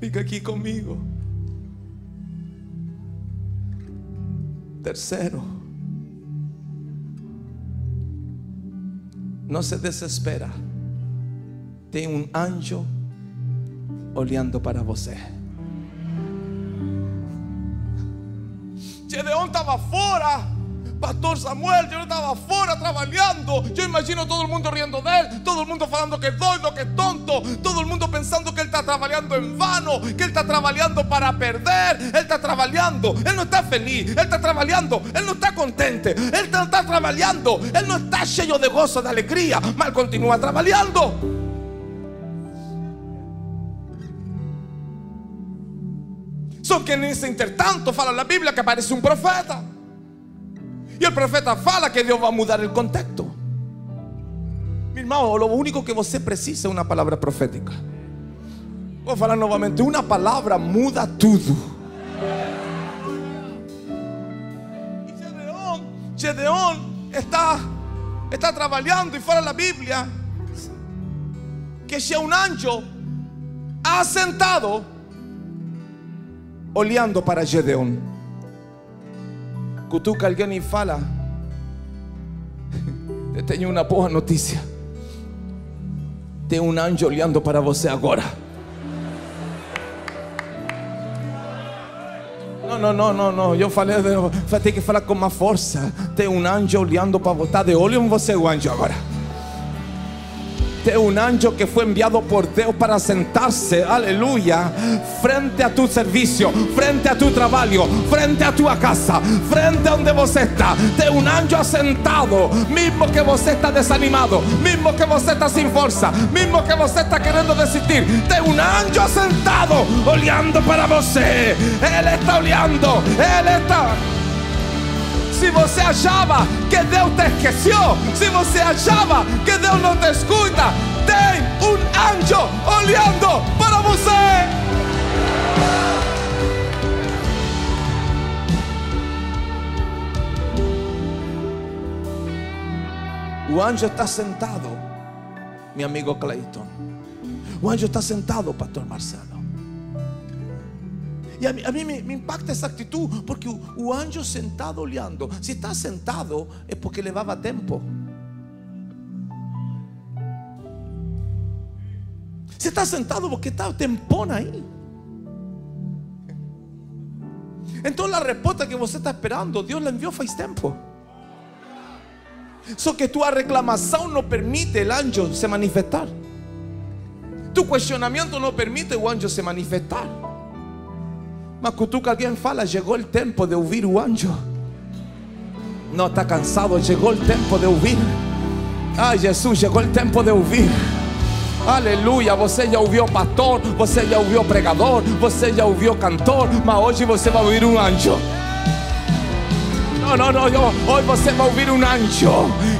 Fica aqui comigo. Terceiro, não se desespera. Tem um anjo olhando para você. Gideão estava fora, pastor Samuel, eu estava fora trabalhando. Eu imagino todo mundo riendo dele, todo mundo falando que é doido, que é tonto, todo mundo pensando que ele está trabalhando em vano, que ele está trabalhando para perder. Ele está trabalhando, ele não está feliz, ele está trabalhando, ele não está contente, ele não está trabalhando, ele não está cheio de gozo, de alegria, mas continua trabalhando. Só que nesse entretanto fala na Bíblia que aparece um profeta. E o profeta fala que Deus vai mudar o contexto. Meu irmão, o único que você precisa é uma palavra profética. Vou falar novamente: uma palavra muda tudo. E Gideão, Gideão está, está trabalhando, e fala na Bíblia que é um anjo assentado olhando para Gideão. Cutuca alguém e fala: eu tenho uma boa notícia. Tem um anjo olhando para você agora. Não, não, não, não, não. Eu falei, tem que falar com mais força. Tem um anjo olhando para você. Está de olho em você o anjo agora. Tem um anjo que foi enviado por Deus para sentar-se, aleluia, frente a tu serviço, frente a tu trabalho, frente a tua casa, frente a onde você está. Tem um anjo assentado, mesmo que você está desanimado, mesmo que você está sem força, mesmo que você está querendo desistir. Tem um anjo assentado olhando para você. Ele está olhando, ele está... Se você achava que Deus te esqueceu, se você achava que Deus não te escuta, tem um anjo olhando para você. O anjo está sentado, meu amigo Cleiton. O anjo está sentado, pastor Marcelo. E a mim, a mim me, me impacta essa atitude, porque o, o anjo sentado olhando. Se está sentado é porque levava tempo. Se está sentado porque está tempona aí. Então a resposta que você está esperando, Deus la enviou faz tempo. Só que tua reclamação não permite o anjo se manifestar. Tu questionamento não permite o anjo se manifestar. Mas cutuca alguém fala: chegou o tempo de ouvir o anjo. Não está cansado, chegou o tempo de ouvir. Ah, Jesus, chegou o tempo de ouvir. Aleluia, você já ouviu pastor, você já ouviu pregador, você já ouviu cantor, mas hoje você vai ouvir um anjo. Não, não, não, eu, hoje você vai ouvir um anjo.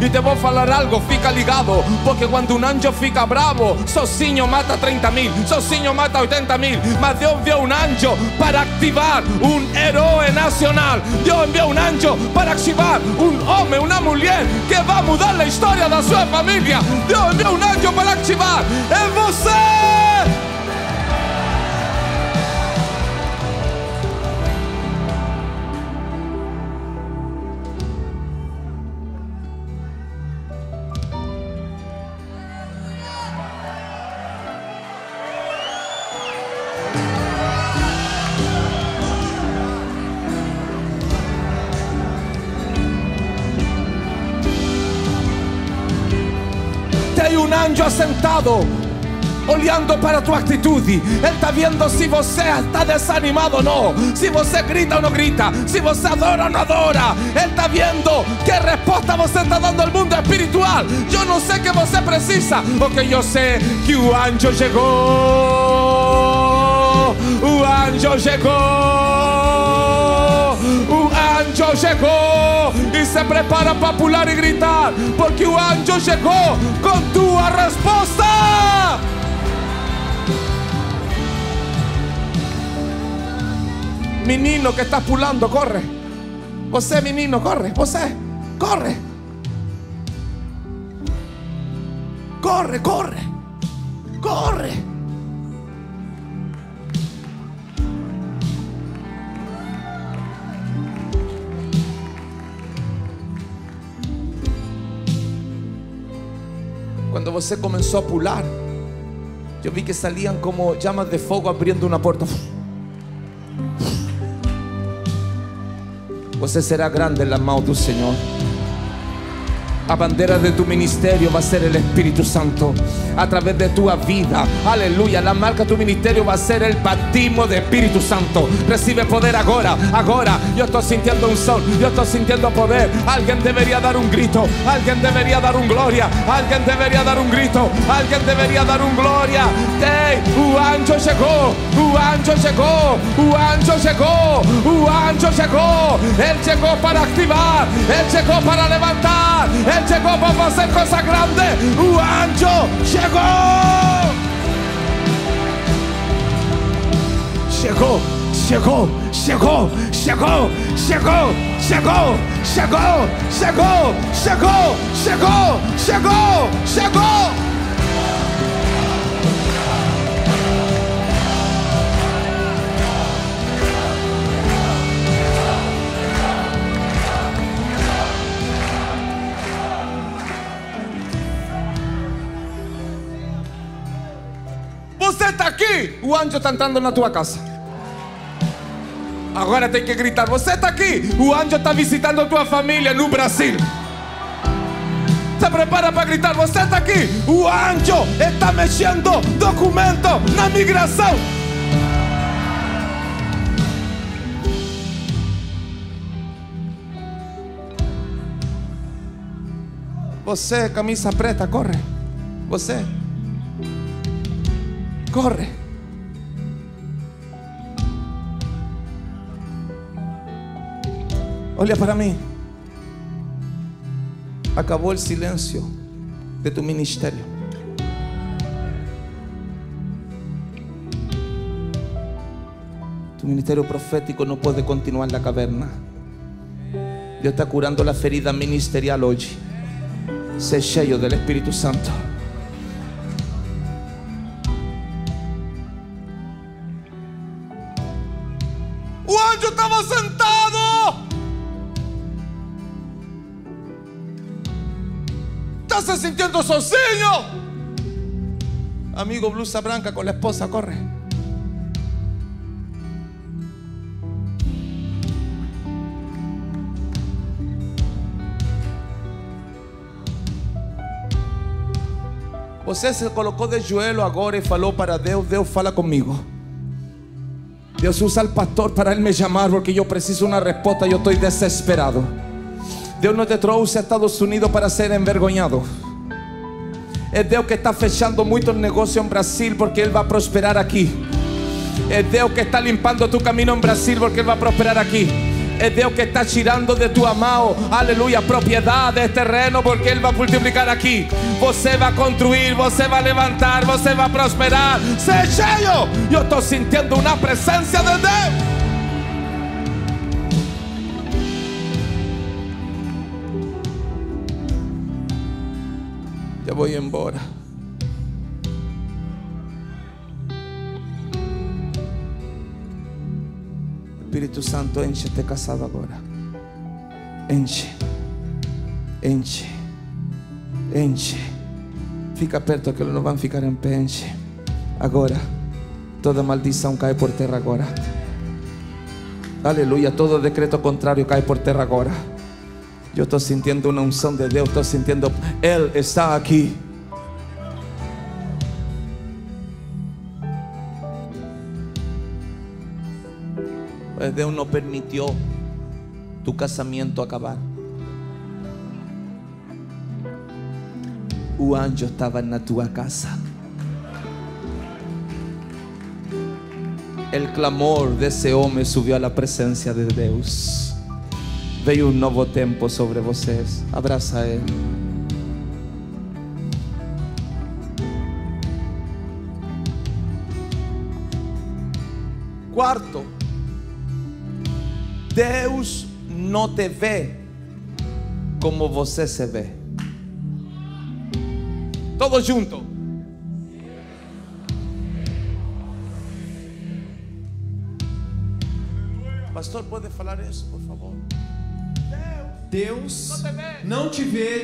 E te vou falar algo, fica ligado. Porque quando um anjo fica bravo, sozinho mata trinta mil, sozinho mata oitenta mil. Mas Deus enviou um anjo para ativar um herói nacional. Deus enviou um anjo para ativar um homem, uma mulher que vai mudar a história da sua família. Deus enviou um anjo para ativar. É você! hay un anjo sentado olhando para a tua atitude. Ele está vendo se você está desanimado ou não, se você grita ou não grita, se você adora ou não adora. Ele está vendo que resposta você está dando ao mundo espiritual. Eu não sei o que você precisa, porque eu sei que o anjo chegou. O anjo chegou. O anjo chegou. E se prepara para pular e gritar, porque o anjo chegou com tua resposta. Menino que estás pulando, corre. Você, menino, corre. Você, corre. Corre, corre. Corre. Quando você começou a pular, eu vi que saliam como chamas de fogo abrindo uma porta. Você será grande na mão do Senhor. A bandeira de tu ministério vai ser o Espírito Santo através de tua vida. Aleluia. A marca de tu ministério vai ser o batismo do Espírito Santo. Recebe poder agora. Agora. Eu estou sentindo um som. Eu estou sentindo poder. Alguém deveria dar um grito. Alguém deveria dar um glória. Alguém deveria dar um grito. Alguém deveria dar um glória. Ei, o anjo chegou. O anjo chegou. O anjo chegou. O anjo chegou. Ele chegou para activar. Ele chegou para levantar. Ele chegou para fazer coisa grande. O anjo chegou. Chegou, chegou, chegou, chegou, chegou, chegou, chegou, chegou, chegou, chegou, chegou, chegou. O anjo está entrando na tua casa. Agora tem que gritar: você está aqui. O anjo está visitando a tua família no Brasil. Se prepara para gritar: você está aqui. O anjo está mexendo documento na migração. Você, camisa preta, corre. Você, corre. Olha para mim. Acabou o silêncio de tu ministério. Tu ministério profético não pode continuar na caverna. Deus está curando a ferida ministerial hoje. Se cheio do Espírito Santo. Sintiendo sozinho, amigo, blusa branca con la esposa, corre. Você se colocou de joelho agora e falou para Deus: Deus, fala comigo. Deus, usa al pastor para ele me chamar, porque eu preciso uma resposta. Eu estou desesperado. Deus não te trouxe a Estados Unidos para ser envergonhado. É Deus que está fechando muitos negócios no Brasil, porque Ele vai prosperar aqui. É Deus que está limpando tu caminho no Brasil, porque Ele vai prosperar aqui. É Deus que está tirando de tu amado, aleluia, propriedades, terreno, porque Ele vai multiplicar aqui. Você vai construir, você vai levantar, você vai prosperar. Se cheio, eu estou sentindo uma presença de Deus. Vou embora. Espírito Santo, enche este casado agora. Enche, enche, enche. Fica perto que eles não vão ficar em pé. Enche agora. Toda maldição cai por terra agora. Aleluia. Todo decreto contrário cai por terra agora. Eu estou sentindo uma unção de Deus. Estou sentindo, Ele está aqui. Pues Dios no permitió tu casamiento acabar. O anjo estava na tua casa. O clamor desse homem subiu à presença de Deus. Veio um novo tempo sobre vocês. Abraça ele. Quarto, Deus não te vê como você se vê. Todos juntos. Pastor, pode falar isso, por favor? Deus não te vê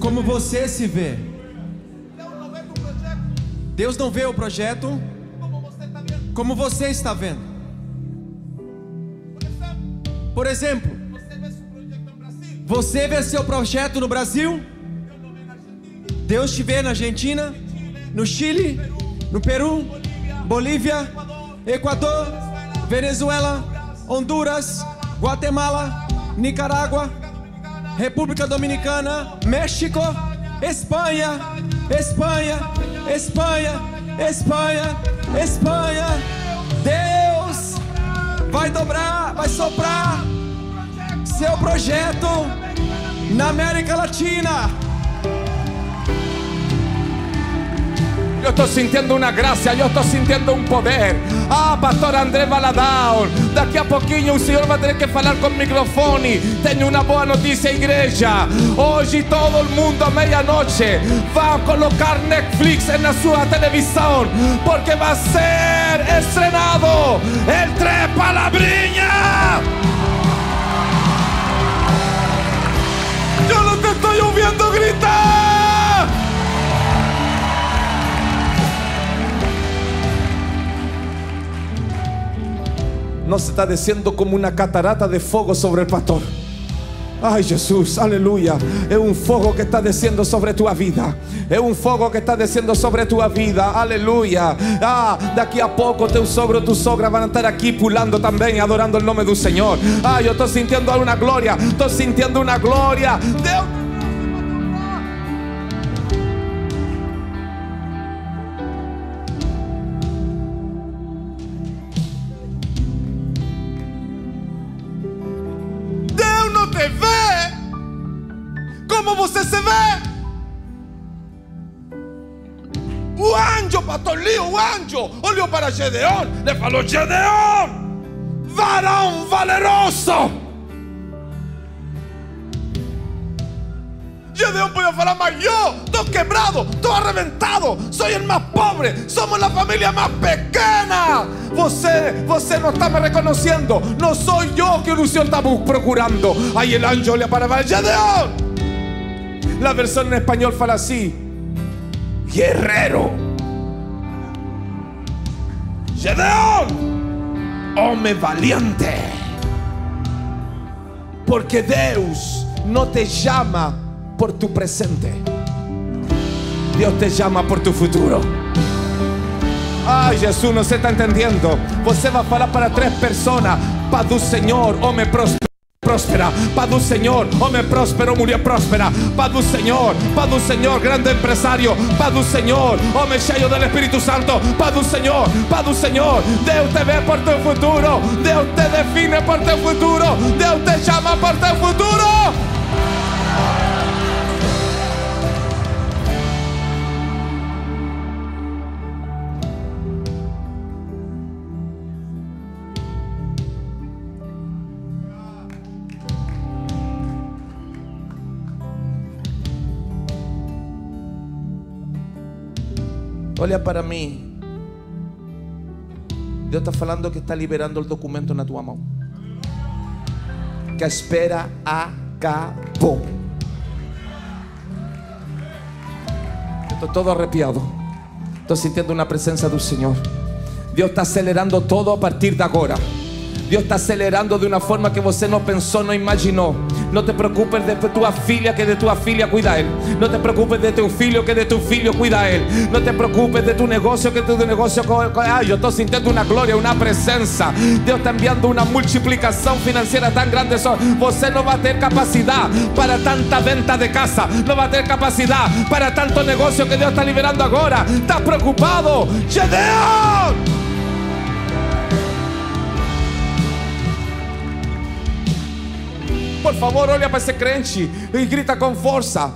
como você se vê. Deus não vê o projeto como você está vendo. Por exemplo, você vê seu projeto no Brasil, Deus te vê na Argentina, no Chile, no Peru, Bolívia, Equador, Venezuela, Honduras, Guatemala, Nicarágua, República Dominicana, México, Espanha, Espanha, Espanha, Espanha, Espanha. Deus vai dobrar, vai soprar seu projeto na América Latina. Eu estou sentindo uma graça, eu estou sentindo um poder. Ah, pastor André Valadão, daqui a pouquinho o senhor vai ter que falar com o microfone. Tenho uma boa notícia, igreja. Hoje todo mundo à meia-noite vai colocar Netflix na sua televisão, porque vai ser estrenado Entre Palabrinha. Eu não te estou ouvindo gritar. Nos está desciendo como una catarata de fuego sobre el pastor. Ay, Jesús, aleluya. Es un fuego que está desciendo sobre tu vida. Es un fuego que está desciendo sobre tu vida. Aleluya. Ah, daqui a poco tu sogro, tu sogra van a estar aquí pulando también, adorando el nombre del Señor. Ah, yo estoy sintiendo una gloria. Estoy sintiendo una gloria. Dios. O anjo olhou para Gideão, lhe falou: Gideão, varão valeroso. Gideão podia falar: mas eu estou quebrado, estou arrebentado, sou o mais pobre, somos a família mais pequena. Você, você não está me reconhecendo, não sou eu que o senhor está procurando. Aí o anjo olha para Gideão. A versão em espanhol fala assim: guerreiro. Gideão, homem valiente, porque Deus não te chama por tu presente, Deus te chama por tu futuro. Ai, Jesus, não se está entendendo. Você vai falar para três pessoas: para o Senhor, homem próspero. Próspera, para o Senhor, homem próspero, mulher próspera, para o Senhor, para o Senhor, grande empresário, para o Senhor, homem cheio do Espírito Santo, para o Senhor, para o Senhor. Deus te vê por teu futuro, Deus te define por teu futuro, Deus te chama por teu futuro. Olha para mim. Deus está falando que está liberando o documento na tua mão. Que a espera acabou. Estou todo arrepiado. Estou sentindo uma presença do Senhor. Deus está acelerando todo a partir de agora. Deus está acelerando de uma forma que você não pensou, não imaginou. No te preocupes de tua filha, que de tua filha cuida Él. No te preocupes de tu filho, que de tu filho cuida Él. No te preocupes de tu negocio, que tu negocio ah, yo estoy sintiendo una gloria, una presencia. Dios está enviando una multiplicación financiera tan grande. Você no va a tener capacidad para tanta venta de casa, no va a tener capacidad para tanto negocio que Dios está liberando ahora. ¿Estás preocupado? ¡Gideón! Por favor, olha para esse crente e grita com força: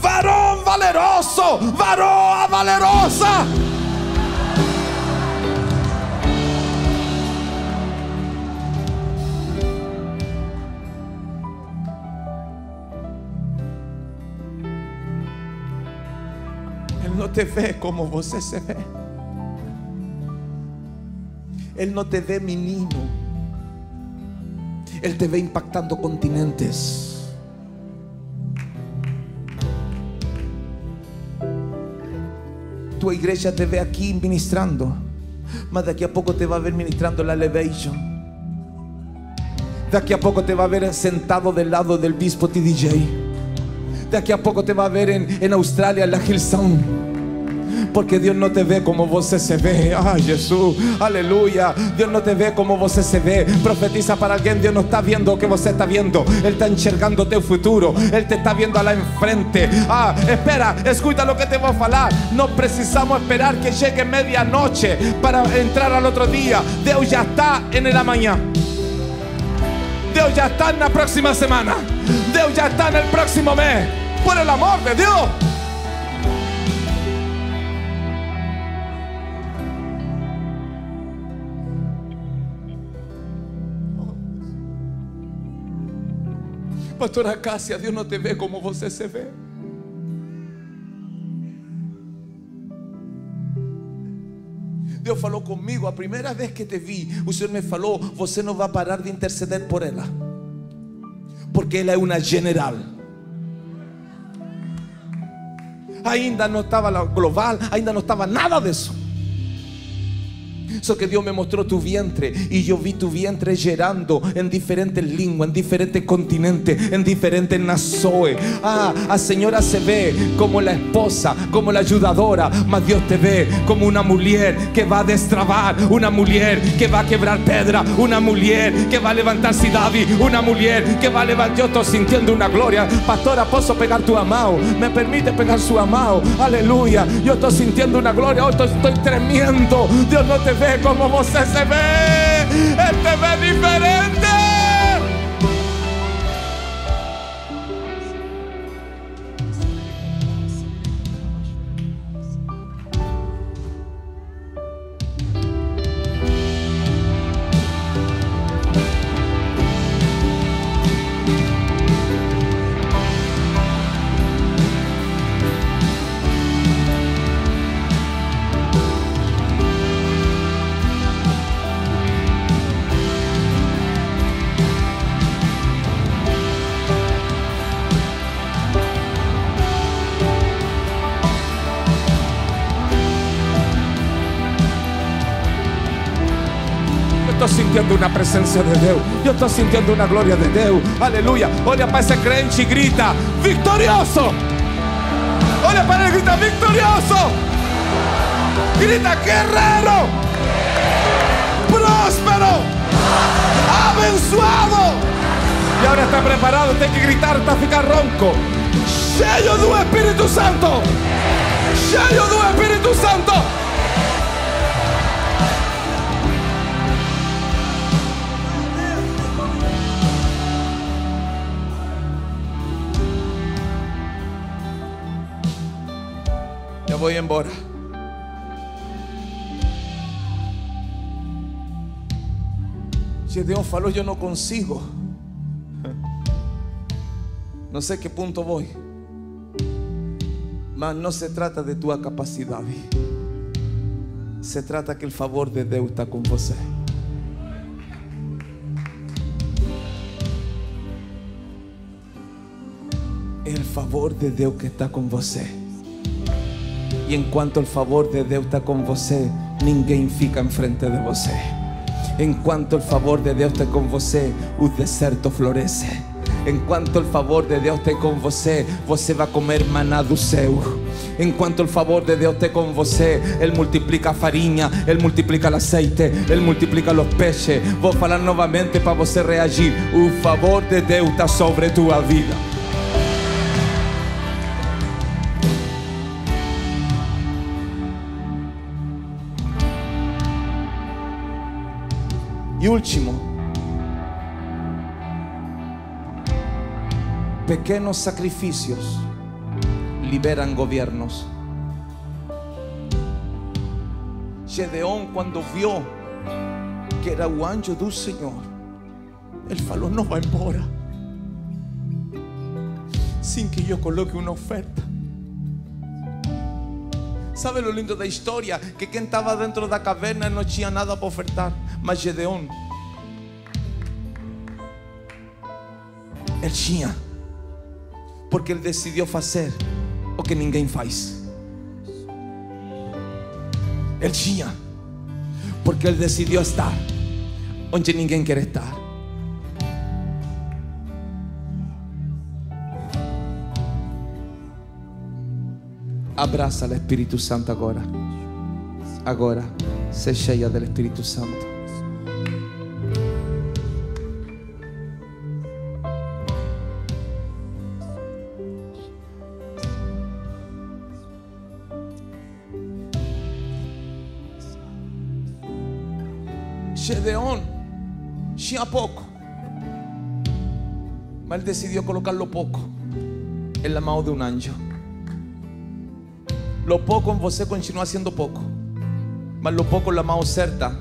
varão valeroso, varoa valerosa. Ele não te vê como você se vê. Ele não te vê menino. Él te ve impactando continentes. Tu iglesia te ve aquí ministrando, mas daqui a poco te va a ver ministrando la elevation. Daqui a poco te va a ver sentado del lado del bispo T D J. Daqui a poco te va a ver en, en Australia, en la Hillsong. Porque Deus não te vê como você se vê. Ai, Jesus, aleluia. Deus não te vê como você se vê. Profetiza para alguém: Deus não está vendo o que você está vendo, Ele está enxergando o teu futuro, Ele te está vendo lá em frente. Ah, espera, escuta o que te vou falar. Não precisamos esperar que chegue meia-noite para entrar ao outro dia. Deus já está na manhã. Deus já está na próxima semana. Deus já está no próximo mês. Por el amor de Deus. Pastora Cássia, Deus não te vê como você se vê. Deus falou comigo a primeira vez que te vi. O Senhor me falou: você não vai parar de interceder por ela, porque ela é uma general. Ainda não estava global, ainda não estava nada disso. Só que Dios me mostró tu vientre y yo vi tu vientre gerando en diferentes lenguas, en diferentes continentes, en diferentes naciones. Ah, la señora se ve como la esposa, como la ayudadora, mas Dios te ve como una mujer que va a destrabar, una mujer que va a quebrar piedra, una mujer que va a levantar cidades, una mujer que va a levantar. Yo estoy sintiendo una gloria. Pastora, ¿puedo pegar tu amado? ¿Me permite pegar su amado? Aleluya. Yo estoy sintiendo una gloria. Oh, estoy, estoy tremendo. Dios no te ve como você se vê. Ele te vê diferente. Sintiendo una presencia de Dios, yo estoy sintiendo una gloria de Dios, aleluya. Olha para ese crente y grita: victorioso. Olha para él y grita: victorioso. Grita: guerrero, próspero, abençoado. Y ahora está preparado, tiene que gritar hasta ficar ronco: cheio do Espírito Santo, cheio do Espírito Santo. Vou embora. Gideão falou: eu não consigo. Não sei que ponto vou, mas não se trata de tua capacidade. Se trata que o favor de Deus está com você. É o favor de Deus que está com você. E enquanto o favor de Deus está com você, ninguém fica em frente de você. Enquanto o favor de Deus está com você, o deserto floresce. Enquanto o favor de Deus tem com você, você vai comer maná do céu. Enquanto o favor de Deus tem com você, Ele multiplica a farinha, Ele multiplica o azeite, Ele multiplica os peixes. Vou falar novamente para você reagir. O favor de Deus está sobre tua vida. E último, pequenos sacrifícios liberam governos. Gideão, quando viu que era o anjo do Senhor, ele falou: não vá embora sem que eu coloque uma oferta. Sabe o lindo da história? Que quem estava dentro da caverna não tinha nada para ofertar, mas Gideão, ele tinha, porque ele decidiu fazer o que ninguém faz. Ele tinha, porque ele decidiu estar onde ninguém quer estar. Abraça o Espírito Santo agora. Agora, se cheia do Espírito Santo. Gideão tinha pouco, mas ele decidiu colocar lo pouco em la mão de um anjo. Lo pouco em você continua sendo pouco, mas lo pouco na mão certa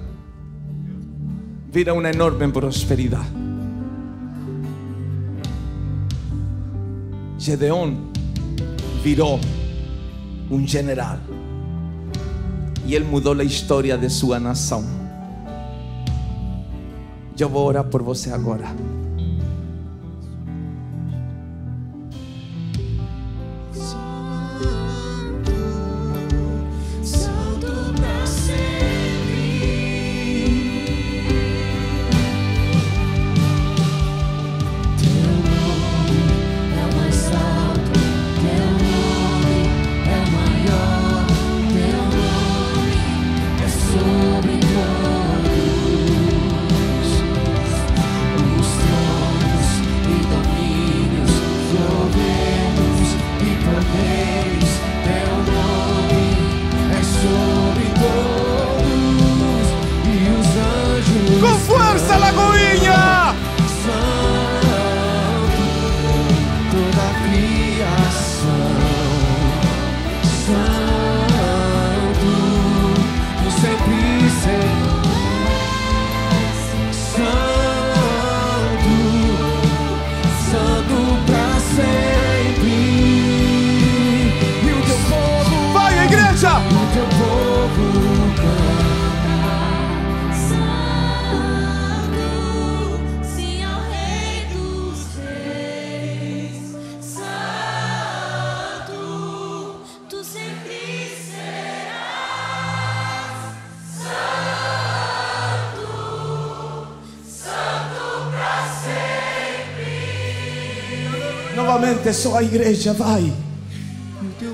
vira uma enorme prosperidade. Gideão virou um general e ele mudou a história de sua nação. Eu vou orar por você agora. É só a igreja, vai. O teu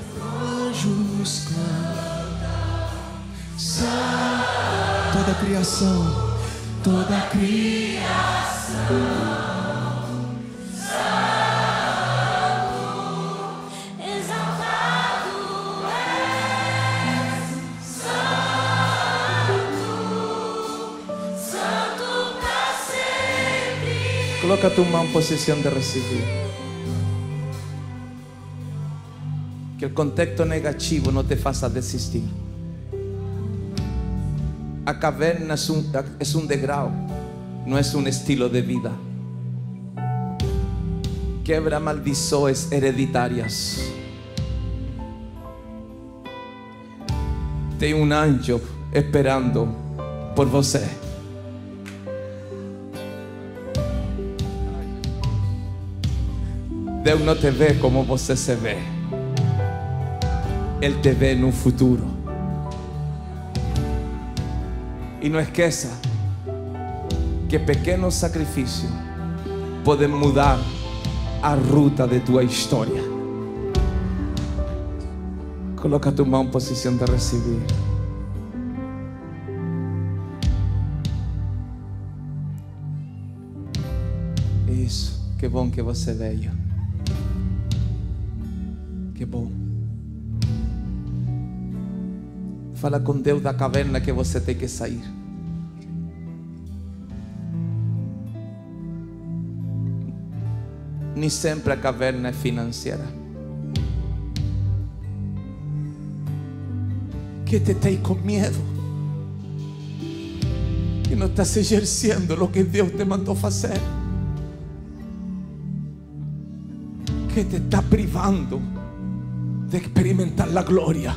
anjo nos canta. Toda a criação, toda a criação. Coloca a tua mão em posição de receber. Que o contexto negativo não te faça desistir. A caverna é um, é um degrau, não é um estilo de vida. Quebra maldições hereditárias. Tem um anjo esperando por você. Deus não te vê como você se vê. Ele te vê no futuro. E não esqueça que pequenos sacrifícios podem mudar a ruta de tua história. Coloca tua mão em posição de receber. Isso, que bom que você veio. Que bom. Fala com Deus da caverna que você tem que sair. Nem sempre a caverna é financeira. Que te tem com medo. Que não estás exercendo o que Deus te mandou fazer. Que te está privando de experimentar a glória.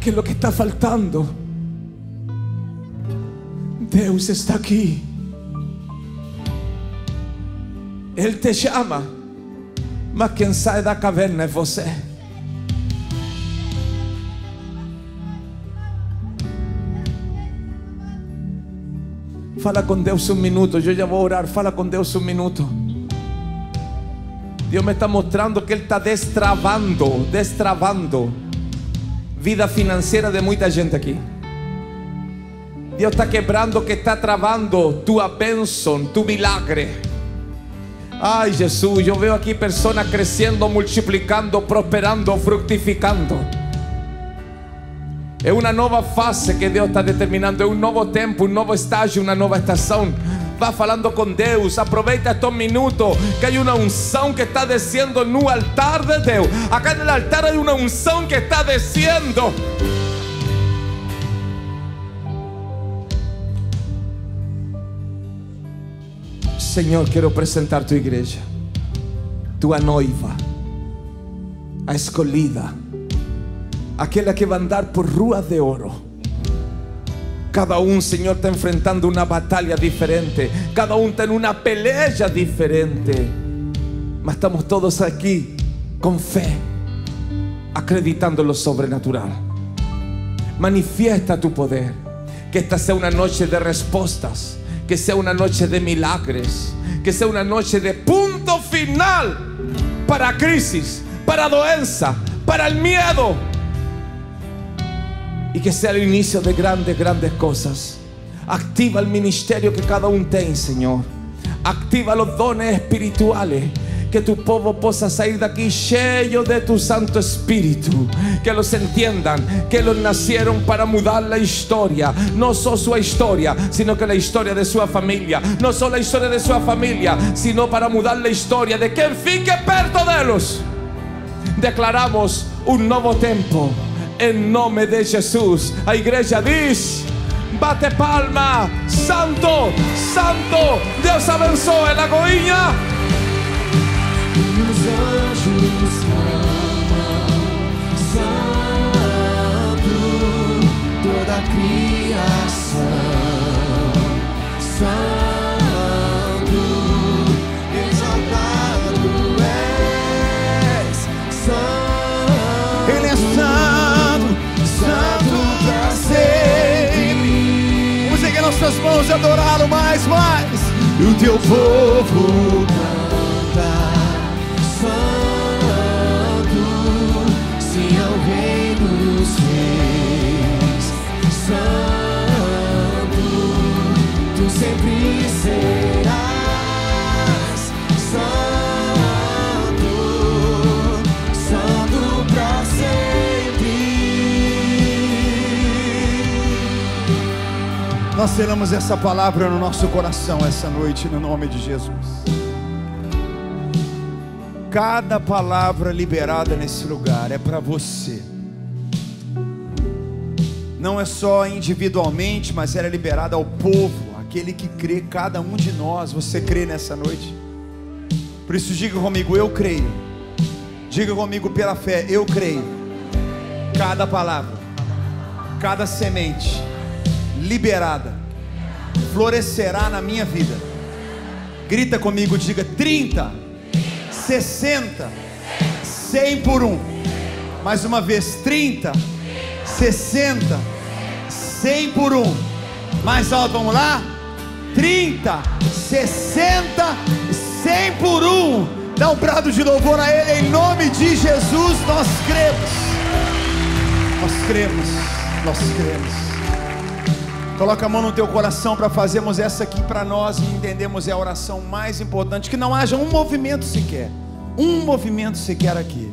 Que é o que está faltando. Deus está aqui. Ele te chama, mas quem sai da caverna é você. Fala com Deus um minuto. Eu já vou orar. Fala com Deus um minuto. Deus me está mostrando que Ele está destravando, destravando vida financeira de muita gente aqui. Deus está quebrando o que está travando tua bênção, tu milagre. Ai Jesus, eu vejo aqui pessoas crescendo, multiplicando, prosperando, frutificando. É uma nova fase que Deus está determinando. É um novo tempo, um novo estágio, uma nova estação. Vá falando com Deus. Aproveita estes minutos. Que há uma unção que está descendo no altar de Deus. Acá no altar há uma unção que está descendo. Senhor, quero apresentar tua igreja, tua noiva, a escolhida, aquela que vai andar por ruas de ouro. Cada um, Senhor, está enfrentando uma batalha diferente. Cada um tem uma peleja diferente. Mas estamos todos aqui com fé, acreditando no sobrenatural. Manifiesta tu poder. Que esta seja uma noite de respostas. Que seja uma noite de milagres. Que seja uma noite de ponto final para a crise, para a doença, para o medo. E que seja o início de grandes, grandes coisas. Activa o ministério que cada um tem, Senhor. Activa os dones espirituais. Que tu povo possa sair daqui cheio de tu Santo Espírito. Que los entiendan que los nacieron para mudar la historia. No solo su historia, sino que la historia de su familia. No solo la historia de su familia, sino para mudar la historia de quien fique perto de ellos. Declaramos un nuevo tiempo. Em nome de Jesus, a igreja diz: bate palma, santo, santo, Deus abençoe Lagoinha. E os anjos clamam, santo, toda a criação, santo, exaltado és, santo. Suas mãos adoraram mais, mais. E o teu povo canta, santo, se é o rei dos reis, santo, tu sempre serás, santo, santo pra sempre. Nós selamos essa palavra no nosso coração essa noite, no nome de Jesus. Cada palavra liberada nesse lugar é para você. Não é só individualmente, mas ela é liberada ao povo, aquele que crê, cada um de nós. Você crê nessa noite? Por isso diga comigo, eu creio. Diga comigo pela fé, eu creio. Cada palavra, cada semente liberada florescerá na minha vida. Grita comigo, diga trinta, sessenta, cem por um. Mais uma vez, trinta, sessenta, cem por um. Mais alto, vamos lá? trinta, sessenta, cem. cem por um, dá um brado de louvor a Ele, em nome de Jesus, nós cremos, nós cremos, nós cremos. Coloca a mão no teu coração para fazermos essa aqui para nós e entendemos é a oração mais importante, que não haja um movimento sequer, um movimento sequer aqui,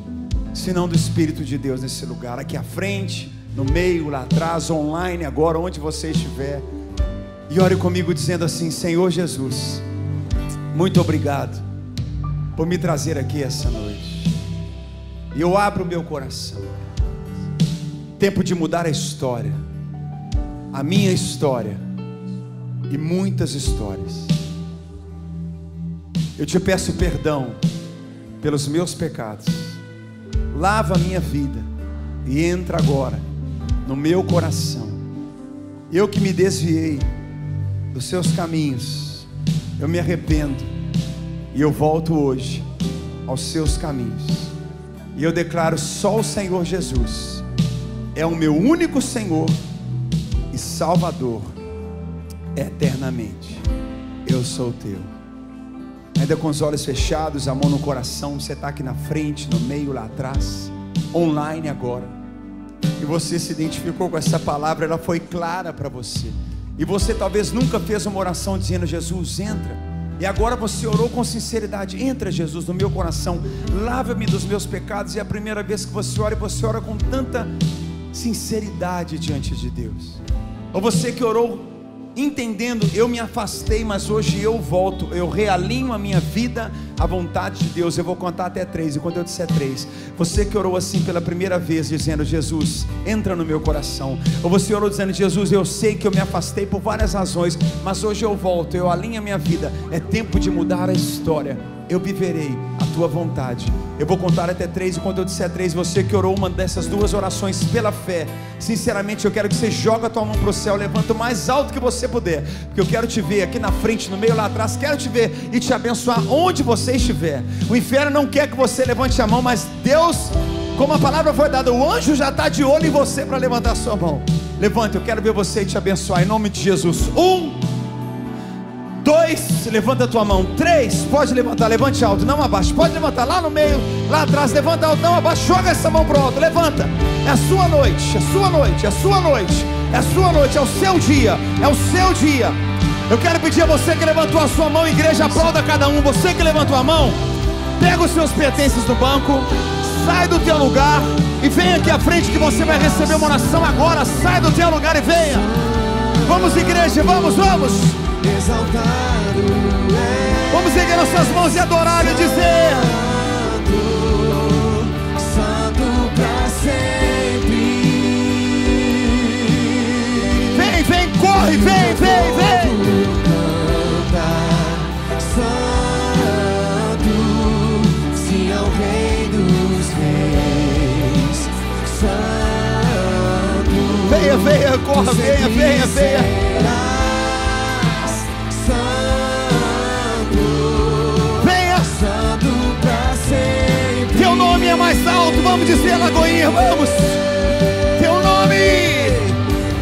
senão do Espírito de Deus nesse lugar, aqui à frente, no meio, lá atrás, online, agora, onde você estiver, e ore comigo dizendo assim: Senhor Jesus, muito obrigado por me trazer aqui essa noite. E eu abro o meu coração. Tempo de mudar a história, a minha história e muitas histórias. Eu te peço perdão pelos meus pecados. Lava a minha vida e entra agora no meu coração. Eu que me desviei dos seus caminhos, eu me arrependo e eu volto hoje aos seus caminhos. E eu declaro: só o Senhor Jesus é o meu único Senhor e Salvador eternamente. Eu sou teu. Ainda com os olhos fechados, a mão no coração, você está aqui na frente, no meio, lá atrás, online agora, e você se identificou com essa palavra, ela foi clara para você. E você talvez nunca fez uma oração dizendo: Jesus, entra. E agora você orou com sinceridade: entra, Jesus, no meu coração, lava-me dos meus pecados. E é a primeira vez que você ora, e você ora com tanta sinceridade diante de Deus. Ou você que orou entendendo: eu me afastei, mas hoje eu volto, eu realinho a minha vida à vontade de Deus. Eu vou contar até três, e quando eu disser três, você que orou assim pela primeira vez, dizendo: Jesus, entra no meu coração. Ou você orou dizendo: Jesus, eu sei que eu me afastei por várias razões, mas hoje eu volto, eu alinho a minha vida. É tempo de mudar a história. Eu viverei a tua vontade. Eu vou contar até três, e quando eu disser três, você que orou uma dessas duas orações pela fé, sinceramente eu quero que você joga a tua mão para o céu, levanta o mais alto que você puder, porque eu quero te ver aqui na frente, no meio, lá atrás, quero te ver e te abençoar onde você estiver. O inferno não quer que você levante a mão, mas Deus, como a palavra foi dada, o anjo já está de olho em você para levantar a sua mão. Levanta, eu quero ver você e te abençoar, em nome de Jesus. Um, dois, levanta a tua mão. Três, pode levantar, levante alto, não abaixe. Pode levantar lá no meio, lá atrás, levanta alto, não abaixe. Joga essa mão pro alto, levanta. É a sua noite, é a sua noite, é a sua noite, é a sua noite, é o seu dia, é o seu dia. Eu quero pedir a você que levantou a sua mão, igreja, aplauda cada um. Você que levantou a mão, pega os seus pertences do banco, sai do teu lugar e vem aqui à frente que você vai receber uma oração agora. Sai do teu lugar e venha. Vamos, igreja, vamos, vamos. Exaltado é, vamos erguer nossas mãos e adorar e dizer: Santo, Santo pra sempre. Vem, vem, corre, vem, vem, vem. Canta, Santo, se é o Rei dos Reis. Santo, venha, venha, corre, venha, venha, venha. Teu nome é mais alto, vamos dizer, Lagoinha, vamos. Teu nome,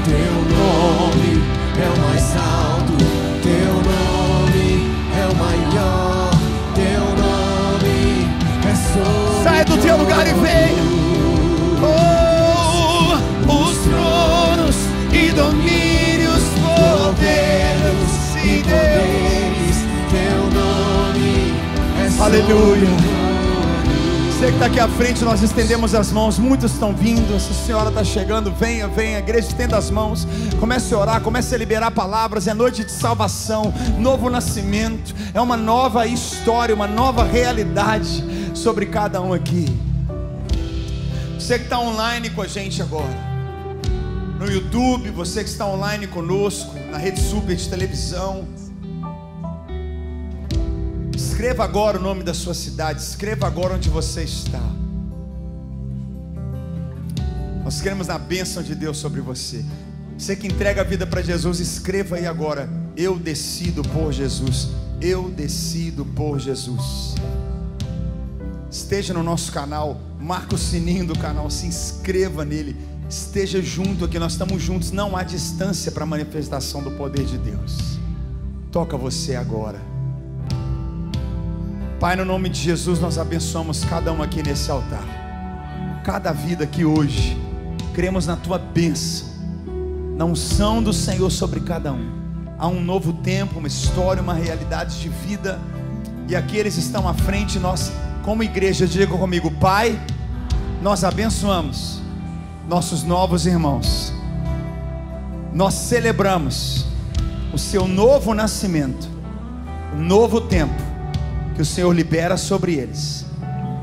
Teu nome é o mais alto, Teu nome é o maior, Teu nome é sobre. Sai do teu lugar e vem. Oh, os tronos e domínios, poderes e Deus, Teu nome é sobre. Aleluia. Você que está aqui à frente, nós estendemos as mãos, muitos estão vindo, essa senhora está chegando, venha, venha, igreja, estenda as mãos, comece a orar, comece a liberar palavras. É noite de salvação, novo nascimento, é uma nova história, uma nova realidade sobre cada um aqui. Você que está online com a gente agora, no YouTube, você que está online conosco, na rede super de televisão, escreva agora o nome da sua cidade, escreva agora onde você está. Nós queremos a bênção de Deus sobre você. Você que entrega a vida para Jesus, escreva aí agora: eu decido por Jesus, eu decido por Jesus. Esteja no nosso canal, marca o sininho do canal, se inscreva nele, esteja junto aqui, nós estamos juntos, não há distância para a manifestação do poder de Deus. Toca você agora. Pai, no nome de Jesus, nós abençoamos cada um aqui nesse altar, cada vida aqui hoje. Cremos na Tua bênção, na unção do Senhor sobre cada um. Há um novo tempo, uma história, uma realidade de vida, e aqueles que estão à frente, nós, como igreja, diga comigo: Pai, nós abençoamos nossos novos irmãos, nós celebramos o seu novo nascimento, um novo tempo que o Senhor libera sobre eles.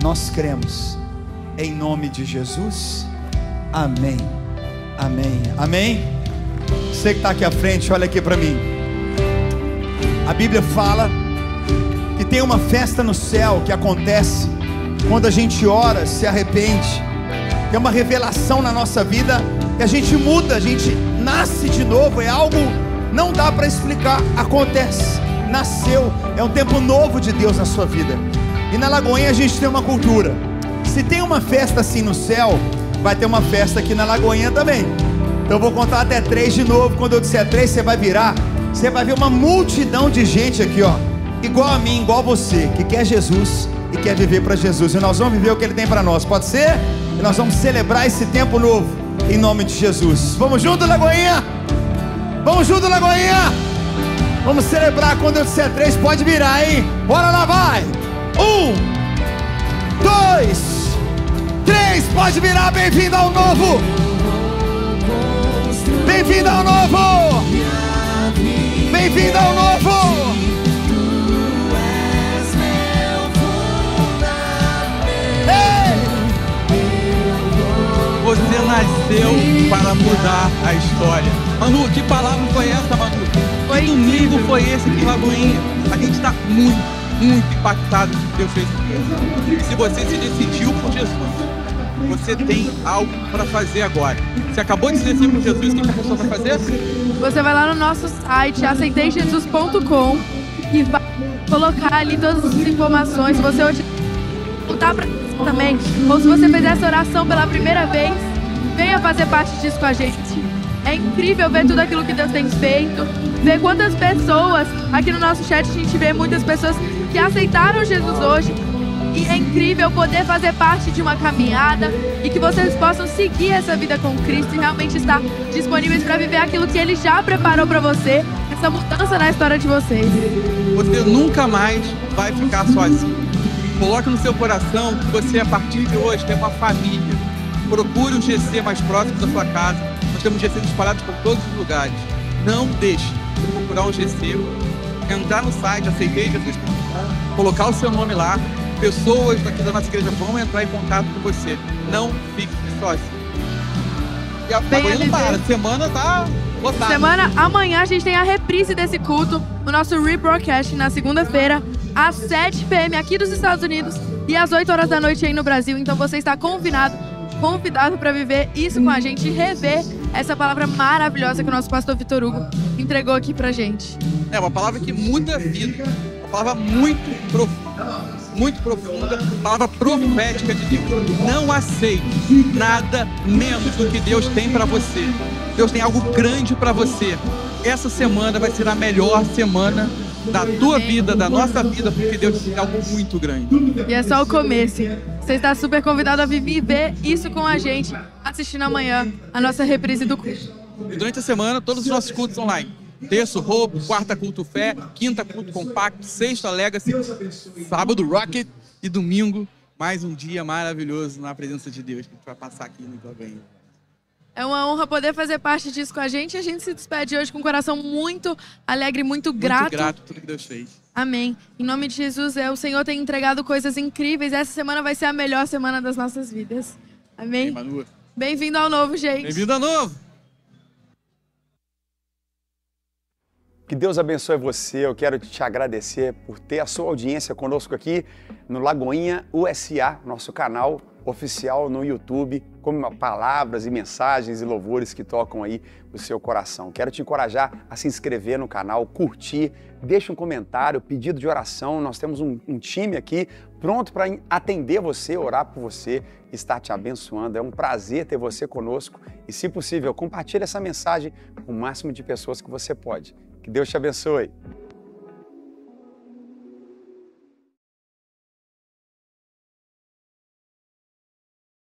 Nós cremos, em nome de Jesus, amém, amém, amém. Você que está aqui à frente, olha aqui para mim. A Bíblia fala que tem uma festa no céu que acontece quando a gente ora, se arrepende. Tem uma revelação na nossa vida que a gente muda, a gente nasce de novo, é algo não dá para explicar, acontece, nasceu, é um tempo novo de Deus na sua vida. E na Lagoinha a gente tem uma cultura: se tem uma festa assim no céu, vai ter uma festa aqui na Lagoinha também. Então eu vou contar até três de novo. Quando eu disser três, você vai virar, você vai ver uma multidão de gente aqui, ó, igual a mim, igual a você, que quer Jesus e quer viver para Jesus, e nós vamos viver o que Ele tem para nós, pode ser? E nós vamos celebrar esse tempo novo, em nome de Jesus. Vamos junto, Lagoinha? Vamos junto, Lagoinha? Vamos celebrar. Quando eu disser três, pode virar, hein? Bora lá, vai! Um, dois, três, pode virar. Bem-vindo ao novo! Bem-vindo ao novo! Bem-vindo ao novo! Você nasceu para mudar a história. Manu, que palavra foi essa, Manu? Que domingo foi esse aqui em Lagoinha? A gente está muito, muito impactado com o que Deus fez. Se você se decidiu por Jesus, você tem algo para fazer agora. Você acabou de se decidir por Jesus, o que a pessoa vai fazer? Você vai lá no nosso site, aceitei jesus ponto com, e vai colocar ali todas as informações. Você hoje voltar para também, ou se você fez essa oração pela primeira vez, venha fazer parte disso com a gente. É incrível ver tudo aquilo que Deus tem feito, ver quantas pessoas aqui no nosso chat, a gente vê muitas pessoas que aceitaram Jesus hoje, e é incrível poder fazer parte de uma caminhada e que vocês possam seguir essa vida com Cristo e realmente estar disponíveis para viver aquilo que Ele já preparou para você, essa mudança na história de vocês. Você nunca mais vai ficar sozinho. Coloque no seu coração que você, a partir de hoje, tem uma família. Procure um G C mais próximo da sua casa. Nós temos G Cs espalhados por todos os lugares. Não deixe de procurar um G C, entrar no site, aceitei Jesus, colocar o seu nome lá. Pessoas daqui da nossa igreja vão entrar em contato com você. Não fique sozinho. E a Bem, para, semana tá lotada. Semana, amanhã a gente tem a reprise desse culto, o nosso rebroadcast na segunda-feira, às sete p m aqui dos Estados Unidos e às oito horas da noite aí no Brasil. Então você está convidado, convidado para viver isso com a gente e rever essa palavra maravilhosa que o nosso pastor Vitor Hugo entregou aqui pra gente. É uma palavra que muda a vida, uma palavra muito profunda, muito profunda, palavra profética de Deus. Não aceite nada menos do que Deus tem para você. Deus tem algo grande para você. Essa semana vai ser a melhor semana da tua vida, da nossa vida, porque Deus te dá algo muito grande. E é só o começo. Você está super convidado a viver isso com a gente, assistindo amanhã a nossa reprise do culto. E durante a semana, todos os nossos cultos online. Terço, Hope, quarta, Culto Fé, quinta, Culto Compacto, sexta, Legacy, sábado, Rocket, e domingo, mais um dia maravilhoso na presença de Deus, que a gente vai passar aqui no Lagoinha. É uma honra poder fazer parte disso com a gente. A gente se despede hoje com um coração muito alegre, muito grato. Muito grato por tudo que Deus fez. Amém. Em nome de Jesus, é, o Senhor tem entregado coisas incríveis. Essa semana vai ser a melhor semana das nossas vidas. Amém? Bem-vindo ao novo, gente. Bem-vindo ao novo. Que Deus abençoe você. Eu quero te agradecer por ter a sua audiência conosco aqui no Lagoinha U S A, nosso canal oficial no YouTube, com palavras e mensagens e louvores que tocam aí o seu coração. Quero te encorajar a se inscrever no canal, curtir, deixa um comentário, pedido de oração. Nós temos um, um time aqui pronto para atender você, orar por você, estar te abençoando. É um prazer ter você conosco e, se possível, compartilhe essa mensagem com o máximo de pessoas que você pode. Que Deus te abençoe.